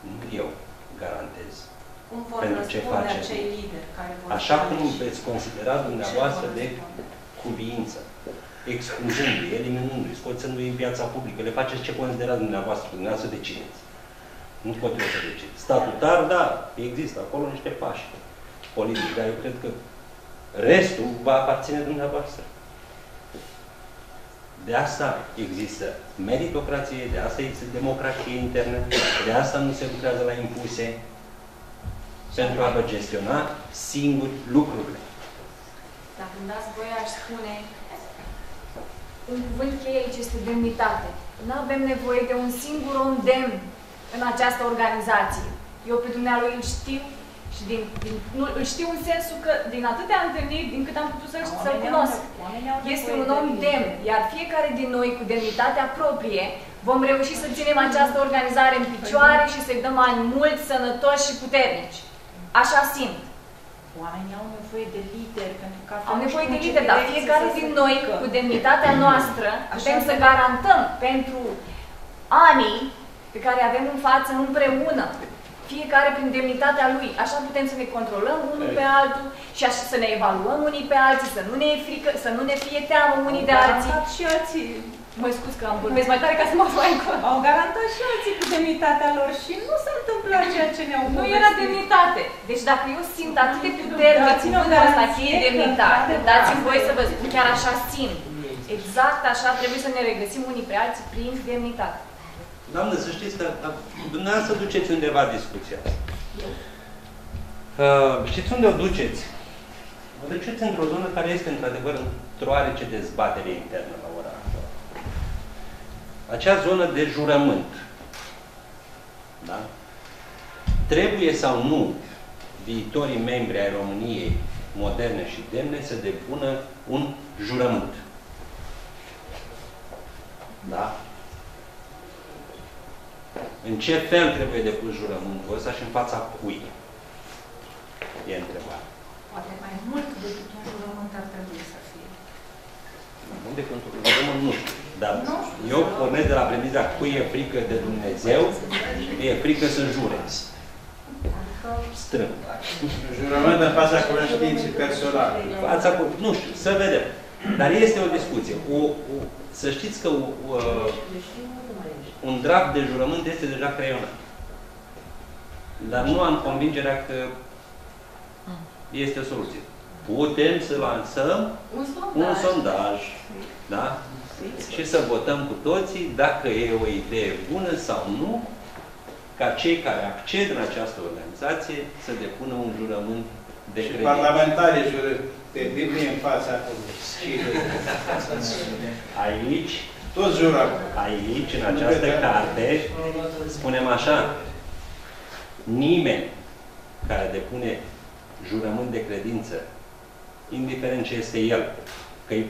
Nu eu garantez cum vor pentru ce face. Care vor așa cum veți considera dumneavoastră de cuviință, excluzându-i, eliminându-i, scoțându-i în viața publică, le faceți ce considerați dumneavoastră, dumneavoastră decideți. Nu pot eu să decid. Statutar, da, există acolo niște pași politici, dar eu cred că restul va aparține dumneavoastră. De asta există meritocrație, de asta există democrație internă, de asta nu se lucrează la impuse, pentru a vă gestiona singuri lucrurile. Dacă îmi dați voie, aș spune un cuvânt cheie aici este demnitate. Nu avem nevoie de un singur om demn în această organizație. Eu pe dumnealui îl știu și din, din, nu, îl știu în sensul că din atâtea întâlniri, din cât am putut să-l să cunosc, este un om demn, iar fiecare din noi, cu demnitatea proprie, vom reuși să ținem această organizare în picioare și să-i dăm ani mulți, sănătoși și puternici. Așa simt. Oamenii au nevoie de lideri, pentru că au nevoie de lideri, dar fiecare din noi, cu demnitatea noastră, putem să garantăm pentru anii pe care avem în față împreună fiecare prin demnitatea lui. Așa putem să ne controlăm unul pe altul și așa să ne evaluăm unii pe alții, să nu ne e frică, să nu ne fie teamă unii de alții. Au garantat și alții. Mă scuz că am vorbesc mai tare ca să mă mai încolo. Au garantat și alții cu demnitatea lor și nu s-a întâmplat ceea ce ne-au povestit. Nu era demnitate. Deci dacă eu simt atât de puternic cuvântul ăsta că e demnitate, dați-mi voie să vă spun, chiar așa simt. Exact așa trebuie să ne regăsim unii pe alții prin demnitate. Doamnă, să știți că dumneavoastră duceți undeva discuția. Uh, știți unde o duceți? Vă duceți într-o zonă care este într-adevăr într-o oarece dezbatere internă la ora actuală. Acea zonă de jurământ. Da? Trebuie sau nu viitorii membri ai României moderne și demne să depună un jurământ. Da? În ce fel trebuie depus jurământul ăsta și în fața cui? E întrebarea. Poate mai mult decât un jurământ ar trebui să fie. Mai mult decât un jurământ nu știu. Dar nu? Eu pornesc de la premisa cui e frică de Dumnezeu, e frică să jure. Strâng. Jurământ în fața conștiinței personale. Fața cu... Nu știu, să vedem. Dar este o discuție. O, o... Să știți că o, o, un draft de jurământ este deja creionat. Dar nu am convingerea că este o soluție. Putem să lansăm un sondaj, un sondaj da? Și să votăm cu toții dacă e o idee bună sau nu, ca cei care acced în această organizație să depună un jurământ de credință. Și parlamentarii jurământ. Te Biblie în fața aici, toți jurăm. Aici, în această carte, spunem așa, nimeni care depune jurământ de credință, indiferent ce este el, că e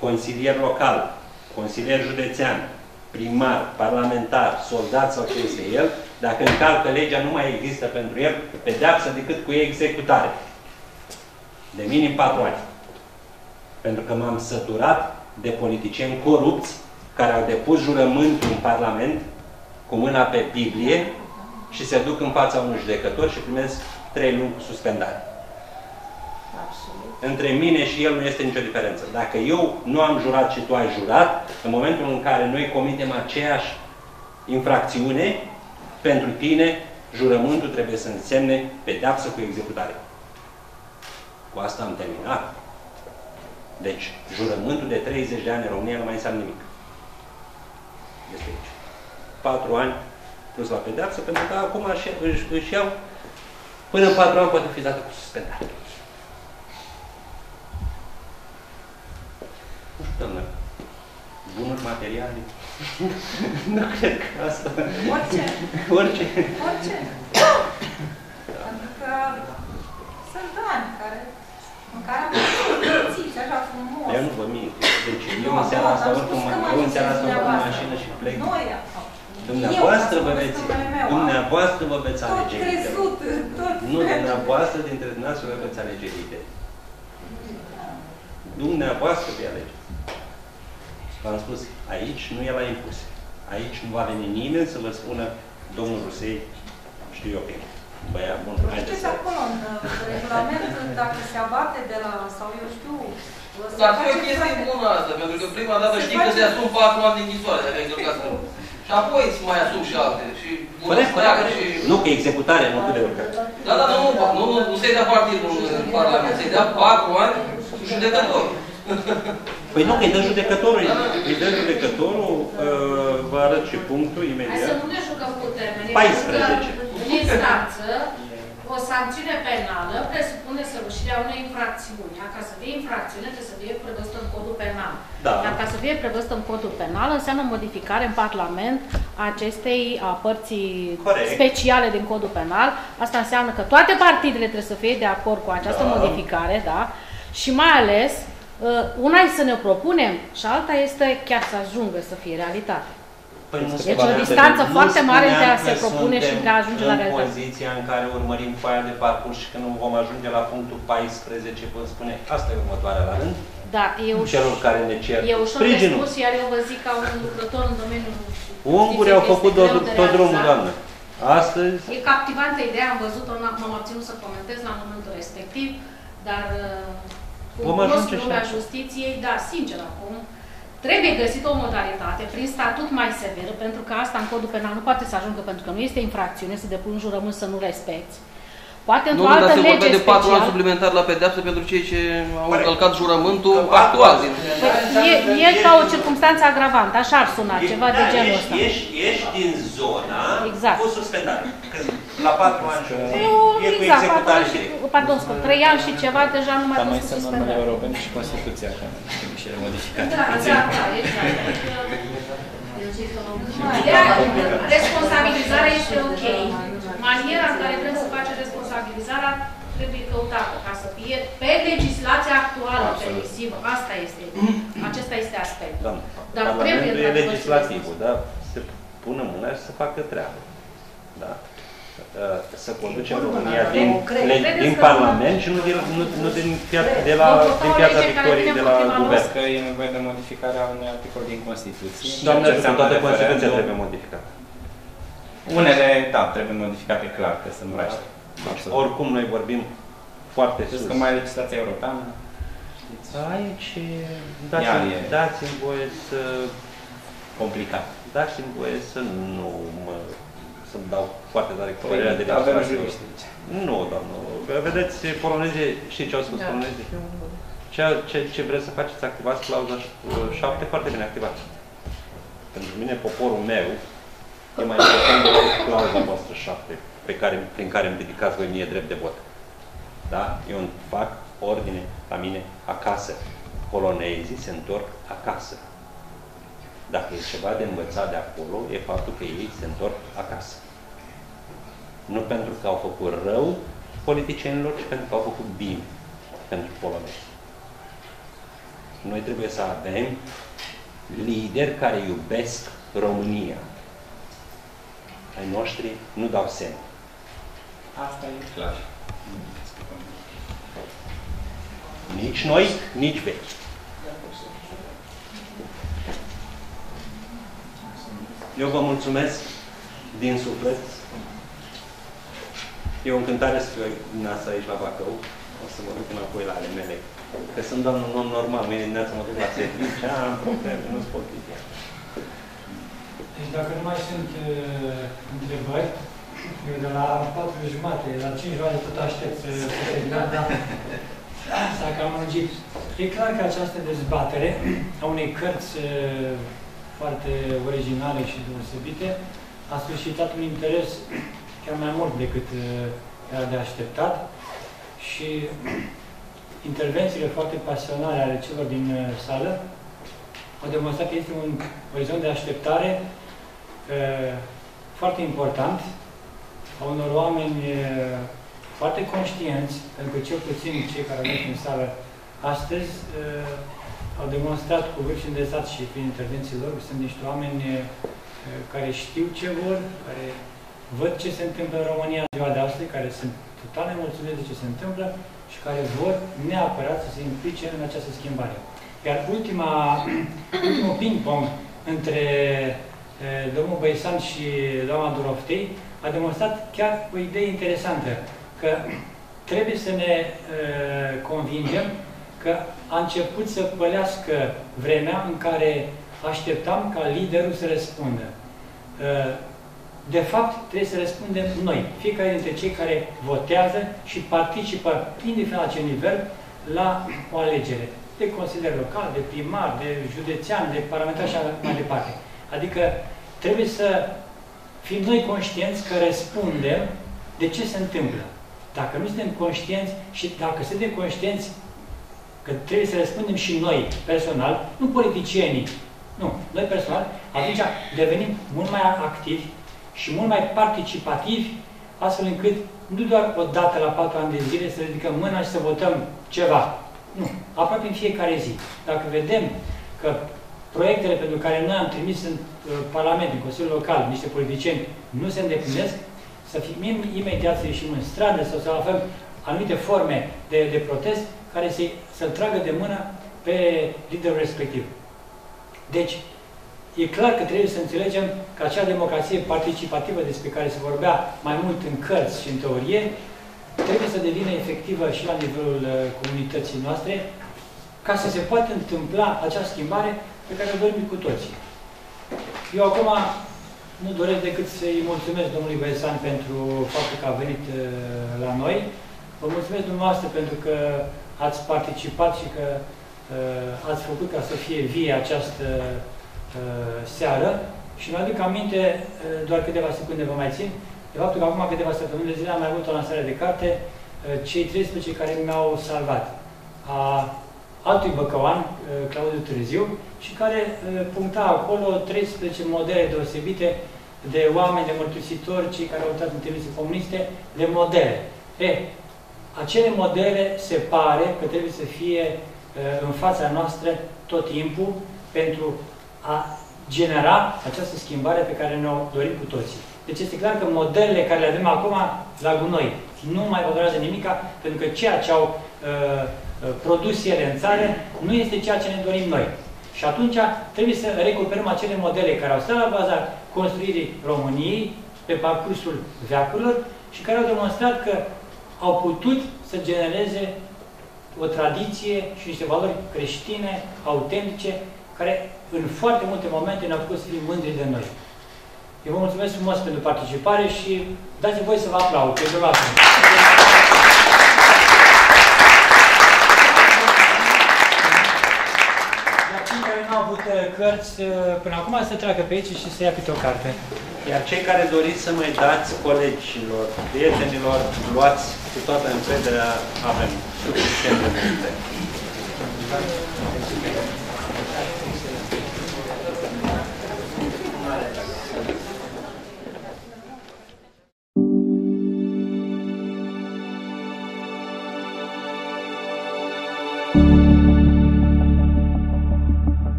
consilier local, consilier județean, primar, parlamentar, soldat sau ce este el, dacă încalcă legea, nu mai există pentru el pedeapsă decât cu ei executare. De minim patru ani. Pentru că m-am săturat de politicieni corupți care au depus jurământul în Parlament cu mâna pe Biblie și se duc în fața unui judecător și primesc trei luni cu suspendare. Absolut. Între mine și el nu este nicio diferență. Dacă eu nu am jurat și tu ai jurat, în momentul în care noi comitem aceeași infracțiune, pentru tine jurământul trebuie să însemne pedeapsă cu executare. Cu asta am terminat. Deci, jurământul de treizeci de ani în România nu mai înseamnă nimic. Este aici. patru ani plus la pedeapsă, pentru că acum își, își iau până în patru ani poate fi dată cu suspendare. Nu știu, doamnă. Bunuri materiale. Nu cred că asta... Orice. Orice. Orice. Pentru că... Sunt ani care... în care am pățit, așa frumos. Eu nu vă mint. Deci eu în seara asta oricum în mașină și plec. Dumneavoastră vă veți... Dumneavoastră vă veți alege idei. Tot crezut, tot crezut. Nu, dumneavoastră dintre dumneavoastră vă veți alege idei. Dumneavoastră vă alegeți. V-am spus, aici nu e la impus. Aici nu va veni nimeni să vă spună domnul Rusei, știu eu pe mine. Băia, bun, știți acolo, în regulament, dacă se abate de la, sau eu știu... Dar fi o chestie bună asta, pentru că prima dată știi că se asum patru ani de închisoare, dacă ai încercat să... Și apoi îți mai asum și alte, și... Nu, că executare, nu cât de urcă. Da, da, nu, nu se-i dea partidul în Parlament, se-i dea patru ani cu judecător. Păi nu, că îi dă judecătorul, îi dă judecătorul, vă arăt și punctul imediat. Hai să nu ne jucăm cu termenii. În instanță, o sancțiune penală presupune săvârșirea unei infracțiuni. Ca să fie infracțiune, trebuie să fie prevăzută în codul penal. Da. Ca să fie prevăzută în codul penal, înseamnă modificare în Parlament a acestei a părții Corect. speciale din codul penal. Asta înseamnă că toate partidele trebuie să fie de acord cu această da. modificare, da? Și mai ales, una este să ne propunem și alta este chiar să ajungă să fie realitate. Păi nu deci o distanță foarte mare de a se propune și de a ajunge la realitate. În poziția în care urmărim foaia de parcurs și când vom ajunge la punctul paisprezece, vă spune, asta e următoarea la rând. Da, eu celor care ne cer eu sprijinul. Spus, iar eu vă zic ca un lucrător în domeniul... Ungurii au făcut tot drumul, doamnă. Astăzi... E captivantă ideea, am văzut-o, m-am obținut să comentez la momentul respectiv, dar cu lumea justiției, da, sincer acum, trebuie găsit o modalitate prin statut mai sever, pentru că asta în codul penal nu poate să ajungă, pentru că nu este infracțiune să depui un jurământ să nu respecti. Poate într-o altă lege specială. Nu, dar se vorbea de patru ani suplimentar la pedeapsă pentru cei ce au încălcat jurământul actual. E ca o circumstanță agravantă, așa ar suna, ceva de genul ăsta. Ești din zona cu suspendare. Când la patru ani e cu executare directă. Pardon, cu trei ani și ceva deja nu mai poți cu suspendare. Dar mai sunt normele europene și Constituția, că trebuie și ele modificate. Da, da, da, exact. Responsabilizarea este ok. Maniera în care vrem să facem responsabilizarea trebuie căutată ca să fie pe legislația actuală permisivă. Asta este. Acesta este aspectul. Da, dar trebuie e legislativul, dar se pună mâna și să facă treabă. Da? Să conducem România din, din, din Parlament și nu, de, nu, nu din, pia, de la, din Piața Victoriei, de la Guvern. Că e nevoie de modificarea unui articol din Constituție. Doamne, sunt toate Constituția trebuie modificată. Unele, da, trebuie modificate clar, că sunt vrește. Da. Oricum, noi vorbim foarte sus. Știți că mai e legislația europeană? Aici, dați-mi dați voie să... Complicat. Dați-mi voie să nu mă... să-mi dau foarte tare cu părerea de legislație. Nu, doamnă. Vedeți, polonezii, știți ce au spus polonezii? Ce, ce, ce vreți să faceți? Activați clauza șapte, foarte bine activați. Pentru mine, poporul meu, e mai important decât clauza voastră șapte, pe care, prin care îmi ridicați voi mie drept de vot. Da? Eu îmi fac ordine la mine acasă. Polonezii se întorc acasă. Dacă e ceva de învățat de acolo, e faptul că ei se întorc acasă. Nu pentru că au făcut rău politicienilor, ci pentru că au făcut bine pentru polonezi. Noi trebuie să avem lideri care iubesc România. Ai noștri nu dau semn. Asta e clar. Nici noi, nici vechi. Eu vă mulțumesc din suflet. E o încântare să fiu dimineața aici la Bacău. O să mă duc înapoi la ale mele. Că sunt doamnă un om normal. Mâine dimineața mă duc la serviciu. Am probleme, nu-ți pot zice. Deci dacă nu mai sunt întrebări, eu de la patru jumate, la cinci ore tot aștept să terminat, dar s-a cam lungit. E clar că această dezbatere a unei cărți foarte originale și deosebite, a suscitat un interes chiar mai mult decât era de așteptat și intervențiile foarte pasionale ale celor din sală au demonstrat că este un orizont de așteptare uh, foarte important a unor oameni uh, foarte conștienți, pentru că cel puțin cei care au venit în sală astăzi uh, au demonstrat cu vârf și îndesat și prin intervențiile lor, sunt niște oameni care știu ce vor, care văd ce se întâmplă în România în ziua de astăzi, care sunt total nemulțumiți de ce se întâmplă și care vor neapărat să se implice în această schimbare. Iar ultima, ultimul ping-pong între domnul Băisan și doamna Doroftei a demonstrat chiar o idee interesantă, că trebuie să ne uh, convingem că a început să pălească vremea în care așteptam ca liderul să răspundă. De fapt, trebuie să răspundem noi, fiecare dintre cei care votează și participă, indiferent la ce nivel, la o alegere. De consilier local, de primar, de județean, de parlamentar și mai departe. Adică trebuie să fim noi conștienți că răspundem de ce se întâmplă. Dacă nu suntem conștienți și dacă suntem conștienți că trebuie să răspundem și noi, personal, nu politicienii, nu, noi personal, atunci devenim mult mai activi și mult mai participativi, astfel încât nu doar o dată la patru ani de zile să ridicăm mâna și să votăm ceva. Nu, aproape în fiecare zi. Dacă vedem că proiectele pentru care noi am trimis în Parlament, în Consiliul Local, niște politicieni nu se îndeplinesc, să fim imediat să ieșim în stradă sau să avem anumite forme de, de protest, care să-l tragă de mână pe liderul respectiv. Deci, E clar că trebuie să înțelegem că acea democrație participativă despre care se vorbea mai mult în cărți și în teorie, trebuie să devină efectivă și la nivelul comunității noastre, ca să se poată întâmpla acea schimbare pe care o dorim cu toții. Eu acum nu doresc decât să-i mulțumesc domnului Băisan pentru faptul că a venit la noi. Vă mulțumesc dumneavoastră pentru că ați participat și că uh, ați făcut ca să fie vie această uh, seară. Și îmi aduc aminte, uh, doar câteva secunde vă mai țin, de faptul că acum câteva săptămâni de zile am mai avut o lansare de carte, uh, cei treisprezece care mi-au salvat, a altui băcăuan, uh, Claudiu Târziu, și care uh, puncta acolo treisprezece modele deosebite de oameni, de mărturisitori, cei care au luptat în temnițe comuniste, de modele. E, acele modele se pare că trebuie să fie uh, în fața noastră tot timpul pentru a genera această schimbare pe care ne-o dorim cu toții. Deci este clar că modelele care le avem acum la gunoi nu mai valorează nimica, pentru că ceea ce au uh, produs ele în țară nu este ceea ce ne dorim noi. Și atunci trebuie să recuperăm acele modele care au stat la baza construirii României pe parcursul veacurilor și care au demonstrat că au putut să genereze o tradiție și niște valori creștine, autentice, care în foarte multe momente ne-au făcut să fim mândri de noi. Eu vă mulțumesc frumos pentru participare și dați-mi voie să vă aplaud. Iar cei care nu au avut cărți până acum să treacă pe aici și să ia câte o carte. Iar cei care doriți să mai dați colegilor, prietenilor, luați cu toată încrederea, avem suficient de multe.